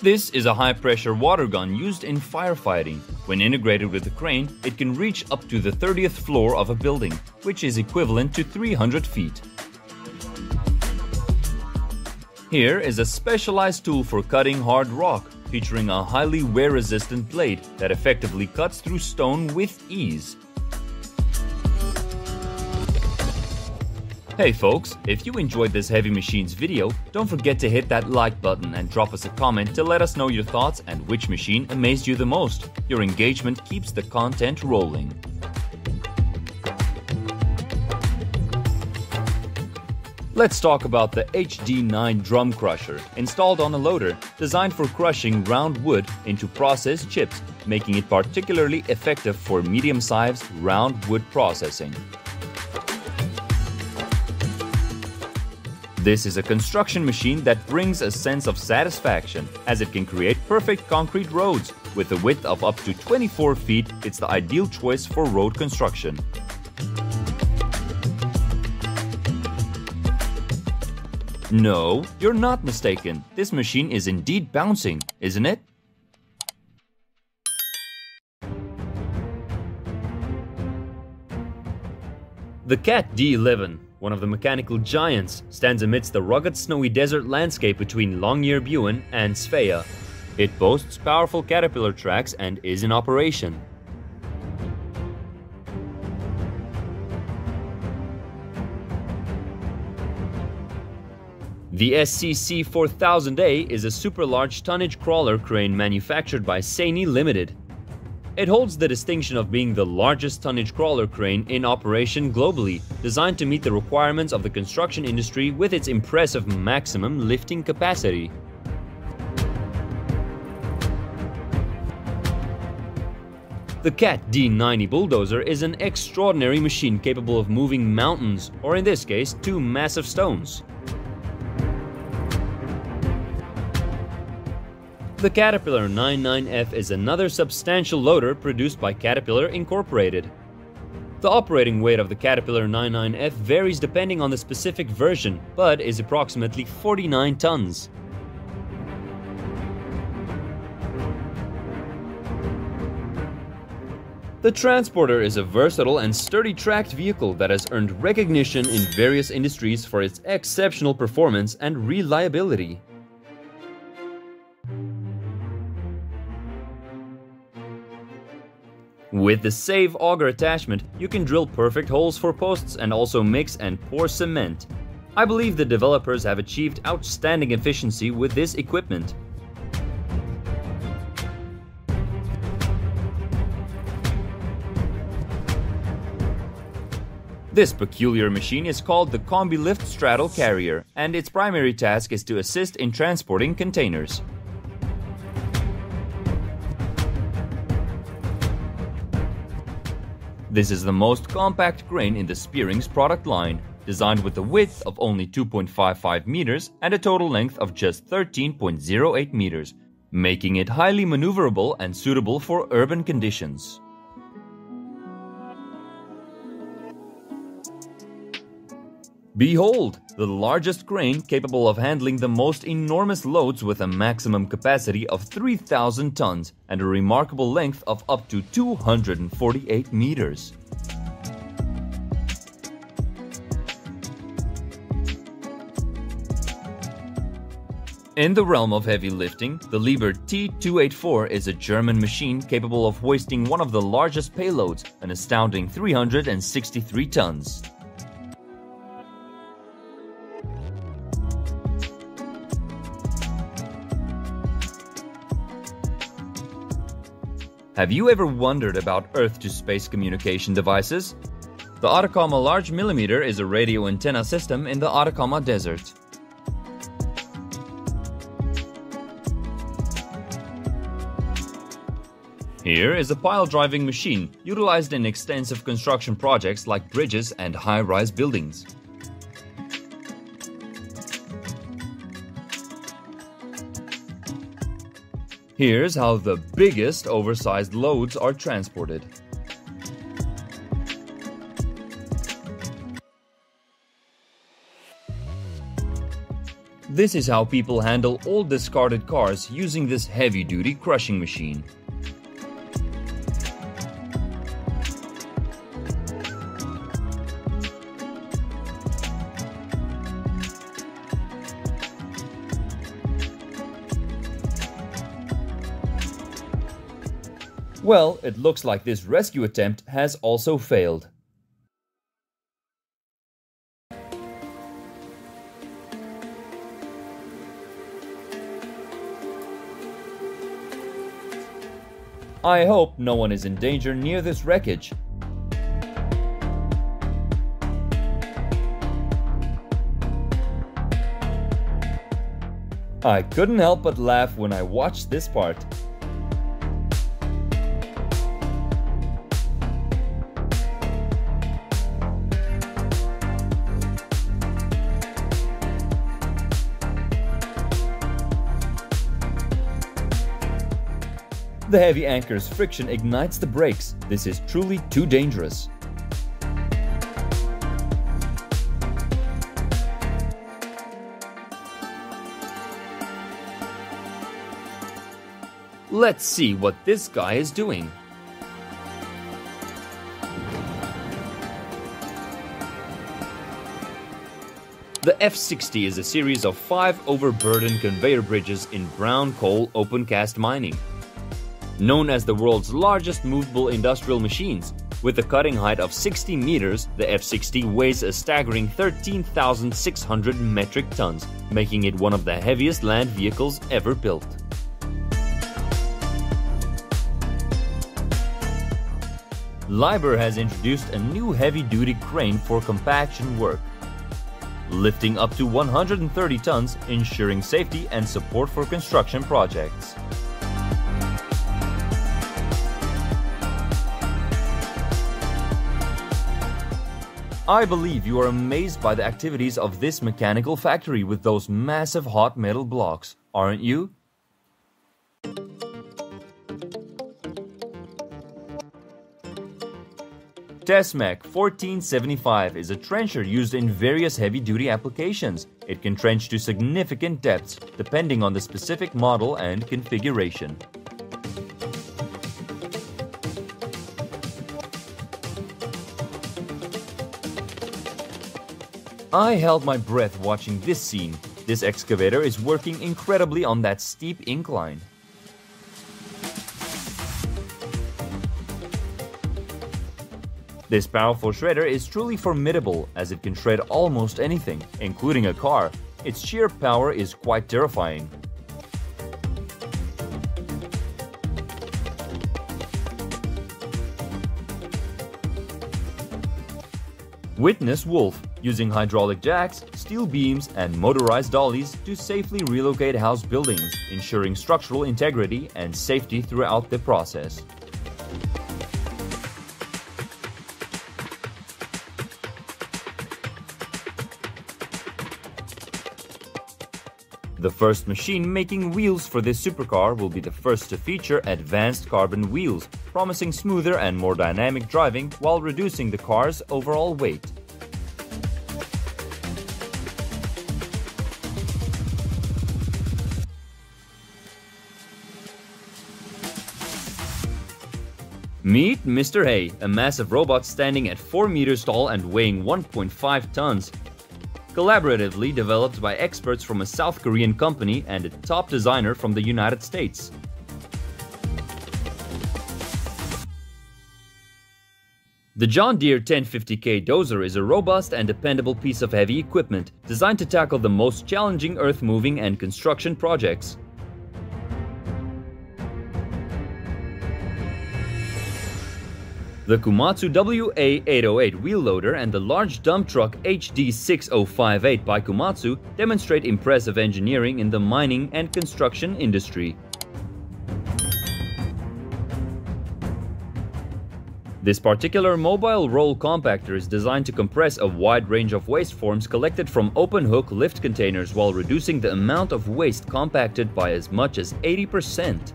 This is a high-pressure water gun used in firefighting. When integrated with a crane, it can reach up to the thirtieth floor of a building, which is equivalent to three hundred feet. Here is a specialized tool for cutting hard rock, featuring a highly wear-resistant blade that effectively cuts through stone with ease. Hey folks, if you enjoyed this Heavy Machines video, don't forget to hit that like button and drop us a comment to let us know your thoughts and which machine amazed you the most. Your engagement keeps the content rolling. Let's talk about the H D nine Drum Crusher, installed on a loader, designed for crushing round wood into processed chips, making it particularly effective for medium-sized round wood processing. This is a construction machine that brings a sense of satisfaction, as it can create perfect concrete roads. With a width of up to twenty-four feet, it's the ideal choice for road construction. No, you're not mistaken. This machine is indeed bouncing, isn't it? The Cat D eleven, one of the mechanical giants, stands amidst the rugged snowy desert landscape between Longyearbyen and Svea. It boasts powerful caterpillar tracks and is in operation. The S C C four thousand A is a super-large tonnage crawler crane manufactured by Seini Limited. It holds the distinction of being the largest tonnage crawler crane in operation globally, designed to meet the requirements of the construction industry with its impressive maximum lifting capacity. The Cat D ninety bulldozer is an extraordinary machine capable of moving mountains, or in this case, two massive stones. The Caterpillar ninety-nine F is another substantial loader produced by Caterpillar Incorporated. The operating weight of the Caterpillar ninety-nine F varies depending on the specific version, but is approximately forty-nine tons. The Transporter is a versatile and sturdy tracked vehicle that has earned recognition in various industries for its exceptional performance and reliability. With the Save Auger attachment, you can drill perfect holes for posts and also mix and pour cement. I believe the developers have achieved outstanding efficiency with this equipment. This peculiar machine is called the Combi Lift Straddle Carrier, and its primary task is to assist in transporting containers. This is the most compact crane in the Speering's product line, designed with a width of only two point five five meters and a total length of just thirteen point zero eight meters, making it highly maneuverable and suitable for urban conditions. Behold, the largest crane capable of handling the most enormous loads with a maximum capacity of three thousand tons and a remarkable length of up to two hundred forty-eight meters. In the realm of heavy lifting, the Liebherr T two eighty-four is a German machine capable of hoisting one of the largest payloads, an astounding three hundred sixty-three tons. Have you ever wondered about Earth-to-space communication devices? The Atacama Large Millimeter is a radio antenna system in the Atacama Desert. Here is a pile-driving machine utilized in extensive construction projects like bridges and high-rise buildings. Here's how the biggest oversized loads are transported. This is how people handle old discarded cars using this heavy-duty crushing machine. Well, it looks like this rescue attempt has also failed. I hope no one is in danger near this wreckage. I couldn't help but laugh when I watched this part. The heavy anchor's friction ignites the brakes. This is truly too dangerous. Let's see what this guy is doing. The F sixty is a series of five overburdened conveyor bridges in brown coal open cast mining. Known as the world's largest movable industrial machines, with a cutting height of sixty meters, the F sixty weighs a staggering thirteen thousand six hundred metric tons, making it one of the heaviest land vehicles ever built. Liebherr has introduced a new heavy-duty crane for compaction work, lifting up to one hundred thirty tons, ensuring safety and support for construction projects. I believe you are amazed by the activities of this mechanical factory with those massive hot metal blocks, aren't you? Tesmec fourteen seventy-five is a trencher used in various heavy-duty applications. It can trench to significant depths, depending on the specific model and configuration. I held my breath watching this scene. This excavator is working incredibly on that steep incline. This powerful shredder is truly formidable as it can shred almost anything, including a car. Its sheer power is quite terrifying. Witness Wolf, using hydraulic jacks, steel beams, and motorized dollies to safely relocate house buildings, ensuring structural integrity and safety throughout the process. The first machine making wheels for this supercar will be the first to feature advanced carbon wheels, promising smoother and more dynamic driving while reducing the car's overall weight. Meet Mister A, a massive robot standing at four meters tall and weighing one point five tons. Collaboratively developed by experts from a South Korean company and a top designer from the United States. The John Deere ten fifty K dozer is a robust and dependable piece of heavy equipment designed to tackle the most challenging earth-moving and construction projects. The Komatsu W A eight oh eight wheel loader and the large dump truck H D six oh five eight by Komatsu demonstrate impressive engineering in the mining and construction industry. This particular mobile roll compactor is designed to compress a wide range of waste forms collected from open hook lift containers while reducing the amount of waste compacted by as much as eighty percent.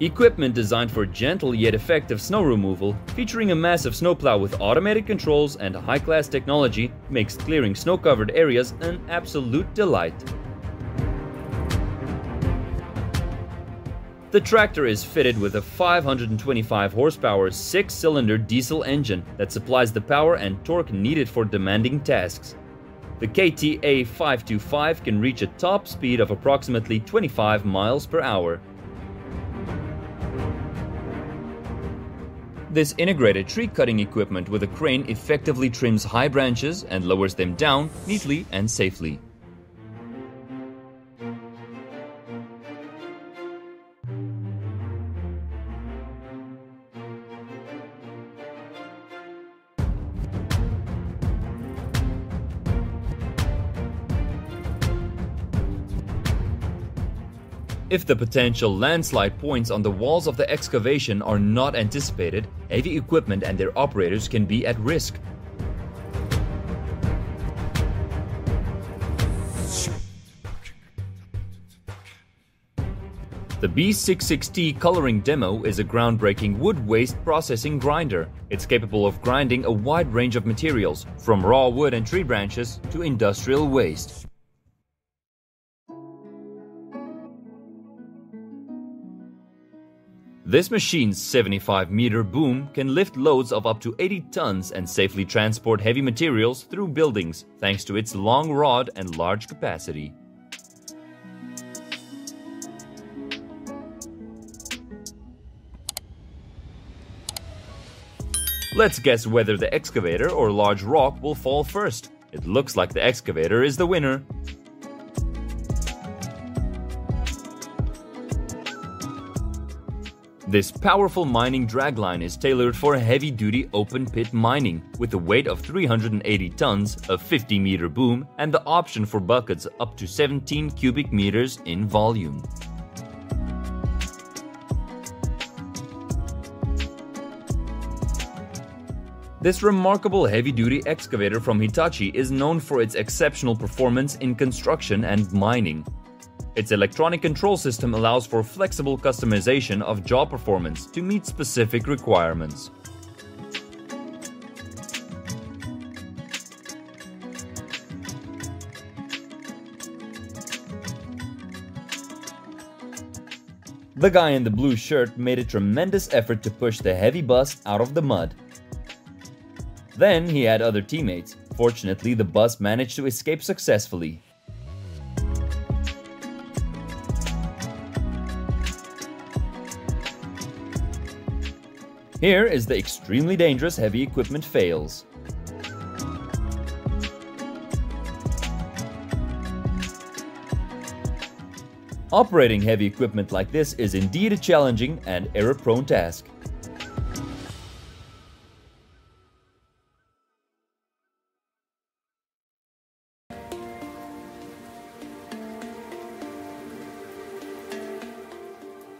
Equipment designed for gentle yet effective snow removal, featuring a massive snowplow with automated controls and high-class technology, makes clearing snow-covered areas an absolute delight. The tractor is fitted with a five hundred twenty-five horsepower six-cylinder diesel engine that supplies the power and torque needed for demanding tasks. The K T A five two five can reach a top speed of approximately twenty-five miles per hour. This integrated tree cutting equipment with a crane effectively trims high branches and lowers them down neatly and safely. If the potential landslide points on the walls of the excavation are not anticipated, heavy equipment and their operators can be at risk. The B sixty-six T coloring demo is a groundbreaking wood waste processing grinder. It's capable of grinding a wide range of materials, from raw wood and tree branches to industrial waste. This machine's seventy-five meter boom can lift loads of up to eighty tons and safely transport heavy materials through buildings thanks to its long rod and large capacity. Let's guess whether the excavator or large rock will fall first. It looks like the excavator is the winner. This powerful mining dragline is tailored for heavy-duty open-pit mining with a weight of three hundred eighty tons, a fifty meter boom, and the option for buckets up to seventeen cubic meters in volume. This remarkable heavy-duty excavator from Hitachi is known for its exceptional performance in construction and mining. Its electronic control system allows for flexible customization of jaw performance to meet specific requirements. The guy in the blue shirt made a tremendous effort to push the heavy bus out of the mud. Then he had other teammates. Fortunately, the bus managed to escape successfully. Here is the extremely dangerous heavy equipment fails. Operating heavy equipment like this is indeed a challenging and error-prone task.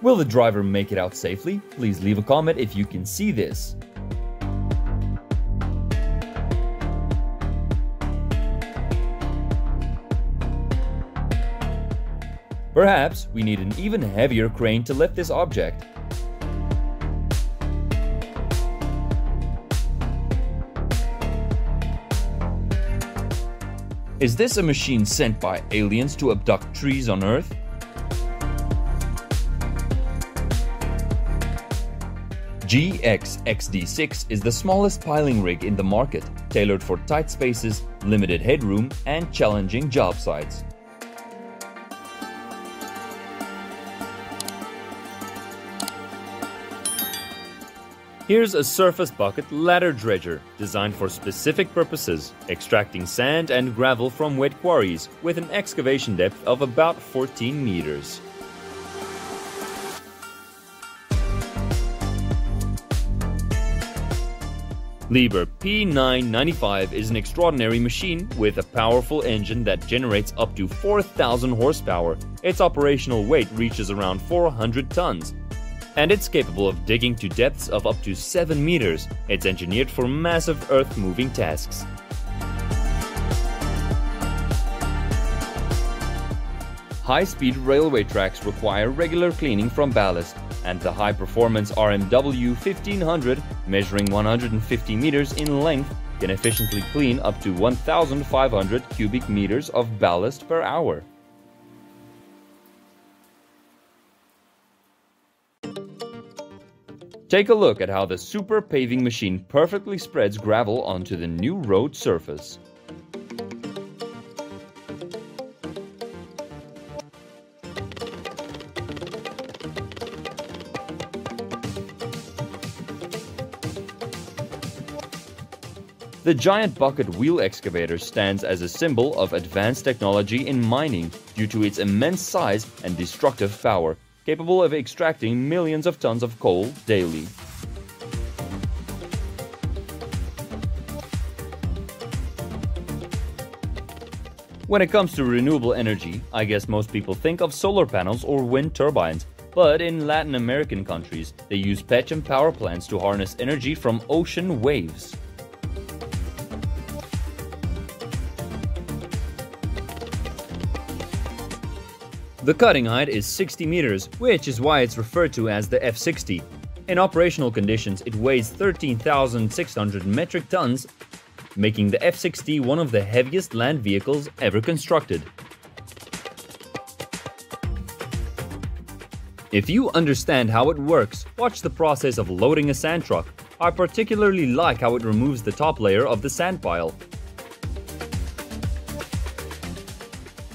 Will the driver make it out safely? Please leave a comment if you can see this. Perhaps we need an even heavier crane to lift this object. Is this a machine sent by aliens to abduct trees on Earth? G X X D six is the smallest piling rig in the market, tailored for tight spaces, limited headroom, and challenging job sites. Here's a surface bucket ladder dredger, designed for specific purposes, extracting sand and gravel from wet quarries with an excavation depth of about fourteen meters. Liebherr P nine ninety-five is an extraordinary machine with a powerful engine that generates up to four thousand horsepower. Its operational weight reaches around four hundred tons. And it's capable of digging to depths of up to seven meters. It's engineered for massive earth-moving tasks. High-speed railway tracks require regular cleaning from ballast, and the high-performance R M W fifteen hundred, measuring one hundred fifty meters in length, can efficiently clean up to one thousand five hundred cubic meters of ballast per hour. Take a look at how the super paving machine perfectly spreads gravel onto the new road surface. The giant bucket wheel excavator stands as a symbol of advanced technology in mining due to its immense size and destructive power, capable of extracting millions of tons of coal daily. When it comes to renewable energy, I guess most people think of solar panels or wind turbines, but in Latin American countries, they use petchem power plants to harness energy from ocean waves. The cutting height is sixty meters, which is why it's referred to as the F sixty. In operational conditions, it weighs thirteen thousand six hundred metric tons, making the F sixty one of the heaviest land vehicles ever constructed. If you understand how it works, watch the process of loading a sand truck. I particularly like how it removes the top layer of the sand pile.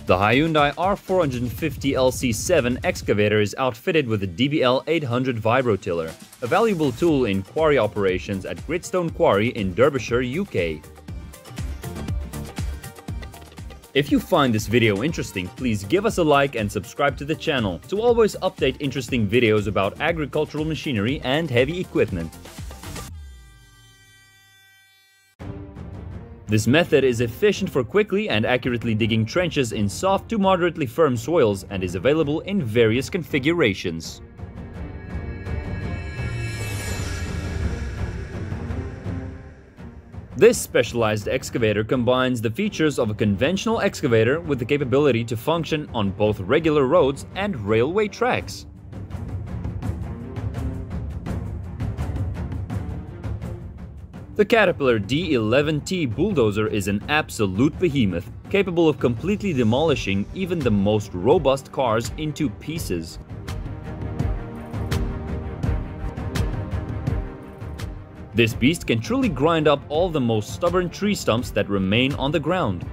The Hyundai R four fifty L C seven excavator is outfitted with a D B L eight hundred vibrotiller, a valuable tool in quarry operations at Gritstone Quarry in Derbyshire, U K. If you find this video interesting, please give us a like and subscribe to the channel to always update interesting videos about agricultural machinery and heavy equipment. This method is efficient for quickly and accurately digging trenches in soft to moderately firm soils and is available in various configurations. This specialized excavator combines the features of a conventional excavator with the capability to function on both regular roads and railway tracks. The Caterpillar D eleven T bulldozer is an absolute behemoth, capable of completely demolishing even the most robust cars into pieces. This beast can truly grind up all the most stubborn tree stumps that remain on the ground.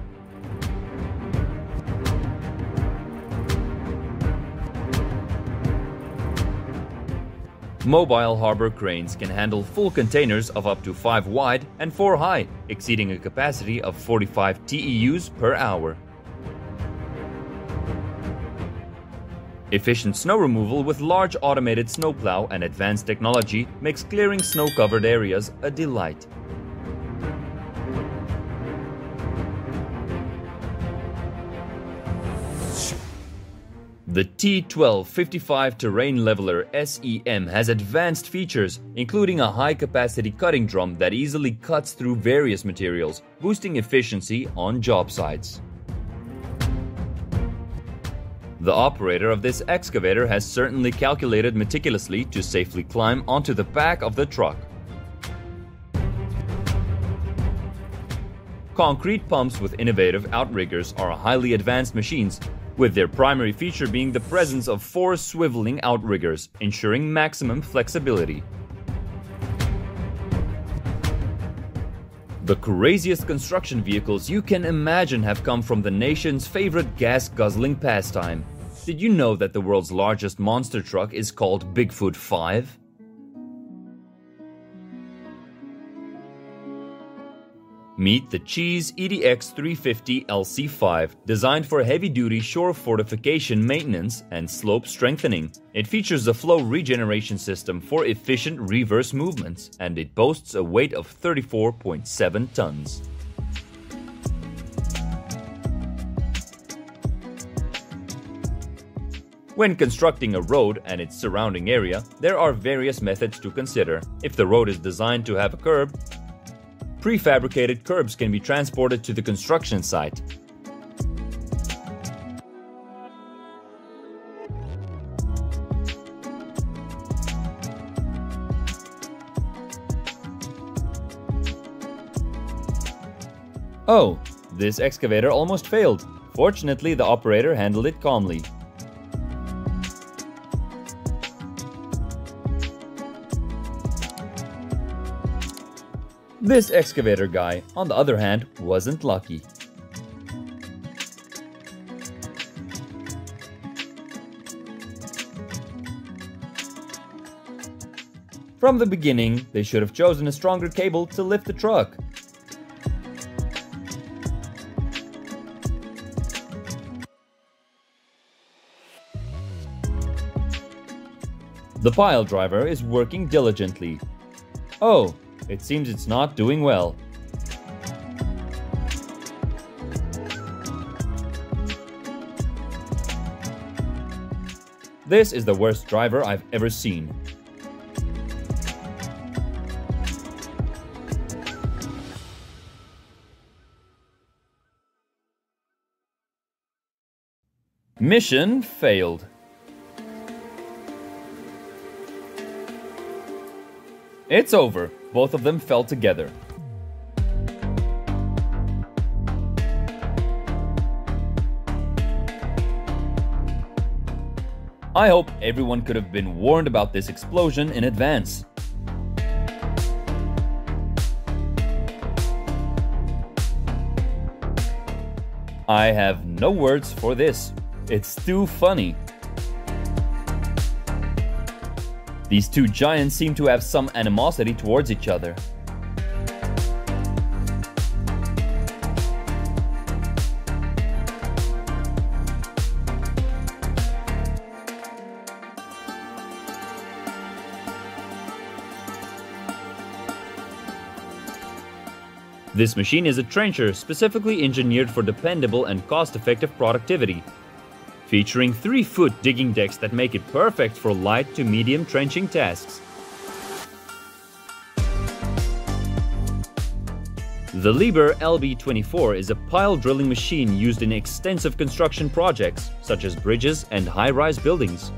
Mobile harbor cranes can handle full containers of up to five wide and four high, exceeding a capacity of forty-five T E Us per hour. Efficient snow removal with large automated snowplow and advanced technology makes clearing snow-covered areas a delight. The T twelve fifty-five Terrain Leveler S E M has advanced features, including a high-capacity cutting drum that easily cuts through various materials, boosting efficiency on job sites. The operator of this excavator has certainly calculated meticulously to safely climb onto the back of the truck. Concrete pumps with innovative outriggers are highly advanced machines, with their primary feature being the presence of four swiveling outriggers, ensuring maximum flexibility. The craziest construction vehicles you can imagine have come from the nation's favorite gas-guzzling pastime. Did you know that the world's largest monster truck is called Bigfoot five? Meet the Cheese E D X three fifty L C five, designed for heavy-duty shore fortification maintenance and slope strengthening. It features a flow regeneration system for efficient reverse movements, and it boasts a weight of thirty-four point seven tons. When constructing a road and its surrounding area, there are various methods to consider. If the road is designed to have a curb, prefabricated curbs can be transported to the construction site. Oh, this excavator almost failed. Fortunately, the operator handled it calmly. This excavator guy, on the other hand, wasn't lucky. From the beginning, they should have chosen a stronger cable to lift the truck. The pile driver is working diligently. Oh, it seems it's not doing well. This is the worst driver I've ever seen. Mission failed. It's over. Both of them fell together. I hope everyone could have been warned about this explosion in advance. I have no words for this. It's too funny. These two giants seem to have some animosity towards each other. This machine is a trencher specifically engineered for dependable and cost-effective productivity, featuring three-foot digging decks that make it perfect for light to medium trenching tasks. The Liebherr L B twenty-four is a pile drilling machine used in extensive construction projects, such as bridges and high-rise buildings.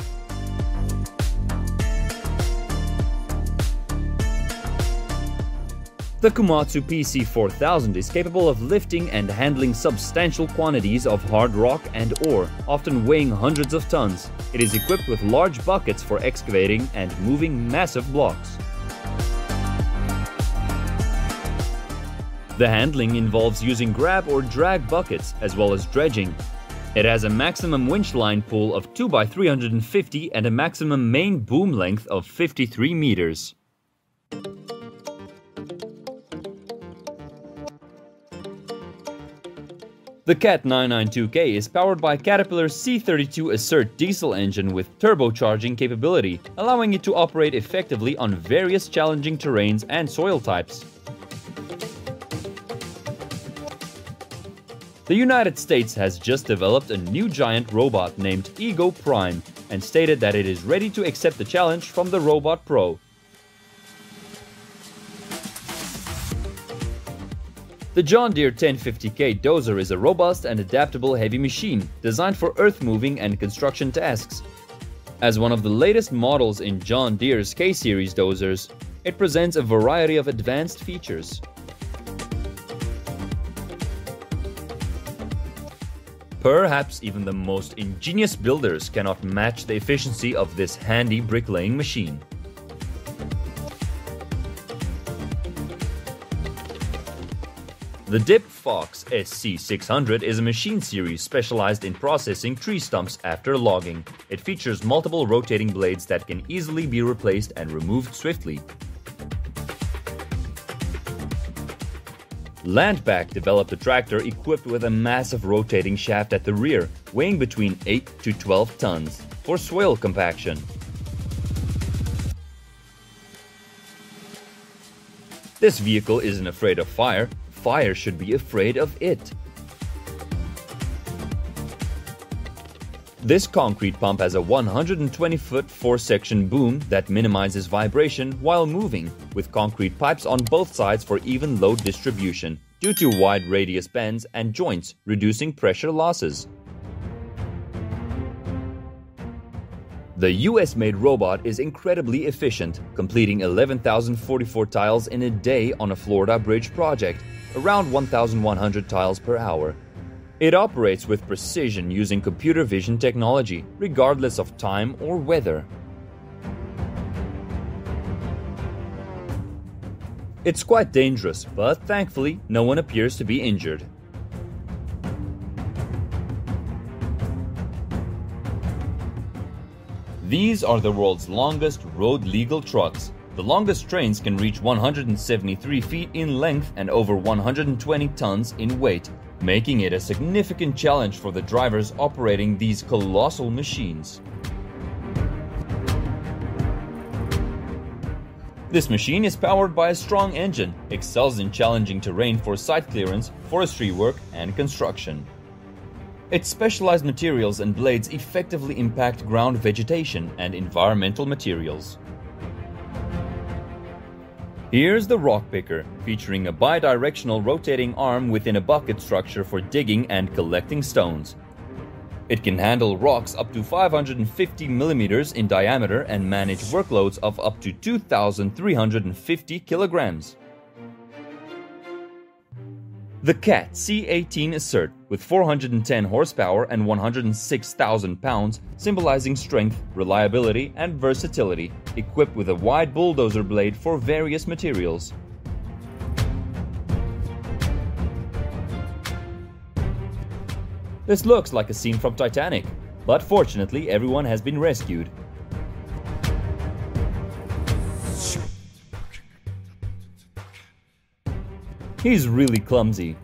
The Komatsu P C four thousand is capable of lifting and handling substantial quantities of hard rock and ore, often weighing hundreds of tons. It is equipped with large buckets for excavating and moving massive blocks. The handling involves using grab or drag buckets as well as dredging. It has a maximum winch line pull of two by three hundred fifty and a maximum main boom length of fifty-three meters. The Cat nine ninety-two K is powered by Caterpillar's C thirty-two Assert diesel engine with turbocharging capability, allowing it to operate effectively on various challenging terrains and soil types. The United States has just developed a new giant robot named Ego Prime and stated that it is ready to accept the challenge from the Robot Pro. The John Deere ten fifty K dozer is a robust and adaptable heavy machine designed for earth-moving and construction tasks. As one of the latest models in John Deere's K-Series dozers, it presents a variety of advanced features. Perhaps even the most ingenious builders cannot match the efficiency of this handy bricklaying machine. The D I P Fox S C six hundred is a machine series specialized in processing tree stumps after logging. It features multiple rotating blades that can easily be replaced and removed swiftly. Landback developed a tractor equipped with a massive rotating shaft at the rear, weighing between eight to twelve tons, for swale compaction. This vehicle isn't afraid of fire. Fire should be afraid of it. This concrete pump has a one hundred twenty foot four-section boom that minimizes vibration while moving, with concrete pipes on both sides for even load distribution, due to wide radius bends and joints, reducing pressure losses. The U S-made robot is incredibly efficient, completing eleven thousand forty-four tiles in a day on a Florida bridge project, around one thousand one hundred tiles per hour. It operates with precision using computer vision technology, regardless of time or weather. It's quite dangerous, but thankfully, no one appears to be injured. These are the world's longest road legal trucks. The longest trains can reach one hundred seventy-three feet in length and over one hundred twenty tons in weight, making it a significant challenge for the drivers operating these colossal machines. This machine is powered by a strong engine, excels in challenging terrain for site clearance, forestry work, and construction. Its specialized materials and blades effectively impact ground vegetation and environmental materials. Here's the rock picker, featuring a bi-directional rotating arm within a bucket structure for digging and collecting stones. It can handle rocks up to five hundred fifty millimeters in diameter and manage workloads of up to two thousand three hundred fifty kilograms. The Cat C eighteen Assert, with four hundred ten horsepower and one hundred six thousand pounds, symbolizing strength, reliability, and versatility, equipped with a wide bulldozer blade for various materials. This looks like a scene from Titanic, but fortunately everyone has been rescued. He's really clumsy.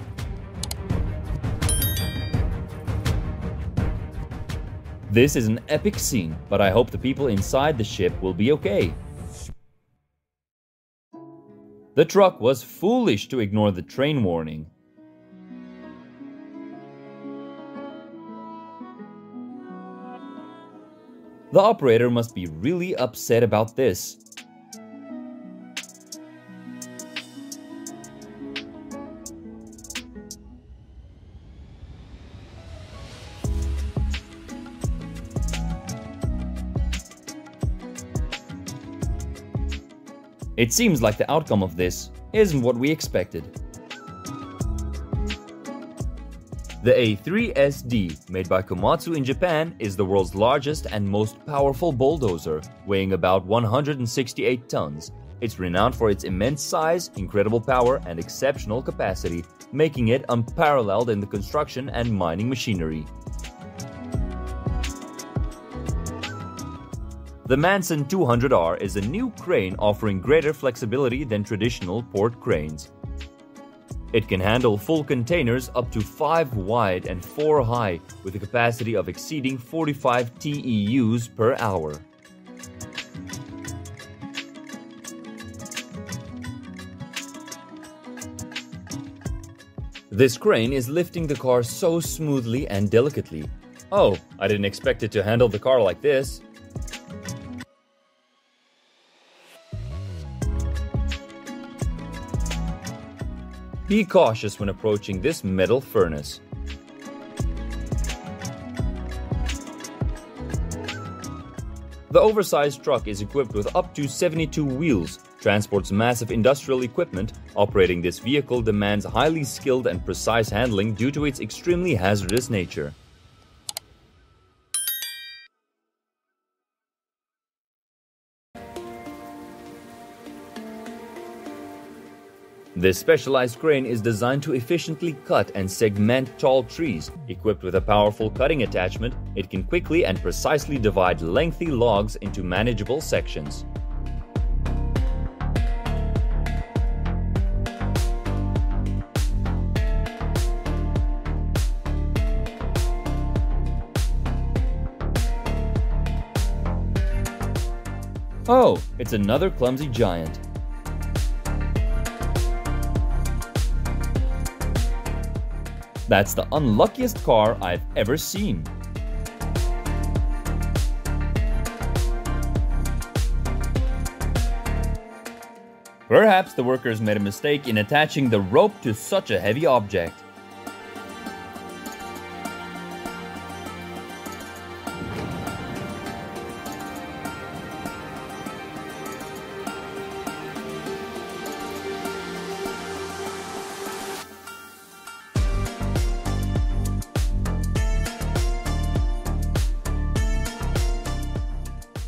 This is an epic scene, but I hope the people inside the ship will be okay. The truck was foolish to ignore the train warning. The operator must be really upset about this. It seems like the outcome of this isn't what we expected. The A three S D, made by Komatsu in Japan, is the world's largest and most powerful bulldozer, weighing about one hundred sixty-eight tons. It's renowned for its immense size, incredible power, and exceptional capacity, making it unparalleled in the construction and mining machinery. The Manson two hundred R is a new crane offering greater flexibility than traditional port cranes. It can handle full containers up to five wide and four high, with a capacity of exceeding forty-five T E Us per hour. This crane is lifting the car so smoothly and delicately. Oh, I didn't expect it to handle the car like this. Be cautious when approaching this metal furnace. The oversized truck is equipped with up to seventy-two wheels, transports massive industrial equipment. Operating this vehicle demands highly skilled and precise handling due to its extremely hazardous nature. This specialized crane is designed to efficiently cut and segment tall trees. Equipped with a powerful cutting attachment, it can quickly and precisely divide lengthy logs into manageable sections. Oh, it's another clumsy giant. That's the unluckiest car I've ever seen. Perhaps the workers made a mistake in attaching the rope to such a heavy object.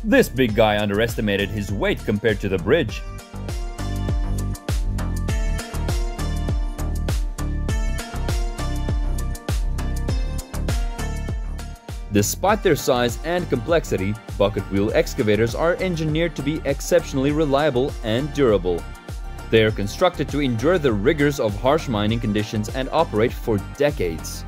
This big guy underestimated his weight compared to the bridge. Despite their size and complexity, bucket wheel excavators are engineered to be exceptionally reliable and durable. They are constructed to endure the rigors of harsh mining conditions and operate for decades.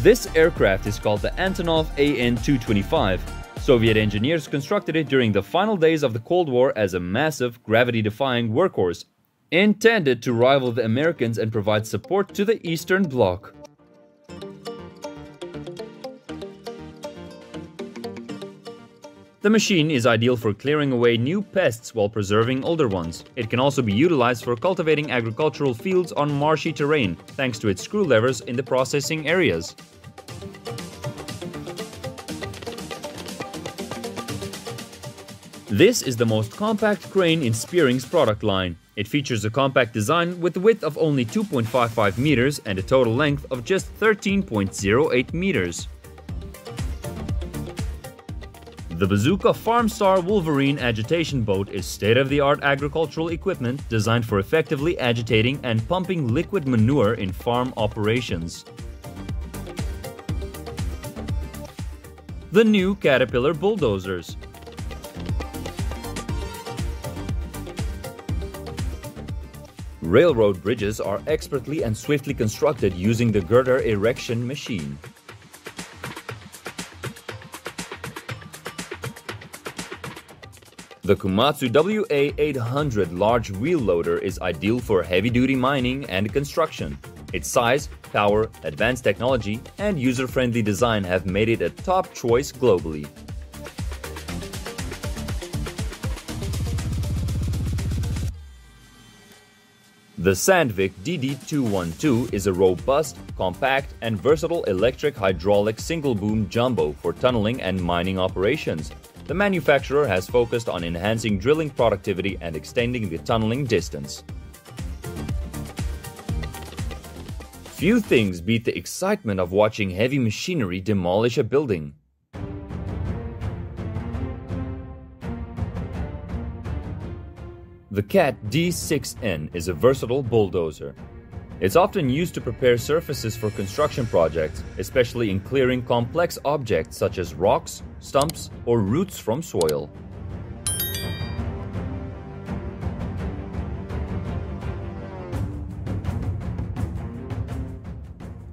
This aircraft is called the Antonov A N two twenty-five. Soviet engineers constructed it during the final days of the Cold War as a massive, gravity-defying workhorse, intended to rival the Americans and provide support to the Eastern Bloc. The machine is ideal for clearing away new pests while preserving older ones. It can also be utilized for cultivating agricultural fields on marshy terrain, thanks to its screw levers in the processing areas. This is the most compact crane in Spearing's product line. It features a compact design with a width of only two point five five meters and a total length of just thirteen point zero eight meters. The Bazooka Farmstar Wolverine agitation boat is state-of-the-art agricultural equipment designed for effectively agitating and pumping liquid manure in farm operations. The new Caterpillar bulldozers. Railroad bridges are expertly and swiftly constructed using the girder erection machine. The Komatsu W A eight hundred large wheel loader is ideal for heavy-duty mining and construction. Its size, power, advanced technology, and user-friendly design have made it a top choice globally. The Sandvik D D two twelve is a robust, compact, and versatile electric-hydraulic single-boom jumbo for tunneling and mining operations. The manufacturer has focused on enhancing drilling productivity and extending the tunneling distance. Few things beat the excitement of watching heavy machinery demolish a building. The Cat D six N is a versatile bulldozer. It's often used to prepare surfaces for construction projects, especially in clearing complex objects such as rocks, stumps, or roots from soil.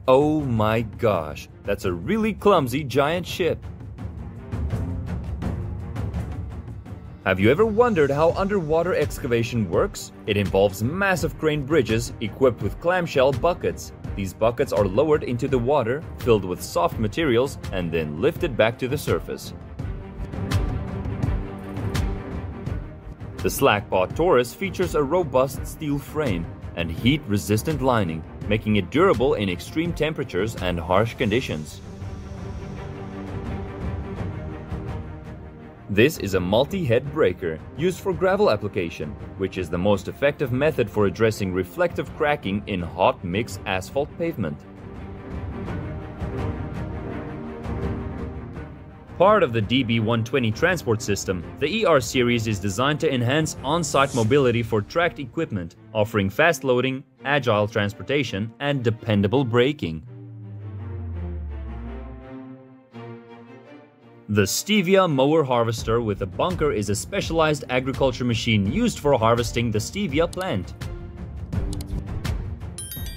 Oh my gosh, that's a really clumsy giant ship! Have you ever wondered how underwater excavation works? It involves massive crane bridges equipped with clamshell buckets. These buckets are lowered into the water, filled with soft materials, and then lifted back to the surface. The Slackpod Taurus features a robust steel frame and heat-resistant lining, making it durable in extreme temperatures and harsh conditions. This is a multi-head breaker used for gravel application, which is the most effective method for addressing reflective cracking in hot mix asphalt pavement. Part of the D B one twenty transport system, the E R series is designed to enhance on-site mobility for tracked equipment, offering fast loading, agile transportation, and dependable braking. The stevia mower harvester with a bunker is a specialized agriculture machine used for harvesting the stevia plant.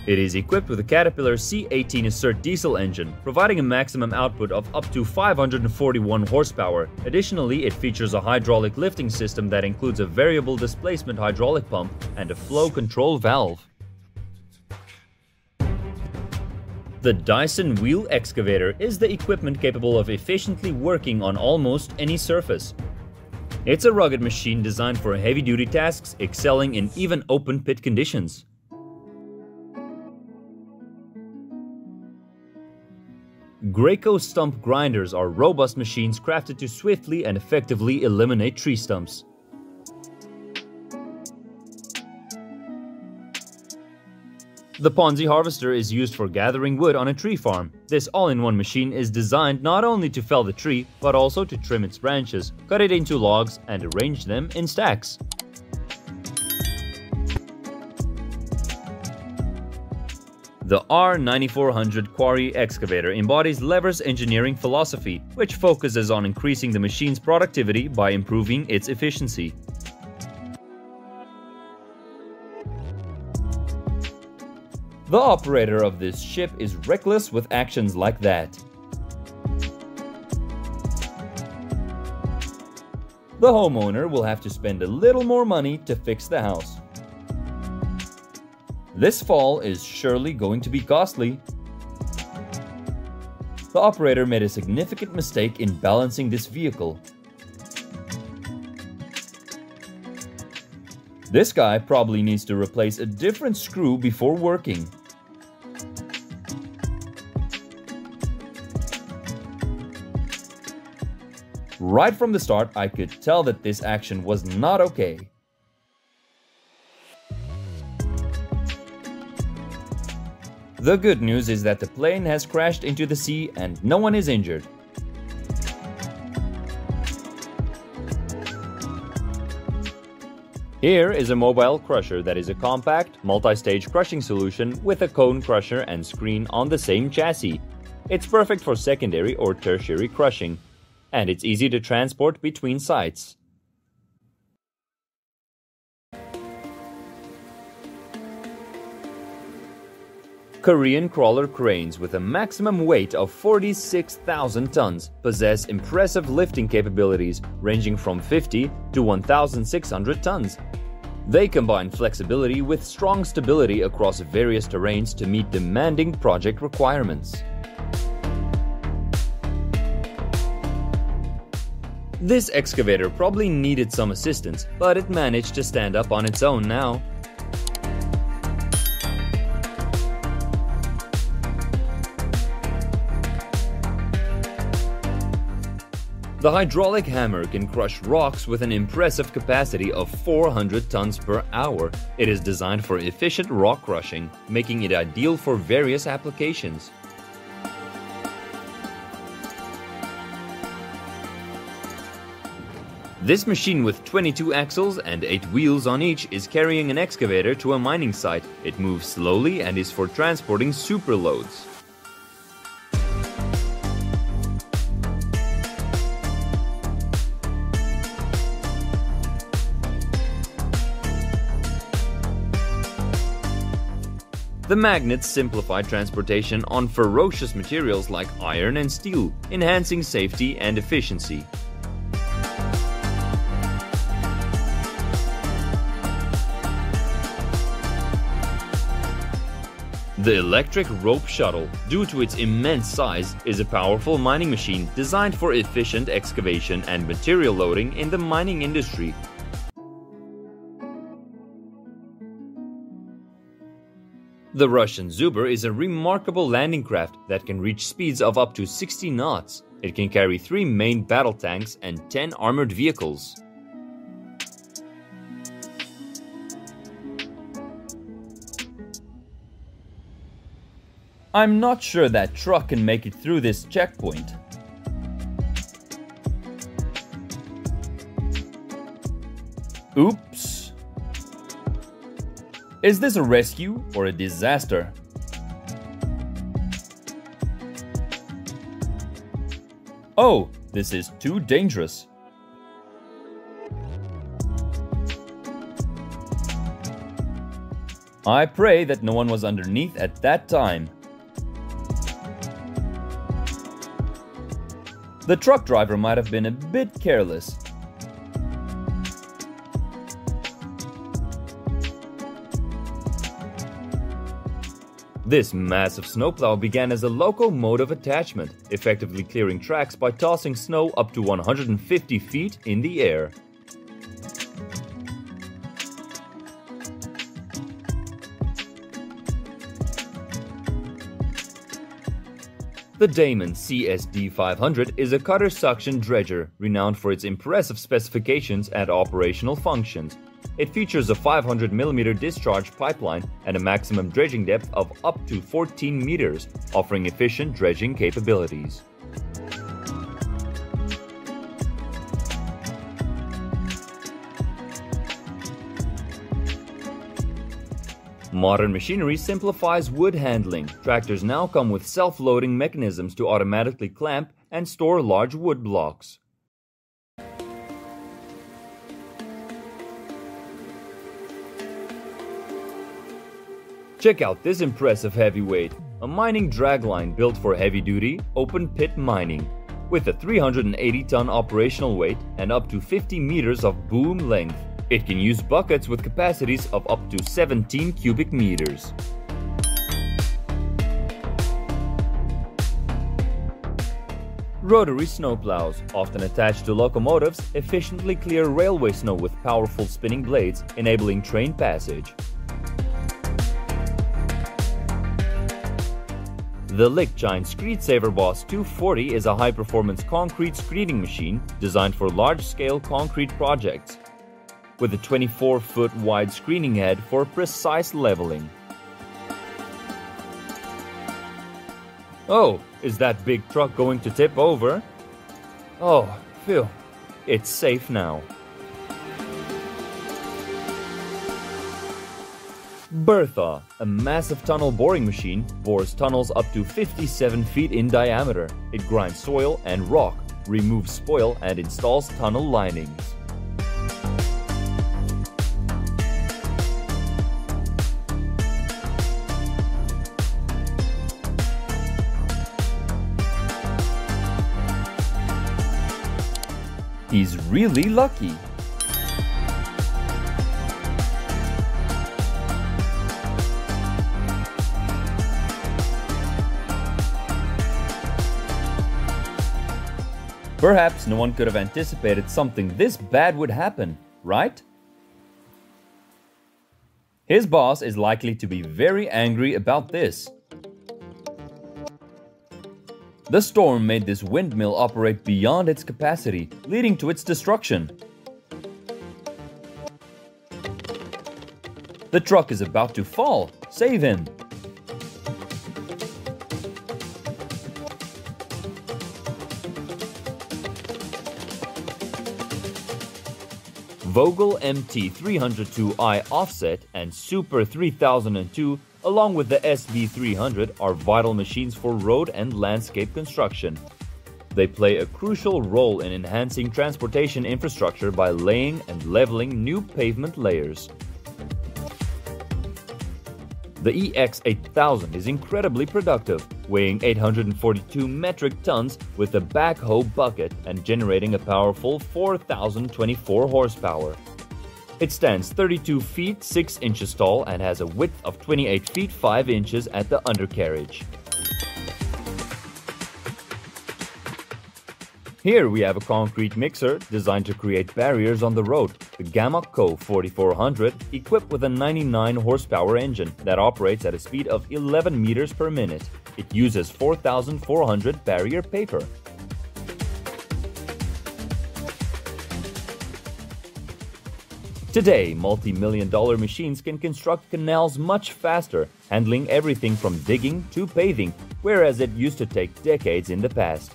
It is equipped with a Caterpillar C eighteen Assert diesel engine, providing a maximum output of up to five hundred forty-one horsepower. Additionally, it features a hydraulic lifting system that includes a variable displacement hydraulic pump and a flow control valve. The Dyson wheel excavator is the equipment capable of efficiently working on almost any surface. It's a rugged machine designed for heavy-duty tasks, excelling in even open pit conditions. Graco stump grinders are robust machines crafted to swiftly and effectively eliminate tree stumps. The Ponzi harvester is used for gathering wood on a tree farm. This all-in-one machine is designed not only to fell the tree, but also to trim its branches, cut it into logs, and arrange them in stacks. The R ninety-four hundred quarry excavator embodies Lever's engineering philosophy, which focuses on increasing the machine's productivity by improving its efficiency. The operator of this ship is reckless with actions like that. The homeowner will have to spend a little more money to fix the house. This fall is surely going to be costly. The operator made a significant mistake in balancing this vehicle. This guy probably needs to replace a different screw before working. Right from the start, I could tell that this action was not okay. The good news is that the plane has crashed into the sea and no one is injured. Here is a mobile crusher that is a compact, multi-stage crushing solution with a cone crusher and screen on the same chassis. It's perfect for secondary or tertiary crushing, and it's easy to transport between sites. Korean crawler cranes with a maximum weight of forty-six thousand tons possess impressive lifting capabilities ranging from fifty to one thousand six hundred tons. They combine flexibility with strong stability across various terrains to meet demanding project requirements. This excavator probably needed some assistance, but it managed to stand up on its own now. The hydraulic hammer can crush rocks with an impressive capacity of four hundred tons per hour. It is designed for efficient rock crushing, making it ideal for various applications. This machine with twenty-two axles and eight wheels on each is carrying an excavator to a mining site. It moves slowly and is for transporting superloads. The magnets simplify transportation on ferrous materials like iron and steel, enhancing safety and efficiency. The electric rope shuttle, due to its immense size, is a powerful mining machine designed for efficient excavation and material loading in the mining industry. The Russian Zubr is a remarkable landing craft that can reach speeds of up to sixty knots. It can carry three main battle tanks and ten armored vehicles. I'm not sure that truck can make it through this checkpoint. Oops. Is this a rescue or a disaster? Oh, this is too dangerous. I pray that no one was underneath at that time. The truck driver might have been a bit careless. This massive snowplow began as a locomotive attachment, effectively clearing tracks by tossing snow up to one hundred fifty feet in the air. The Damon C S D five hundred is a cutter suction dredger, renowned for its impressive specifications and operational functions. It features a five hundred millimeter discharge pipeline and a maximum dredging depth of up to fourteen meters, offering efficient dredging capabilities. Modern machinery simplifies wood handling. Tractors now come with self-loading mechanisms to automatically clamp and store large wood blocks. Check out this impressive heavyweight, a mining dragline built for heavy-duty, open-pit mining. With a three hundred eighty ton operational weight and up to fifty meters of boom length, it can use buckets with capacities of up to seventeen cubic meters. Rotary snowplows, often attached to locomotives, efficiently clear railway snow with powerful spinning blades, enabling train passage. The Lichtshine Screedsaver Boss two forty is a high-performance concrete screeding machine designed for large-scale concrete projects, with a twenty-four foot wide screening head for precise leveling. Oh, is that big truck going to tip over? Oh, phew. It's safe now. Bertha, a massive tunnel boring machine, bores tunnels up to fifty-seven feet in diameter. It grinds soil and rock, removes spoil, and installs tunnel linings. He's really lucky. Perhaps no one could have anticipated something this bad would happen, right? His boss is likely to be very angry about this. The storm made this windmill operate beyond its capacity, leading to its destruction. The truck is about to fall. Save him! Vogel M T three oh two i offset and Super three thousand two, along with the S B three hundred, are vital machines for road and landscape construction. They play a crucial role in enhancing transportation infrastructure by laying and leveling new pavement layers. The E X eight thousand is incredibly productive, weighing eight hundred forty-two metric tons with a backhoe bucket and generating a powerful four thousand twenty-four horsepower. It stands thirty-two feet six inches tall and has a width of twenty-eight feet five inches at the undercarriage. Here we have a concrete mixer designed to create barriers on the road, the Kobelco forty-four hundred, equipped with a ninety-nine horsepower engine that operates at a speed of eleven meters per minute. It uses four thousand four hundred barrier paper. Today, multi-million dollar machines can construct canals much faster, handling everything from digging to paving, whereas it used to take decades in the past.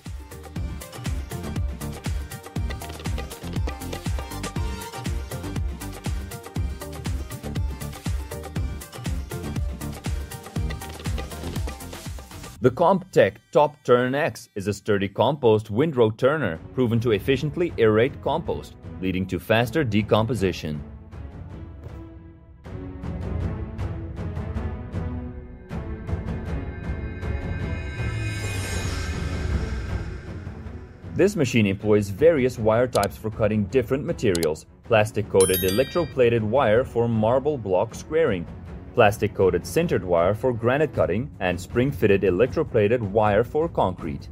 The Comptech Top Turn X is a sturdy compost windrow turner proven to efficiently aerate compost, leading to faster decomposition. This machine employs various wire types for cutting different materials: plastic-coated electroplated wire for marble block squaring, plastic-coated sintered wire for granite cutting, and spring-fitted electroplated wire for concrete.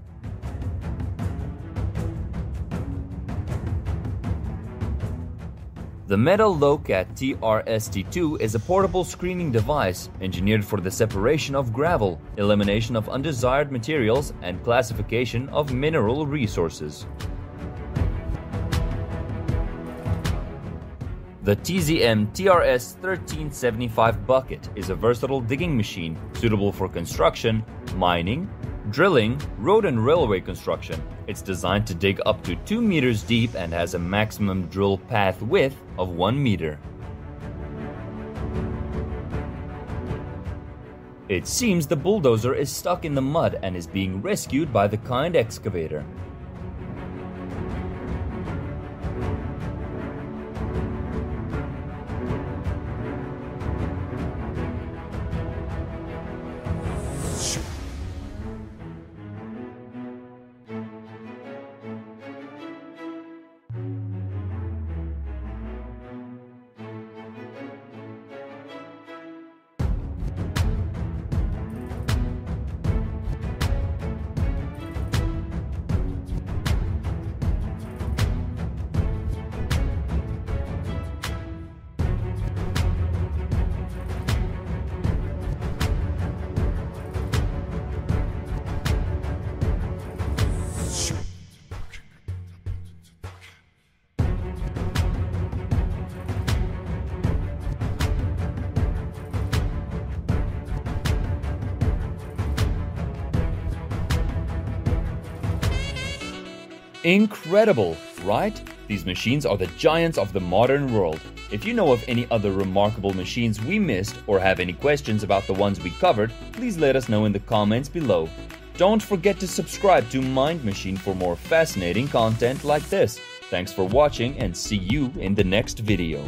The Metal Lowcat T R S T two is a portable screening device engineered for the separation of gravel, elimination of undesired materials, and classification of mineral resources. The T Z M T R S thirteen seventy-five bucket is a versatile digging machine suitable for construction, mining, drilling, road and railway construction. It's designed to dig up to two meters deep and has a maximum drill path width of one meter. It seems the bulldozer is stuck in the mud and is being rescued by the kind excavator. Incredible, right? These machines are the giants of the modern world. If you know of any other remarkable machines we missed or have any questions about the ones we covered, please let us know in the comments below. Don't forget to subscribe to Mind Machine for more fascinating content like this. Thanks for watching and see you in the next video.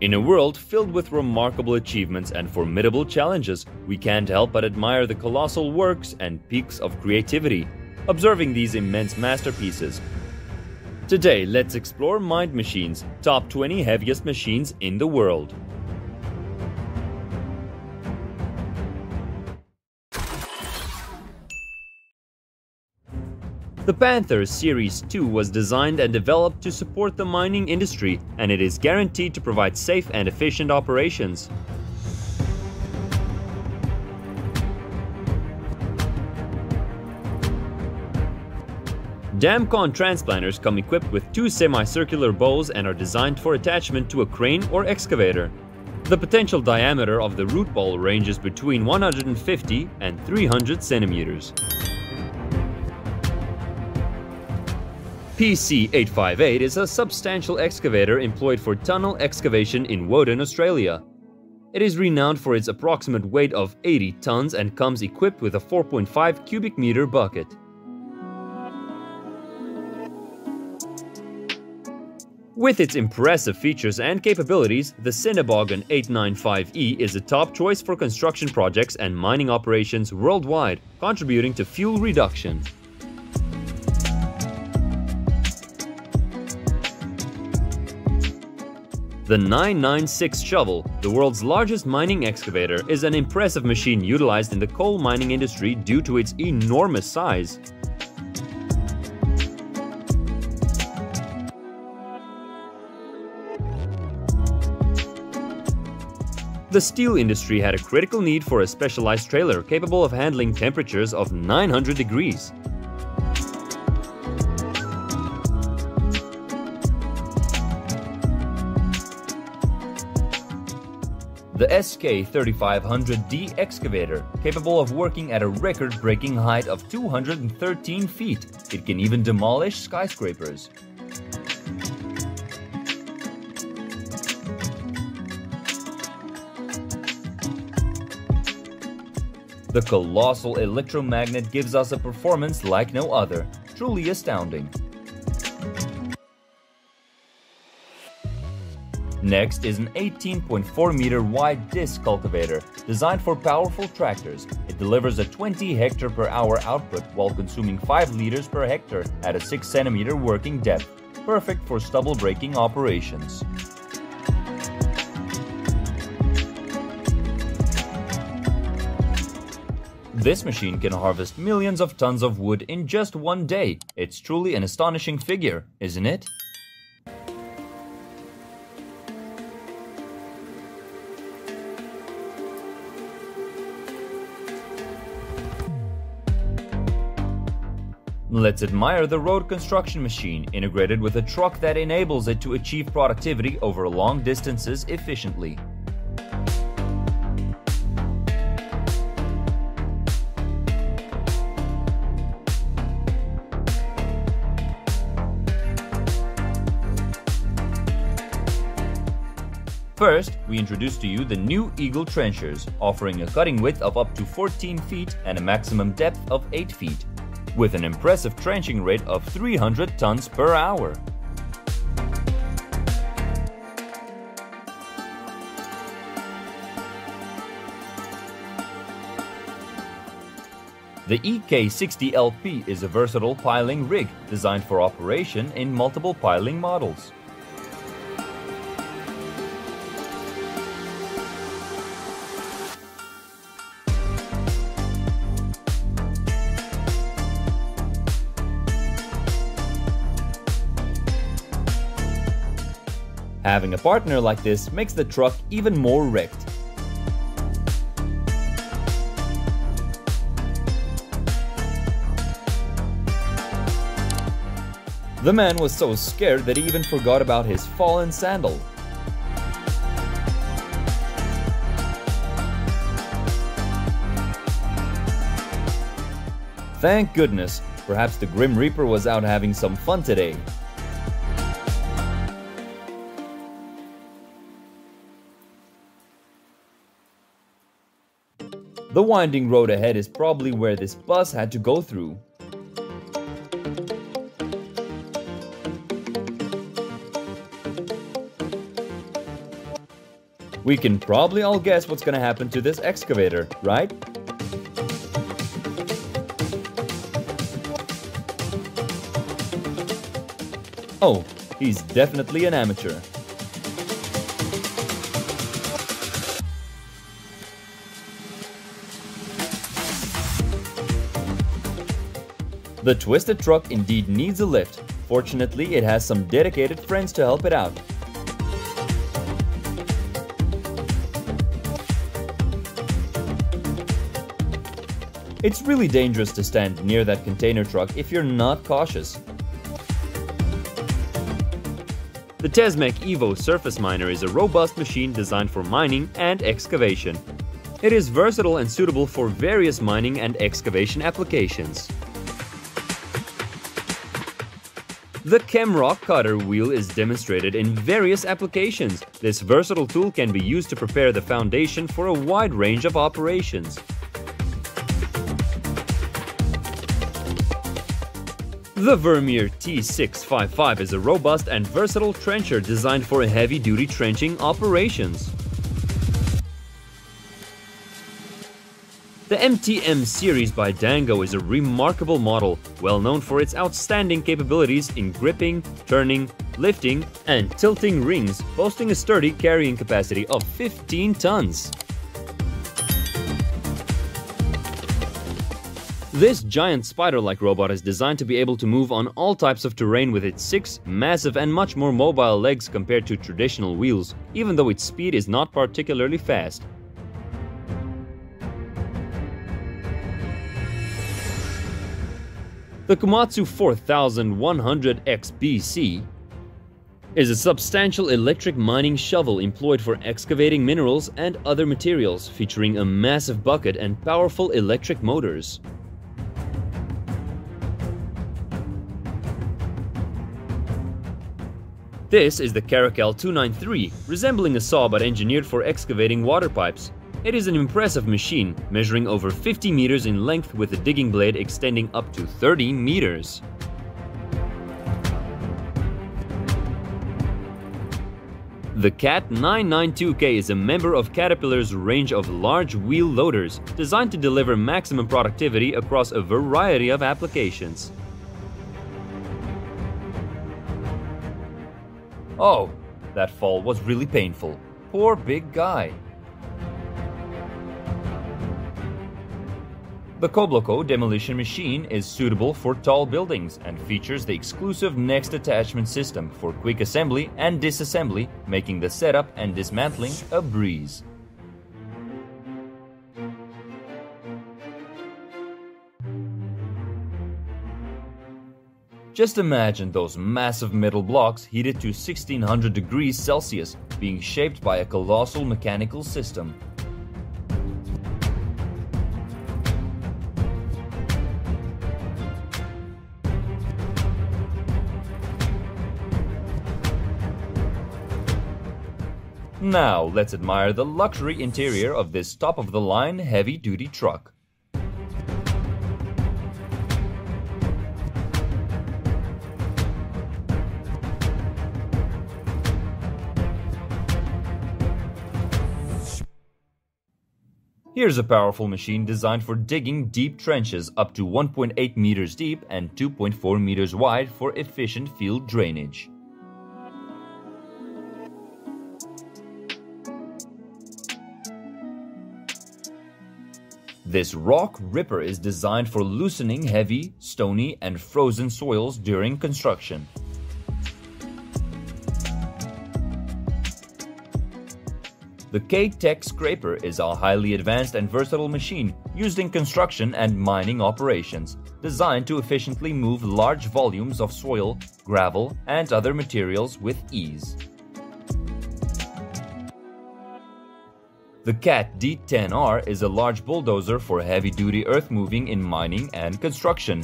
In a world filled with remarkable achievements and formidable challenges, we can't help but admire the colossal works and peaks of creativity, observing these immense masterpieces. Today, let's explore Mind Machines, top twenty heaviest machines in the world. The Panther Series two was designed and developed to support the mining industry, and it is guaranteed to provide safe and efficient operations. Damcon transplanters come equipped with two semicircular bows and are designed for attachment to a crane or excavator. The potential diameter of the root ball ranges between one hundred fifty and three hundred centimeters. P C eight fifty-eight is a substantial excavator employed for tunnel excavation in Woden, Australia. It is renowned for its approximate weight of eighty tons and comes equipped with a four point five cubic meter bucket. With its impressive features and capabilities, the Kogan eight ninety-five E is a top choice for construction projects and mining operations worldwide, contributing to fuel reduction. The nine ninety-six shovel, the world's largest mining excavator, is an impressive machine utilized in the coal mining industry due to its enormous size. The steel industry had a critical need for a specialized trailer capable of handling temperatures of nine hundred degrees. The S K thirty-five hundred D excavator, capable of working at a record-breaking height of two hundred thirteen feet, it can even demolish skyscrapers. The colossal electromagnet gives us a performance like no other, truly astounding. Next is an eighteen point four meter wide disc cultivator, designed for powerful tractors. It delivers a twenty hectare per hour output while consuming five liters per hectare at a six centimeter working depth, perfect for stubble breaking operations. This machine can harvest millions of tons of wood in just one day. It's truly an astonishing figure, isn't it? Let's admire the road construction machine integrated with a truck that enables it to achieve productivity over long distances efficiently. First, we introduce to you the new Eagle Trenchers, offering a cutting width of up to fourteen feet and a maximum depth of eight feet, with an impressive trenching rate of three hundred tons per hour. The E K sixty L P is a versatile piling rig designed for operation in multiple piling models. Having a partner like this makes the truck even more wrecked. The man was so scared that he even forgot about his fallen sandal. Thank goodness, perhaps the Grim Reaper was out having some fun today. The winding road ahead is probably where this bus had to go through. We can probably all guess what's gonna happen to this excavator, right? Oh, he's definitely an amateur. The twisted truck indeed needs a lift. Fortunately, it has some dedicated friends to help it out. It's really dangerous to stand near that container truck if you're not cautious. The Tesmec Evo Surface Miner is a robust machine designed for mining and excavation. It is versatile and suitable for various mining and excavation applications. The Chemrock cutter wheel is demonstrated in various applications. This versatile tool can be used to prepare the foundation for a wide range of operations. The Vermeer T six fifty-five is a robust and versatile trencher designed for heavy-duty trenching operations. The M T M series by Dango is a remarkable model, well known for its outstanding capabilities in gripping, turning, lifting and tilting rings, boasting a sturdy carrying capacity of fifteen tons. This giant spider-like robot is designed to be able to move on all types of terrain with its six massive and much more mobile legs compared to traditional wheels, even though its speed is not particularly fast. The Komatsu forty-one hundred X B C is a substantial electric mining shovel employed for excavating minerals and other materials, featuring a massive bucket and powerful electric motors. This is the Caracal two ninety-three, resembling a saw but engineered for excavating water pipes. It is an impressive machine, measuring over fifty meters in length with a digging blade extending up to thirty meters. The Cat nine ninety-two K is a member of Caterpillar's range of large wheel loaders, designed to deliver maximum productivity across a variety of applications. Oh, that fall was really painful. Poor big guy. The Kobelco demolition machine is suitable for tall buildings and features the exclusive next attachment system for quick assembly and disassembly, making the setup and dismantling a breeze. Just imagine those massive metal blocks heated to sixteen hundred degrees Celsius being shaped by a colossal mechanical system. Now let's admire the luxury interior of this top-of-the-line heavy-duty truck. Here's a powerful machine designed for digging deep trenches up to one point eight meters deep and two point four meters wide for efficient field drainage. This rock ripper is designed for loosening heavy, stony, and frozen soils during construction. The K-Tech Scraper is a highly advanced and versatile machine used in construction and mining operations, designed to efficiently move large volumes of soil, gravel, and other materials with ease. The Cat D ten R is a large bulldozer for heavy-duty earth moving in mining and construction.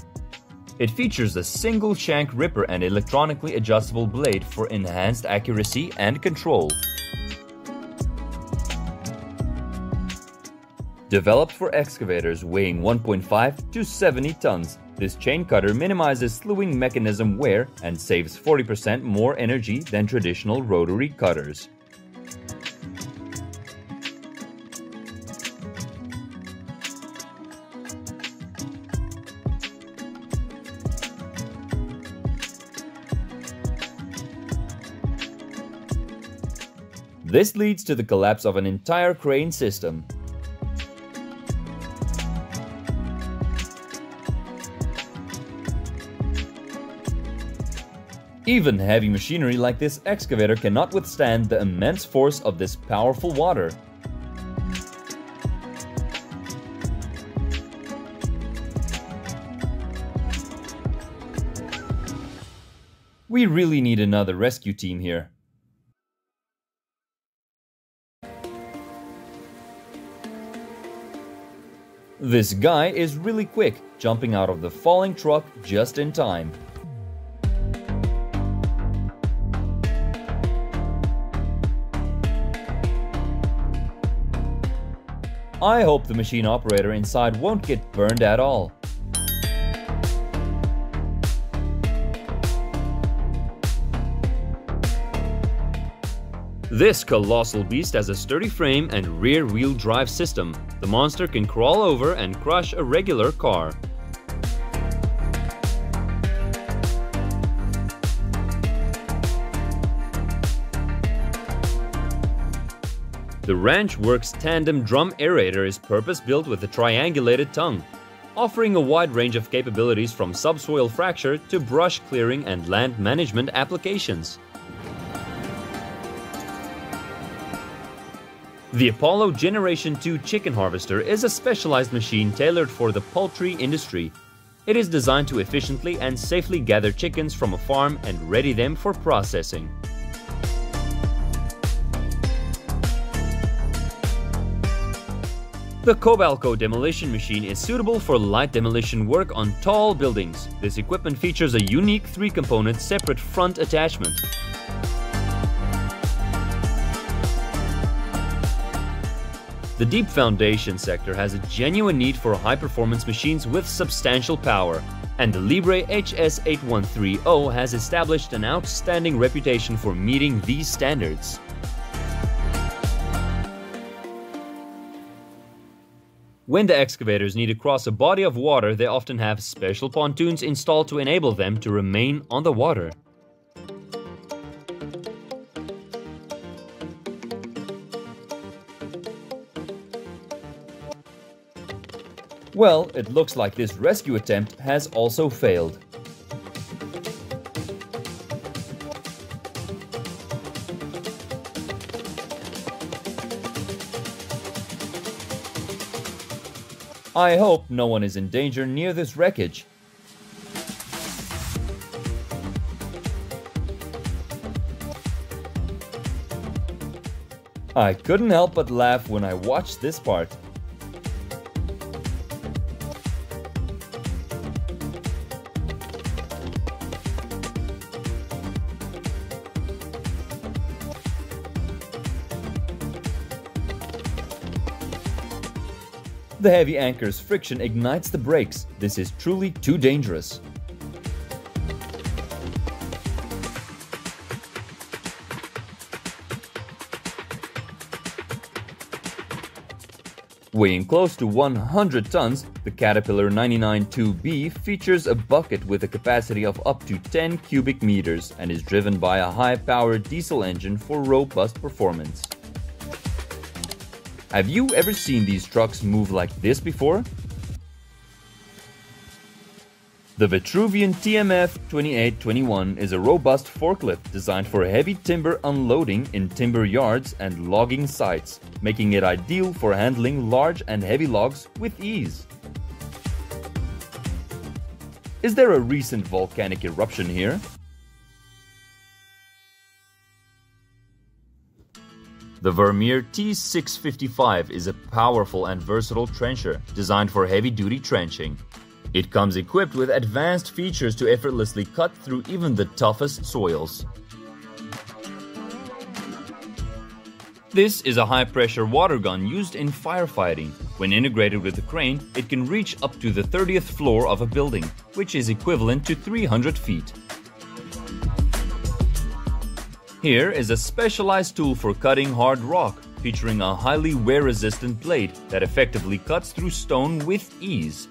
It features a single shank ripper and electronically adjustable blade for enhanced accuracy and control. Developed for excavators weighing one point five to seventy tons, this chain cutter minimizes slewing mechanism wear and saves forty percent more energy than traditional rotary cutters. This leads to the collapse of an entire crane system. Even heavy machinery like this excavator cannot withstand the immense force of this powerful water. We really need another rescue team here. This guy is really quick, jumping out of the falling truck just in time. I hope the machine operator inside won't get burned at all. This colossal beast has a sturdy frame and rear-wheel drive system. The monster can crawl over and crush a regular car. The Ranch Works Tandem Drum Aerator is purpose-built with a triangulated tongue, offering a wide range of capabilities from subsoil fracture to brush clearing and land management applications. The Apollo Generation two Chicken Harvester is a specialized machine tailored for the poultry industry. It is designed to efficiently and safely gather chickens from a farm and ready them for processing. The Kobelco demolition machine is suitable for light demolition work on tall buildings. This equipment features a unique three-component separate front attachment. The deep foundation sector has a genuine need for high-performance machines with substantial power, and the Liebherr H S eight one three zero has established an outstanding reputation for meeting these standards. When the excavators need to cross a body of water, they often have special pontoons installed to enable them to remain on the water. Well, it looks like this rescue attempt has also failed. I hope no one is in danger near this wreckage. I couldn't help but laugh when I watched this part. The heavy anchor's friction ignites the brakes. This is truly too dangerous. Weighing close to one hundred tons, the Caterpillar nine ninety-two B features a bucket with a capacity of up to ten cubic meters and is driven by a high-powered diesel engine for robust performance. Have you ever seen these trucks move like this before? The Vitruvian T M F twenty-eight twenty-one is a robust forklift designed for heavy timber unloading in timber yards and logging sites, making it ideal for handling large and heavy logs with ease. Is there a recent volcanic eruption here? The Vermeer T six fifty-five is a powerful and versatile trencher designed for heavy-duty trenching. It comes equipped with advanced features to effortlessly cut through even the toughest soils. This is a high-pressure water gun used in firefighting. When integrated with a crane, it can reach up to the thirtieth floor of a building, which is equivalent to three hundred feet. Here is a specialized tool for cutting hard rock, featuring a highly wear-resistant blade that effectively cuts through stone with ease.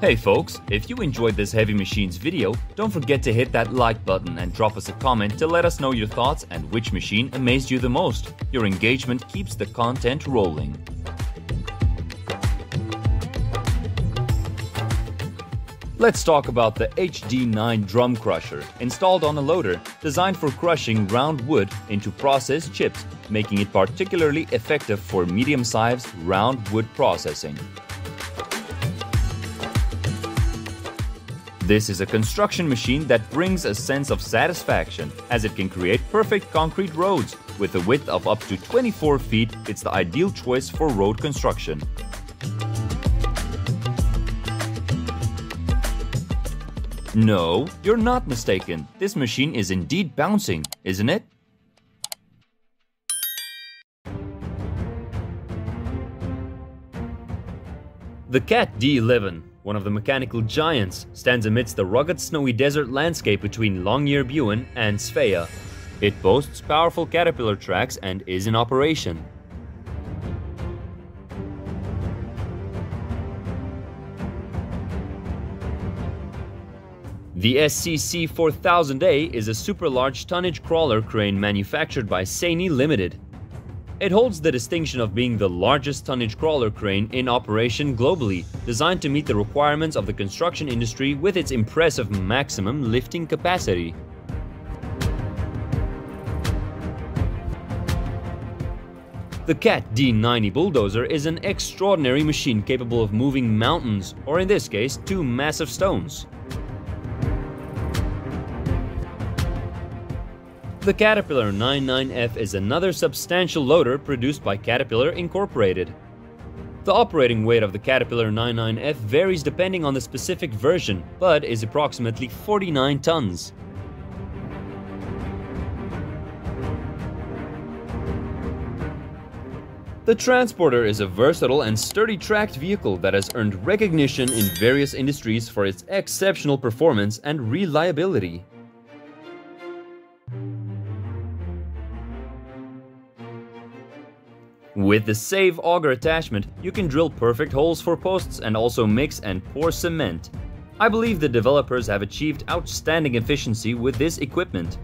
Hey folks, if you enjoyed this Heavy Machines video, don't forget to hit that like button and drop us a comment to let us know your thoughts and which machine amazed you the most. Your engagement keeps the content rolling. Let's talk about the H D nine Drum Crusher, installed on a loader, designed for crushing round wood into processed chips, making it particularly effective for medium-sized round wood processing. This is a construction machine that brings a sense of satisfaction, as it can create perfect concrete roads. With a width of up to twenty-four feet, it's the ideal choice for road construction. No, you're not mistaken. This machine is indeed bouncing, isn't it? The Cat D eleven, one of the mechanical giants, stands amidst the rugged snowy desert landscape between Longyearbyen and Svea. It boasts powerful Caterpillar tracks and is in operation. The S C C four thousand A is a super-large tonnage crawler crane manufactured by Seini Limited. It holds the distinction of being the largest tonnage crawler crane in operation globally, designed to meet the requirements of the construction industry with its impressive maximum lifting capacity. The Cat D ninety bulldozer is an extraordinary machine capable of moving mountains, or in this case, two massive stones. The Caterpillar ninety-nine F is another substantial loader produced by Caterpillar Incorporated. The operating weight of the Caterpillar ninety-nine F varies depending on the specific version, but is approximately forty-nine tons. The Transporter is a versatile and sturdy tracked vehicle that has earned recognition in various industries for its exceptional performance and reliability. With the Save Auger attachment, you can drill perfect holes for posts and also mix and pour cement. I believe the developers have achieved outstanding efficiency with this equipment.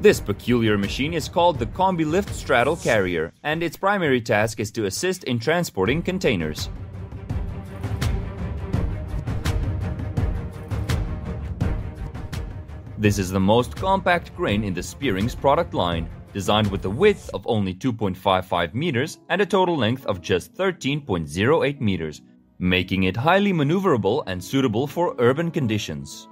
This peculiar machine is called the Combi Lift Straddle Carrier, and its primary task is to assist in transporting containers. This is the most compact crane in the Spearing's product line, designed with a width of only two point five five meters and a total length of just thirteen point zero eight meters, making it highly maneuverable and suitable for urban conditions.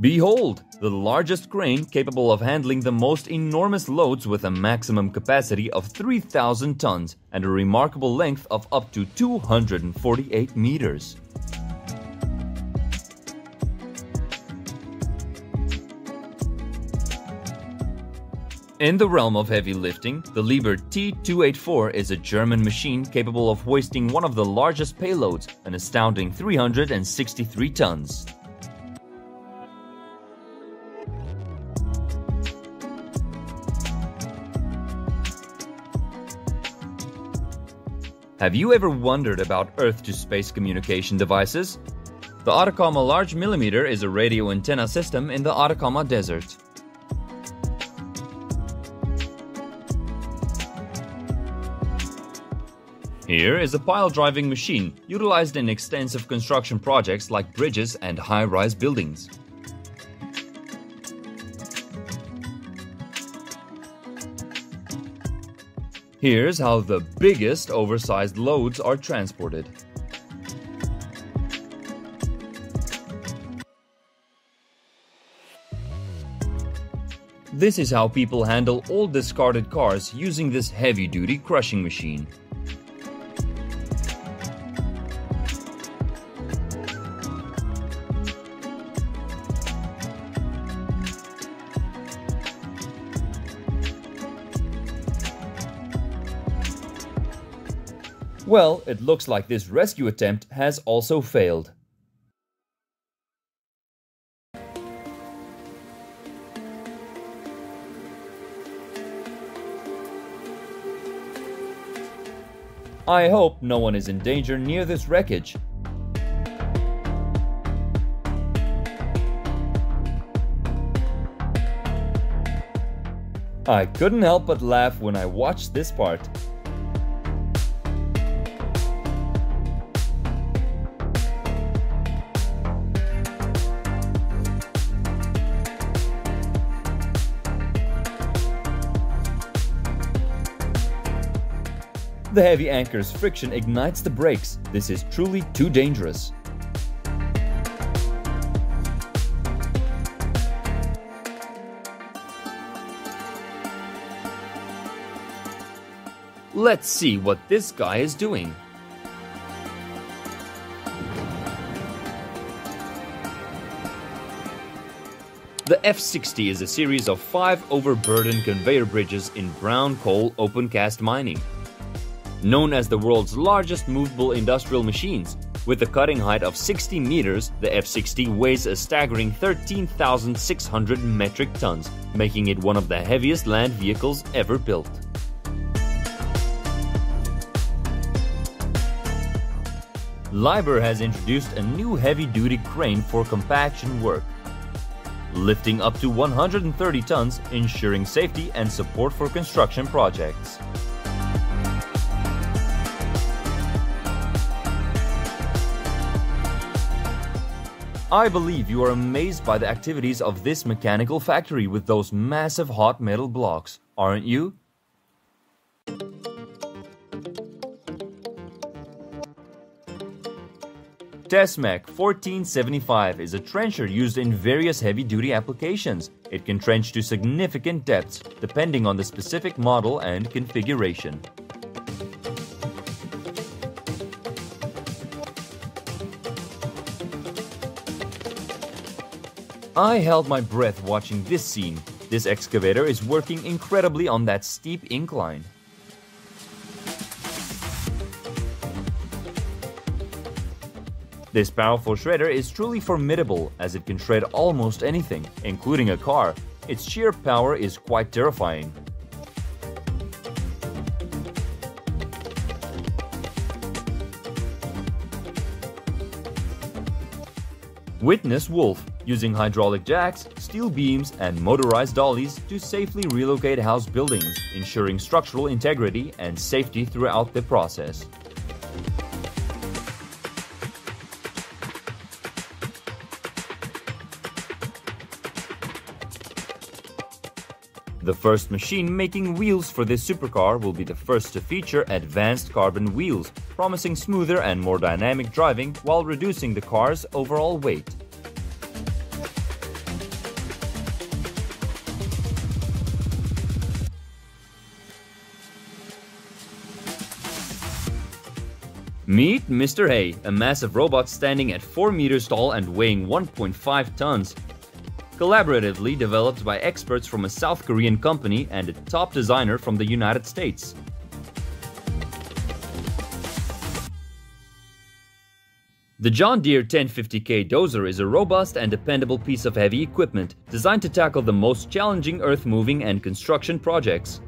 Behold, the largest crane capable of handling the most enormous loads with a maximum capacity of three thousand tons and a remarkable length of up to two hundred forty-eight meters. In the realm of heavy lifting, the Liebherr T two eighty-four is a German machine capable of hoisting one of the largest payloads, an astounding three hundred sixty-three tons. Have you ever wondered about Earth-to-space communication devices? The Atacama Large Millimeter is a radio antenna system in the Atacama Desert. Here is a pile-driving machine utilized in extensive construction projects like bridges and high-rise buildings. Here's how the biggest oversized loads are transported. This is how people handle old discarded cars using this heavy-duty crushing machine. Well, it looks like this rescue attempt has also failed. I hope no one is in danger near this wreckage. I couldn't help but laugh when I watched this part. The heavy anchor's friction ignites the brakes. This is truly too dangerous. Let's see what this guy is doing. The F sixty is a series of five overburden conveyor bridges in brown coal opencast mining. Known as the world's largest movable industrial machines, with a cutting height of sixty meters, the F sixty weighs a staggering thirteen thousand six hundred metric tons, making it one of the heaviest land vehicles ever built. Liebherr has introduced a new heavy-duty crane for compaction work, lifting up to one hundred thirty tons, ensuring safety and support for construction projects. I believe you are amazed by the activities of this mechanical factory with those massive hot metal blocks, aren't you? Tesmec fourteen seventy-five is a trencher used in various heavy-duty applications. It can trench to significant depths, depending on the specific model and configuration. I held my breath watching this scene. This excavator is working incredibly on that steep incline. This powerful shredder is truly formidable as it can shred almost anything, including a car. Its sheer power is quite terrifying. Witness Wolf, using hydraulic jacks, steel beams, and motorized dollies to safely relocate house buildings, ensuring structural integrity and safety throughout the process. The first machine making wheels for this supercar will be the first to feature advanced carbon wheels, promising smoother and more dynamic driving while reducing the car's overall weight. Meet Mister Hay, a massive robot standing at four meters tall and weighing one point five tons. Collaboratively developed by experts from a South Korean company and a top designer from the United States. The John Deere ten fifty K dozer is a robust and dependable piece of heavy equipment designed to tackle the most challenging earth-moving and construction projects.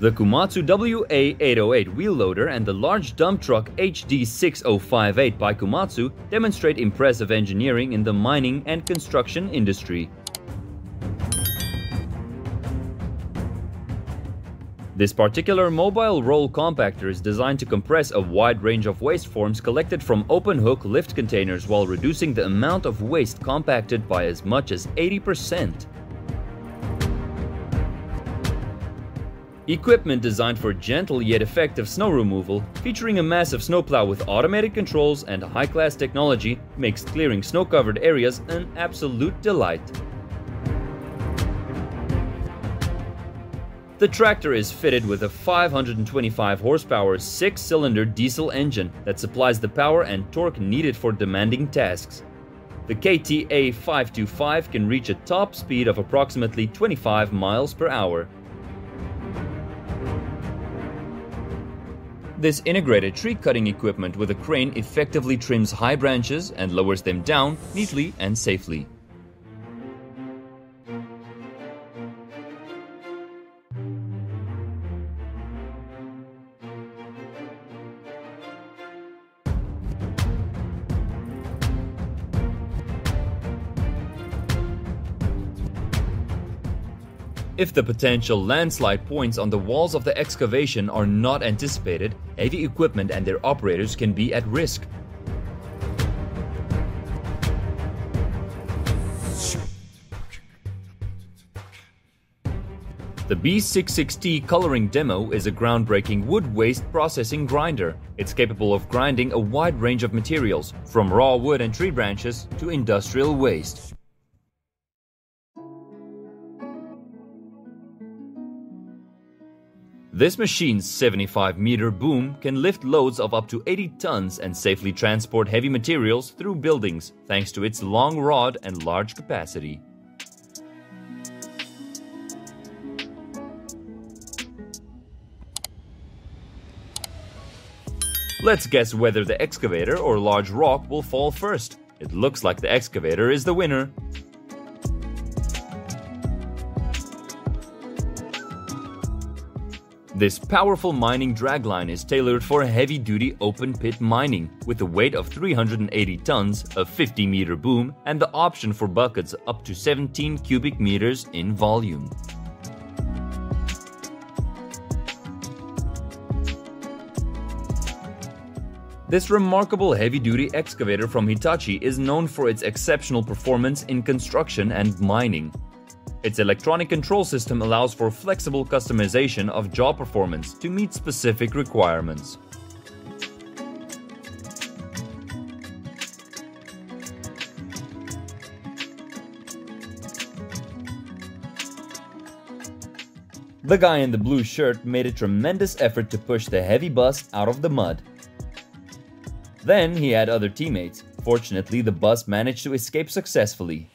The Komatsu W A eight oh eight wheel loader and the large dump truck H D six oh five eight by Komatsu demonstrate impressive engineering in the mining and construction industry. This particular mobile roll compactor is designed to compress a wide range of waste forms collected from open hook lift containers while reducing the amount of waste compacted by as much as eighty percent. Equipment designed for gentle yet effective snow removal, featuring a massive snowplow with automated controls and high-class technology, makes clearing snow-covered areas an absolute delight. The tractor is fitted with a five hundred twenty-five horsepower six-cylinder diesel engine that supplies the power and torque needed for demanding tasks. The K T A five two five can reach a top speed of approximately twenty-five miles per hour. This integrated tree-cutting equipment with a crane effectively trims high branches and lowers them down neatly and safely. If the potential landslide points on the walls of the excavation are not anticipated, heavy equipment and their operators can be at risk. The B sixty-six T coloring demo is a groundbreaking wood waste processing grinder. It's capable of grinding a wide range of materials, from raw wood and tree branches to industrial waste. This machine's seventy-five meter boom can lift loads of up to eighty tons and safely transport heavy materials through buildings thanks to its long rod and large capacity. Let's guess whether the excavator or large rock will fall first. It looks like the excavator is the winner. This powerful mining dragline is tailored for heavy-duty open-pit mining with a weight of three hundred eighty tons, a fifty meter boom, and the option for buckets up to seventeen cubic meters in volume. This remarkable heavy-duty excavator from Hitachi is known for its exceptional performance in construction and mining. Its electronic control system allows for flexible customization of job performance to meet specific requirements. The guy in the blue shirt made a tremendous effort to push the heavy bus out of the mud. Then he had other teammates. Fortunately, the bus managed to escape successfully.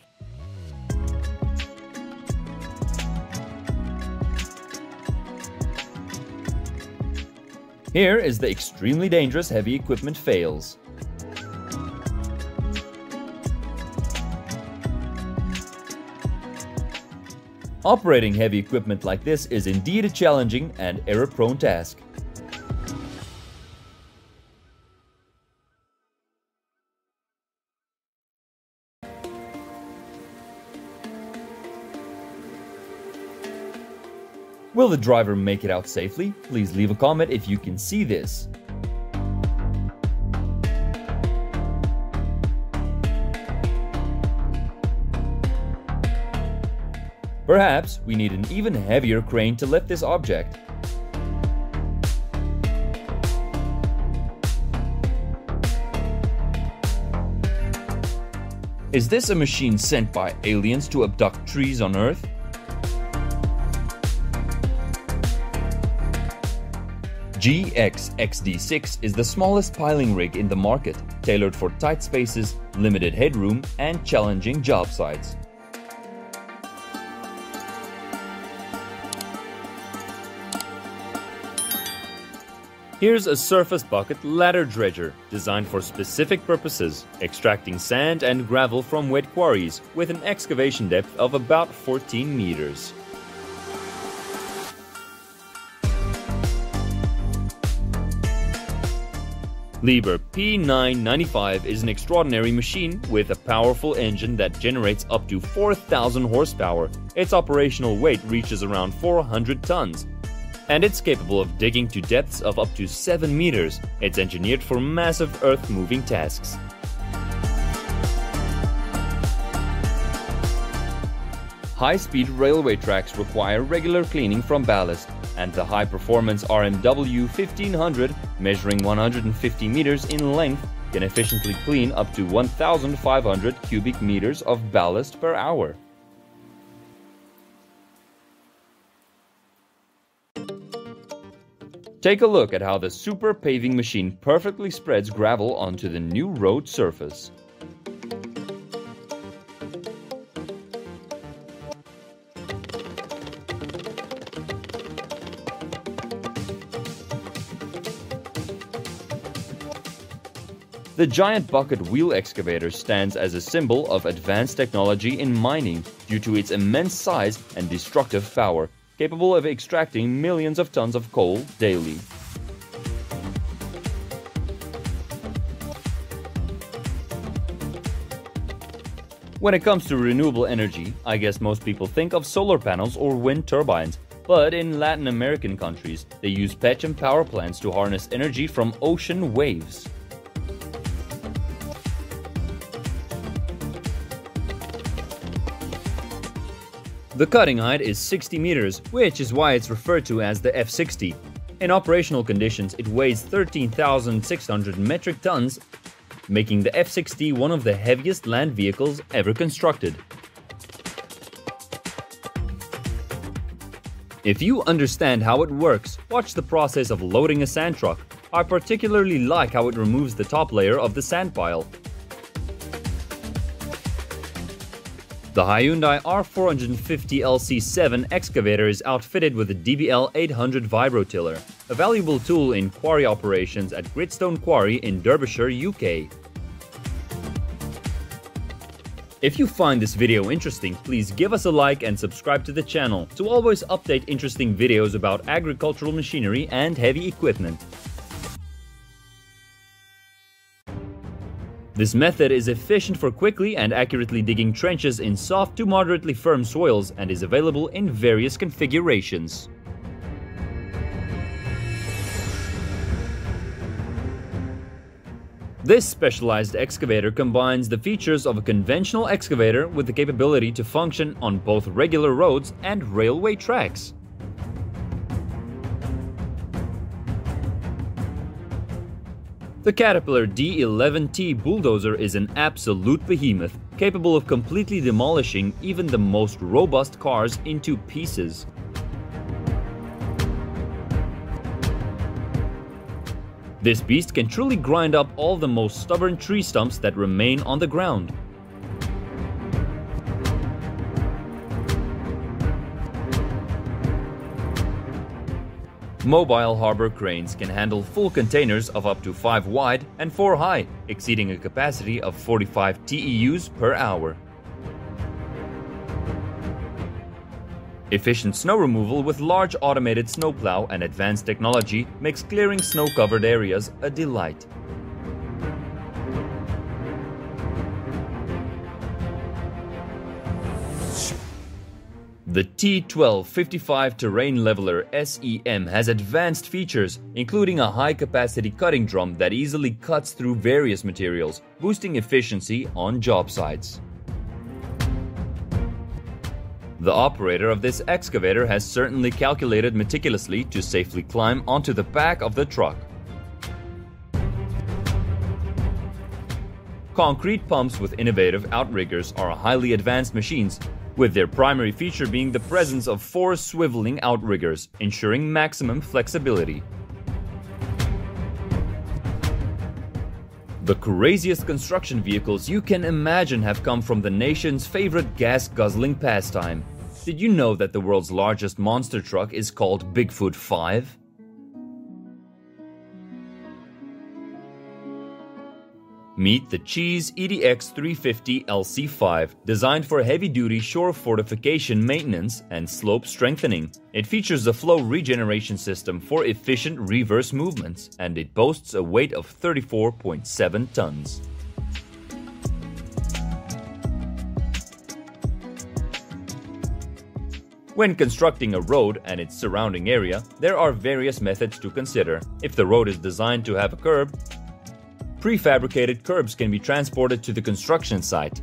Here is the extremely dangerous heavy equipment fails. Operating heavy equipment like this is indeed a challenging and error-prone task. Will the driver make it out safely? Please leave a comment if you can see this. Perhaps we need an even heavier crane to lift this object. Is this a machine sent by aliens to abduct trees on Earth? G X X D six is the smallest piling rig in the market, tailored for tight spaces, limited headroom, and challenging job sites. Here's a surface bucket ladder dredger, designed for specific purposes, extracting sand and gravel from wet quarries, with an excavation depth of about fourteen meters. Liebherr P nine ninety-five is an extraordinary machine with a powerful engine that generates up to four thousand horsepower. Its operational weight reaches around four hundred tons, and it's capable of digging to depths of up to seven meters. It's engineered for massive earth-moving tasks. High-speed railway tracks require regular cleaning from ballast, and the high-performance R M W fifteen hundred, measuring one hundred fifty meters in length, can efficiently clean up to one thousand five hundred cubic meters of ballast per hour. Take a look at how the super paving machine perfectly spreads gravel onto the new road surface. The giant bucket wheel excavator stands as a symbol of advanced technology in mining due to its immense size and destructive power, capable of extracting millions of tons of coal daily. When it comes to renewable energy, I guess most people think of solar panels or wind turbines. But in Latin American countries, they use P E C H M power plants to harness energy from ocean waves. The cutting height is sixty meters, which is why it's referred to as the F sixty. In operational conditions, it weighs thirteen thousand six hundred metric tons, making the F sixty one of the heaviest land vehicles ever constructed. If you understand how it works, watch the process of loading a sand truck. I particularly like how it removes the top layer of the sand pile. The Hyundai R four fifty L C seven excavator is outfitted with a D B L eight hundred vibrotiller, a valuable tool in quarry operations at Gritstone Quarry in Derbyshire, U K. If you find this video interesting, please give us a like and subscribe to the channel to always update interesting videos about agricultural machinery and heavy equipment. This method is efficient for quickly and accurately digging trenches in soft to moderately firm soils and is available in various configurations. This specialized excavator combines the features of a conventional excavator with the capability to function on both regular roads and railway tracks. The Caterpillar D eleven T bulldozer is an absolute behemoth, capable of completely demolishing even the most robust cars into pieces. This beast can truly grind up all the most stubborn tree stumps that remain on the ground. Mobile harbor cranes can handle full containers of up to five wide and four high, exceeding a capacity of forty-five T E Us per hour. Efficient snow removal with large automated snowplow and advanced technology makes clearing snow-covered areas a delight. The T twelve fifty-five Terrain Leveler S E M has advanced features, including a high-capacity cutting drum that easily cuts through various materials, boosting efficiency on job sites. The operator of this excavator has certainly calculated meticulously to safely climb onto the back of the truck. Concrete pumps with innovative outriggers are highly advanced machines, with their primary feature being the presence of four swiveling outriggers, ensuring maximum flexibility. The craziest construction vehicles you can imagine have come from the nation's favorite gas-guzzling pastime. Did you know that the world's largest monster truck is called Bigfoot five? Meet the Cheese E D X three fifty L C five, designed for heavy-duty shore fortification maintenance and slope strengthening. It features a flow regeneration system for efficient reverse movements, and it boasts a weight of thirty-four point seven tons. When constructing a road and its surrounding area, there are various methods to consider. If the road is designed to have a curb, prefabricated curbs can be transported to the construction site.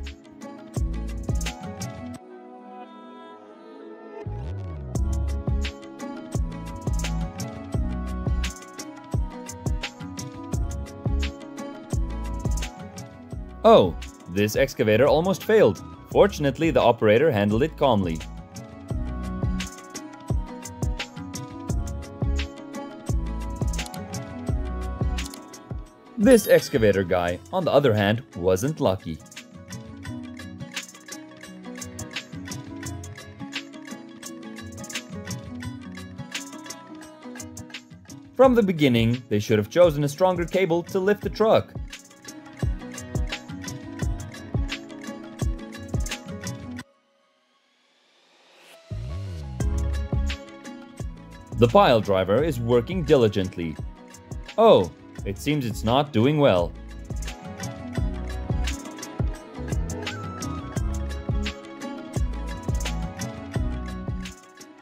Oh, this excavator almost failed. Fortunately, the operator handled it calmly. This excavator guy, on the other hand, wasn't lucky. From the beginning, they should have chosen a stronger cable to lift the truck. The pile driver is working diligently. Oh, it seems it's not doing well.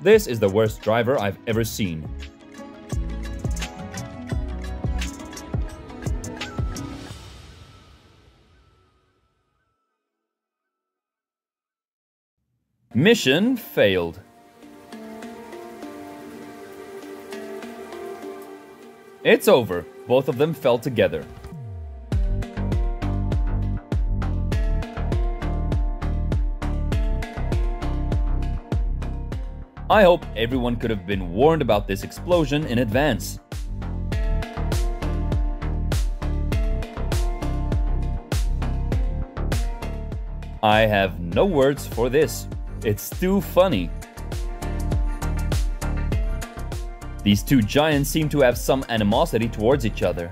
This is the worst driver I've ever seen. Mission failed. It's over. Both of them fell together. I hope everyone could have been warned about this explosion in advance. I have no words for this. It's too funny. These two giants seem to have some animosity towards each other.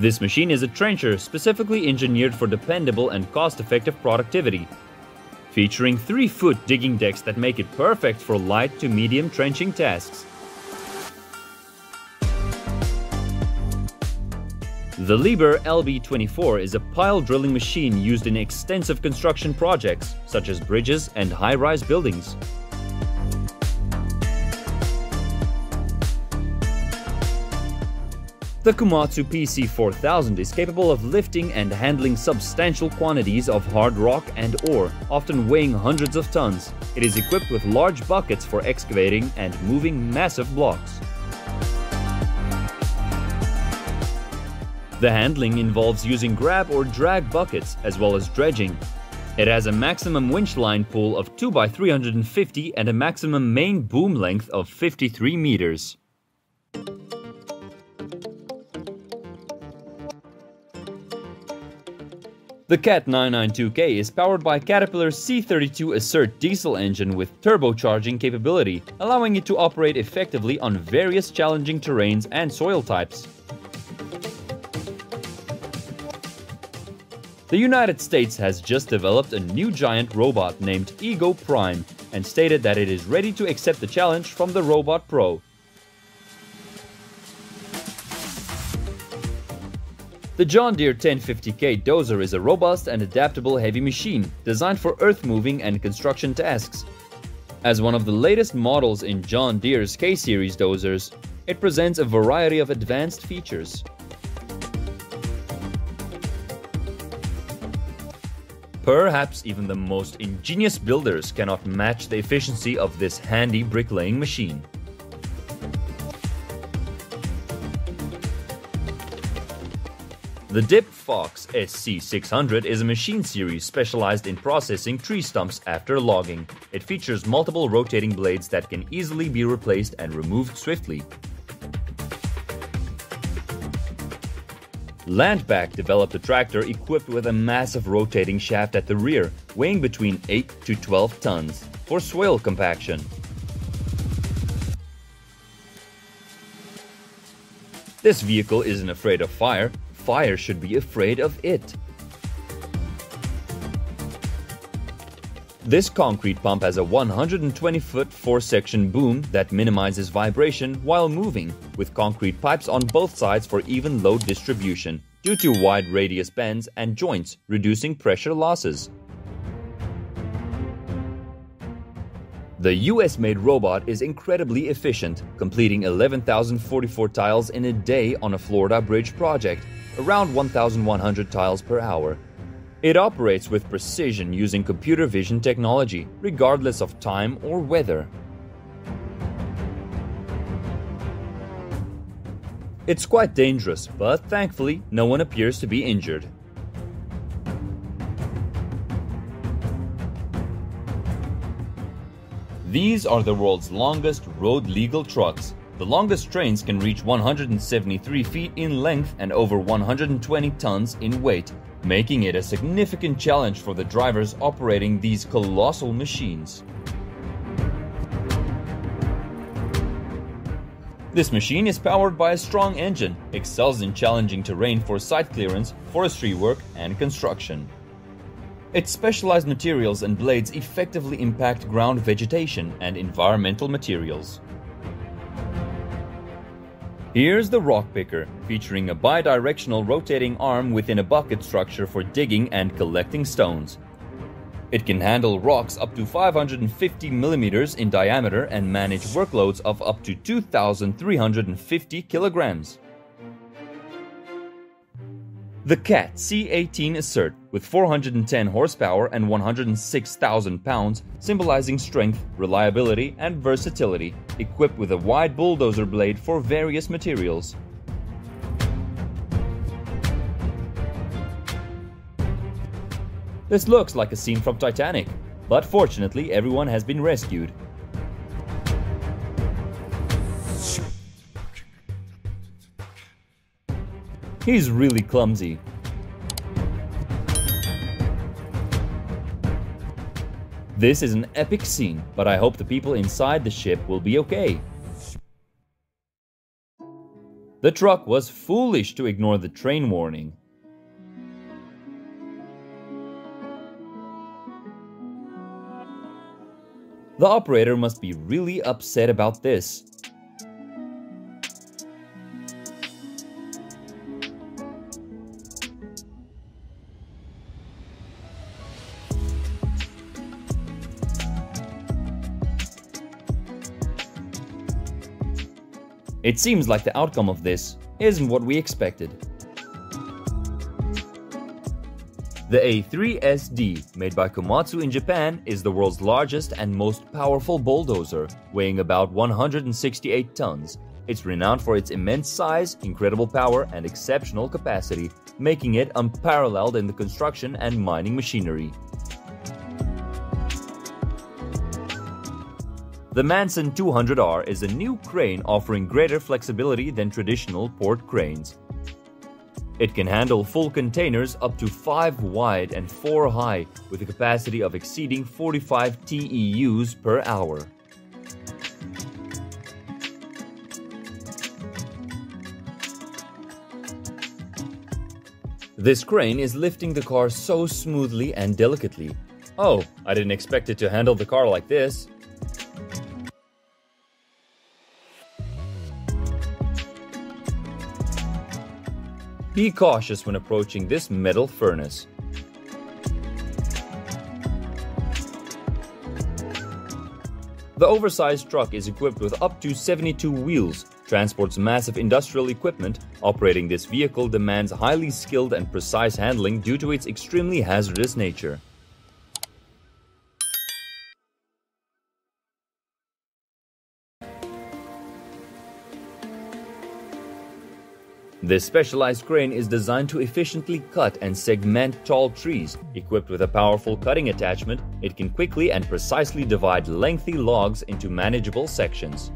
This machine is a trencher specifically engineered for dependable and cost-effective productivity, featuring three foot digging decks that make it perfect for light to medium trenching tasks. The Liebherr L B twenty-four is a pile drilling machine used in extensive construction projects, such as bridges and high-rise buildings. The Komatsu P C four thousand is capable of lifting and handling substantial quantities of hard rock and ore, often weighing hundreds of tons. It is equipped with large buckets for excavating and moving massive blocks. The handling involves using grab or drag buckets as well as dredging. It has a maximum winch line pull of two by three hundred fifty and a maximum main boom length of fifty-three meters. The Cat nine ninety-two K is powered by Caterpillar's C thirty-two Assert diesel engine with turbocharging capability, allowing it to operate effectively on various challenging terrains and soil types. The United States has just developed a new giant robot named Ego Prime and stated that it is ready to accept the challenge from the Robot Pro. The John Deere ten fifty K dozer is a robust and adaptable heavy machine designed for earth-moving and construction tasks. As one of the latest models in John Deere's K-Series dozers, it presents a variety of advanced features. Perhaps even the most ingenious builders cannot match the efficiency of this handy bricklaying machine. The Dip Fox S C six hundred is a machine series specialized in processing tree stumps after logging. It features multiple rotating blades that can easily be replaced and removed swiftly. Landback developed a tractor equipped with a massive rotating shaft at the rear, weighing between eight to twelve tons, for soil compaction. This vehicle isn't afraid of fire. Fire should be afraid of it. This concrete pump has a one hundred twenty foot four-section boom that minimizes vibration while moving, with concrete pipes on both sides for even load distribution, due to wide radius bends and joints, reducing pressure losses. The U S-made robot is incredibly efficient, completing eleven thousand forty-four tiles in a day on a Florida bridge project, around one thousand one hundred tiles per hour. It operates with precision using computer vision technology, regardless of time or weather. It's quite dangerous, but thankfully, no one appears to be injured. These are the world's longest road-legal trucks. The longest trains can reach one hundred seventy-three feet in length and over one hundred twenty tons in weight, making it a significant challenge for the drivers operating these colossal machines. This machine is powered by a strong engine, excels in challenging terrain for site clearance, forestry work, and construction. Its specialized materials and blades effectively impact ground vegetation and environmental materials. Here's the rock picker, featuring a bi-directional rotating arm within a bucket structure for digging and collecting stones. It can handle rocks up to five hundred fifty millimeters in diameter and manage workloads of up to two thousand three hundred fifty kilograms. The Cat C eighteen Assert with four hundred ten horsepower and one hundred six thousand pounds, symbolizing strength, reliability and versatility, equipped with a wide bulldozer blade for various materials. This looks like a scene from Titanic, but fortunately everyone has been rescued. He's really clumsy. This is an epic scene, but I hope the people inside the ship will be okay. The truck was foolish to ignore the train warning. The operator must be really upset about this. It seems like the outcome of this isn't what we expected. The A three S D, made by Komatsu in Japan, is the world's largest and most powerful bulldozer, weighing about one hundred sixty-eight tons. It's renowned for its immense size, incredible power and exceptional capacity, making it unparalleled in the construction and mining machinery. The Manson two hundred R is a new crane offering greater flexibility than traditional port cranes. It can handle full containers up to five wide and four high, with a capacity of exceeding forty-five T E Us per hour. This crane is lifting the car so smoothly and delicately. Oh, I didn't expect it to handle the car like this. Be cautious when approaching this metal furnace. The oversized truck is equipped with up to seventy-two wheels, transports massive industrial equipment. Operating this vehicle demands highly skilled and precise handling due to its extremely hazardous nature. This specialized crane is designed to efficiently cut and segment tall trees. Equipped with a powerful cutting attachment, it can quickly and precisely divide lengthy logs into manageable sections.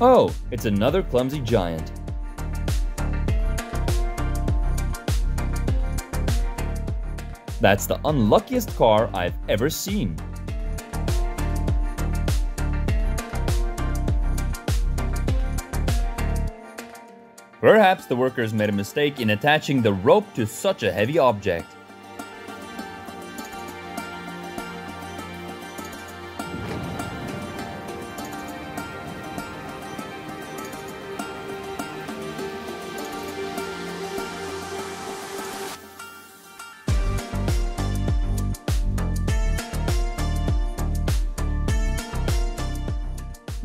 Oh, it's another clumsy giant. That's the unluckiest car I've ever seen. Perhaps the workers made a mistake in attaching the rope to such a heavy object.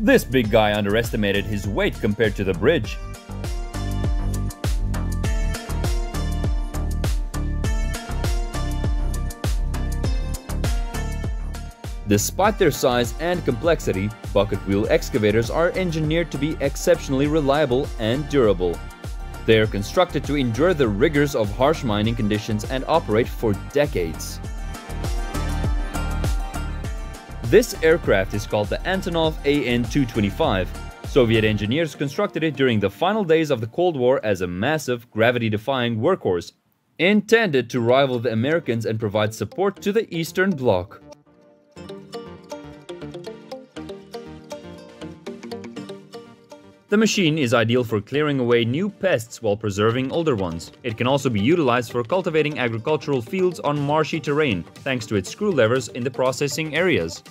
This big guy underestimated his weight compared to the bridge. Despite their size and complexity, bucket wheel excavators are engineered to be exceptionally reliable and durable. They are constructed to endure the rigors of harsh mining conditions and operate for decades. This aircraft is called the Antonov A N two twenty-five. Soviet engineers constructed it during the final days of the Cold War as a massive, gravity-defying workhorse, intended to rival the Americans and provide support to the Eastern Bloc. The machine is ideal for clearing away new pests while preserving older ones. It can also be utilized for cultivating agricultural fields on marshy terrain, thanks to its screw levers in the processing areas.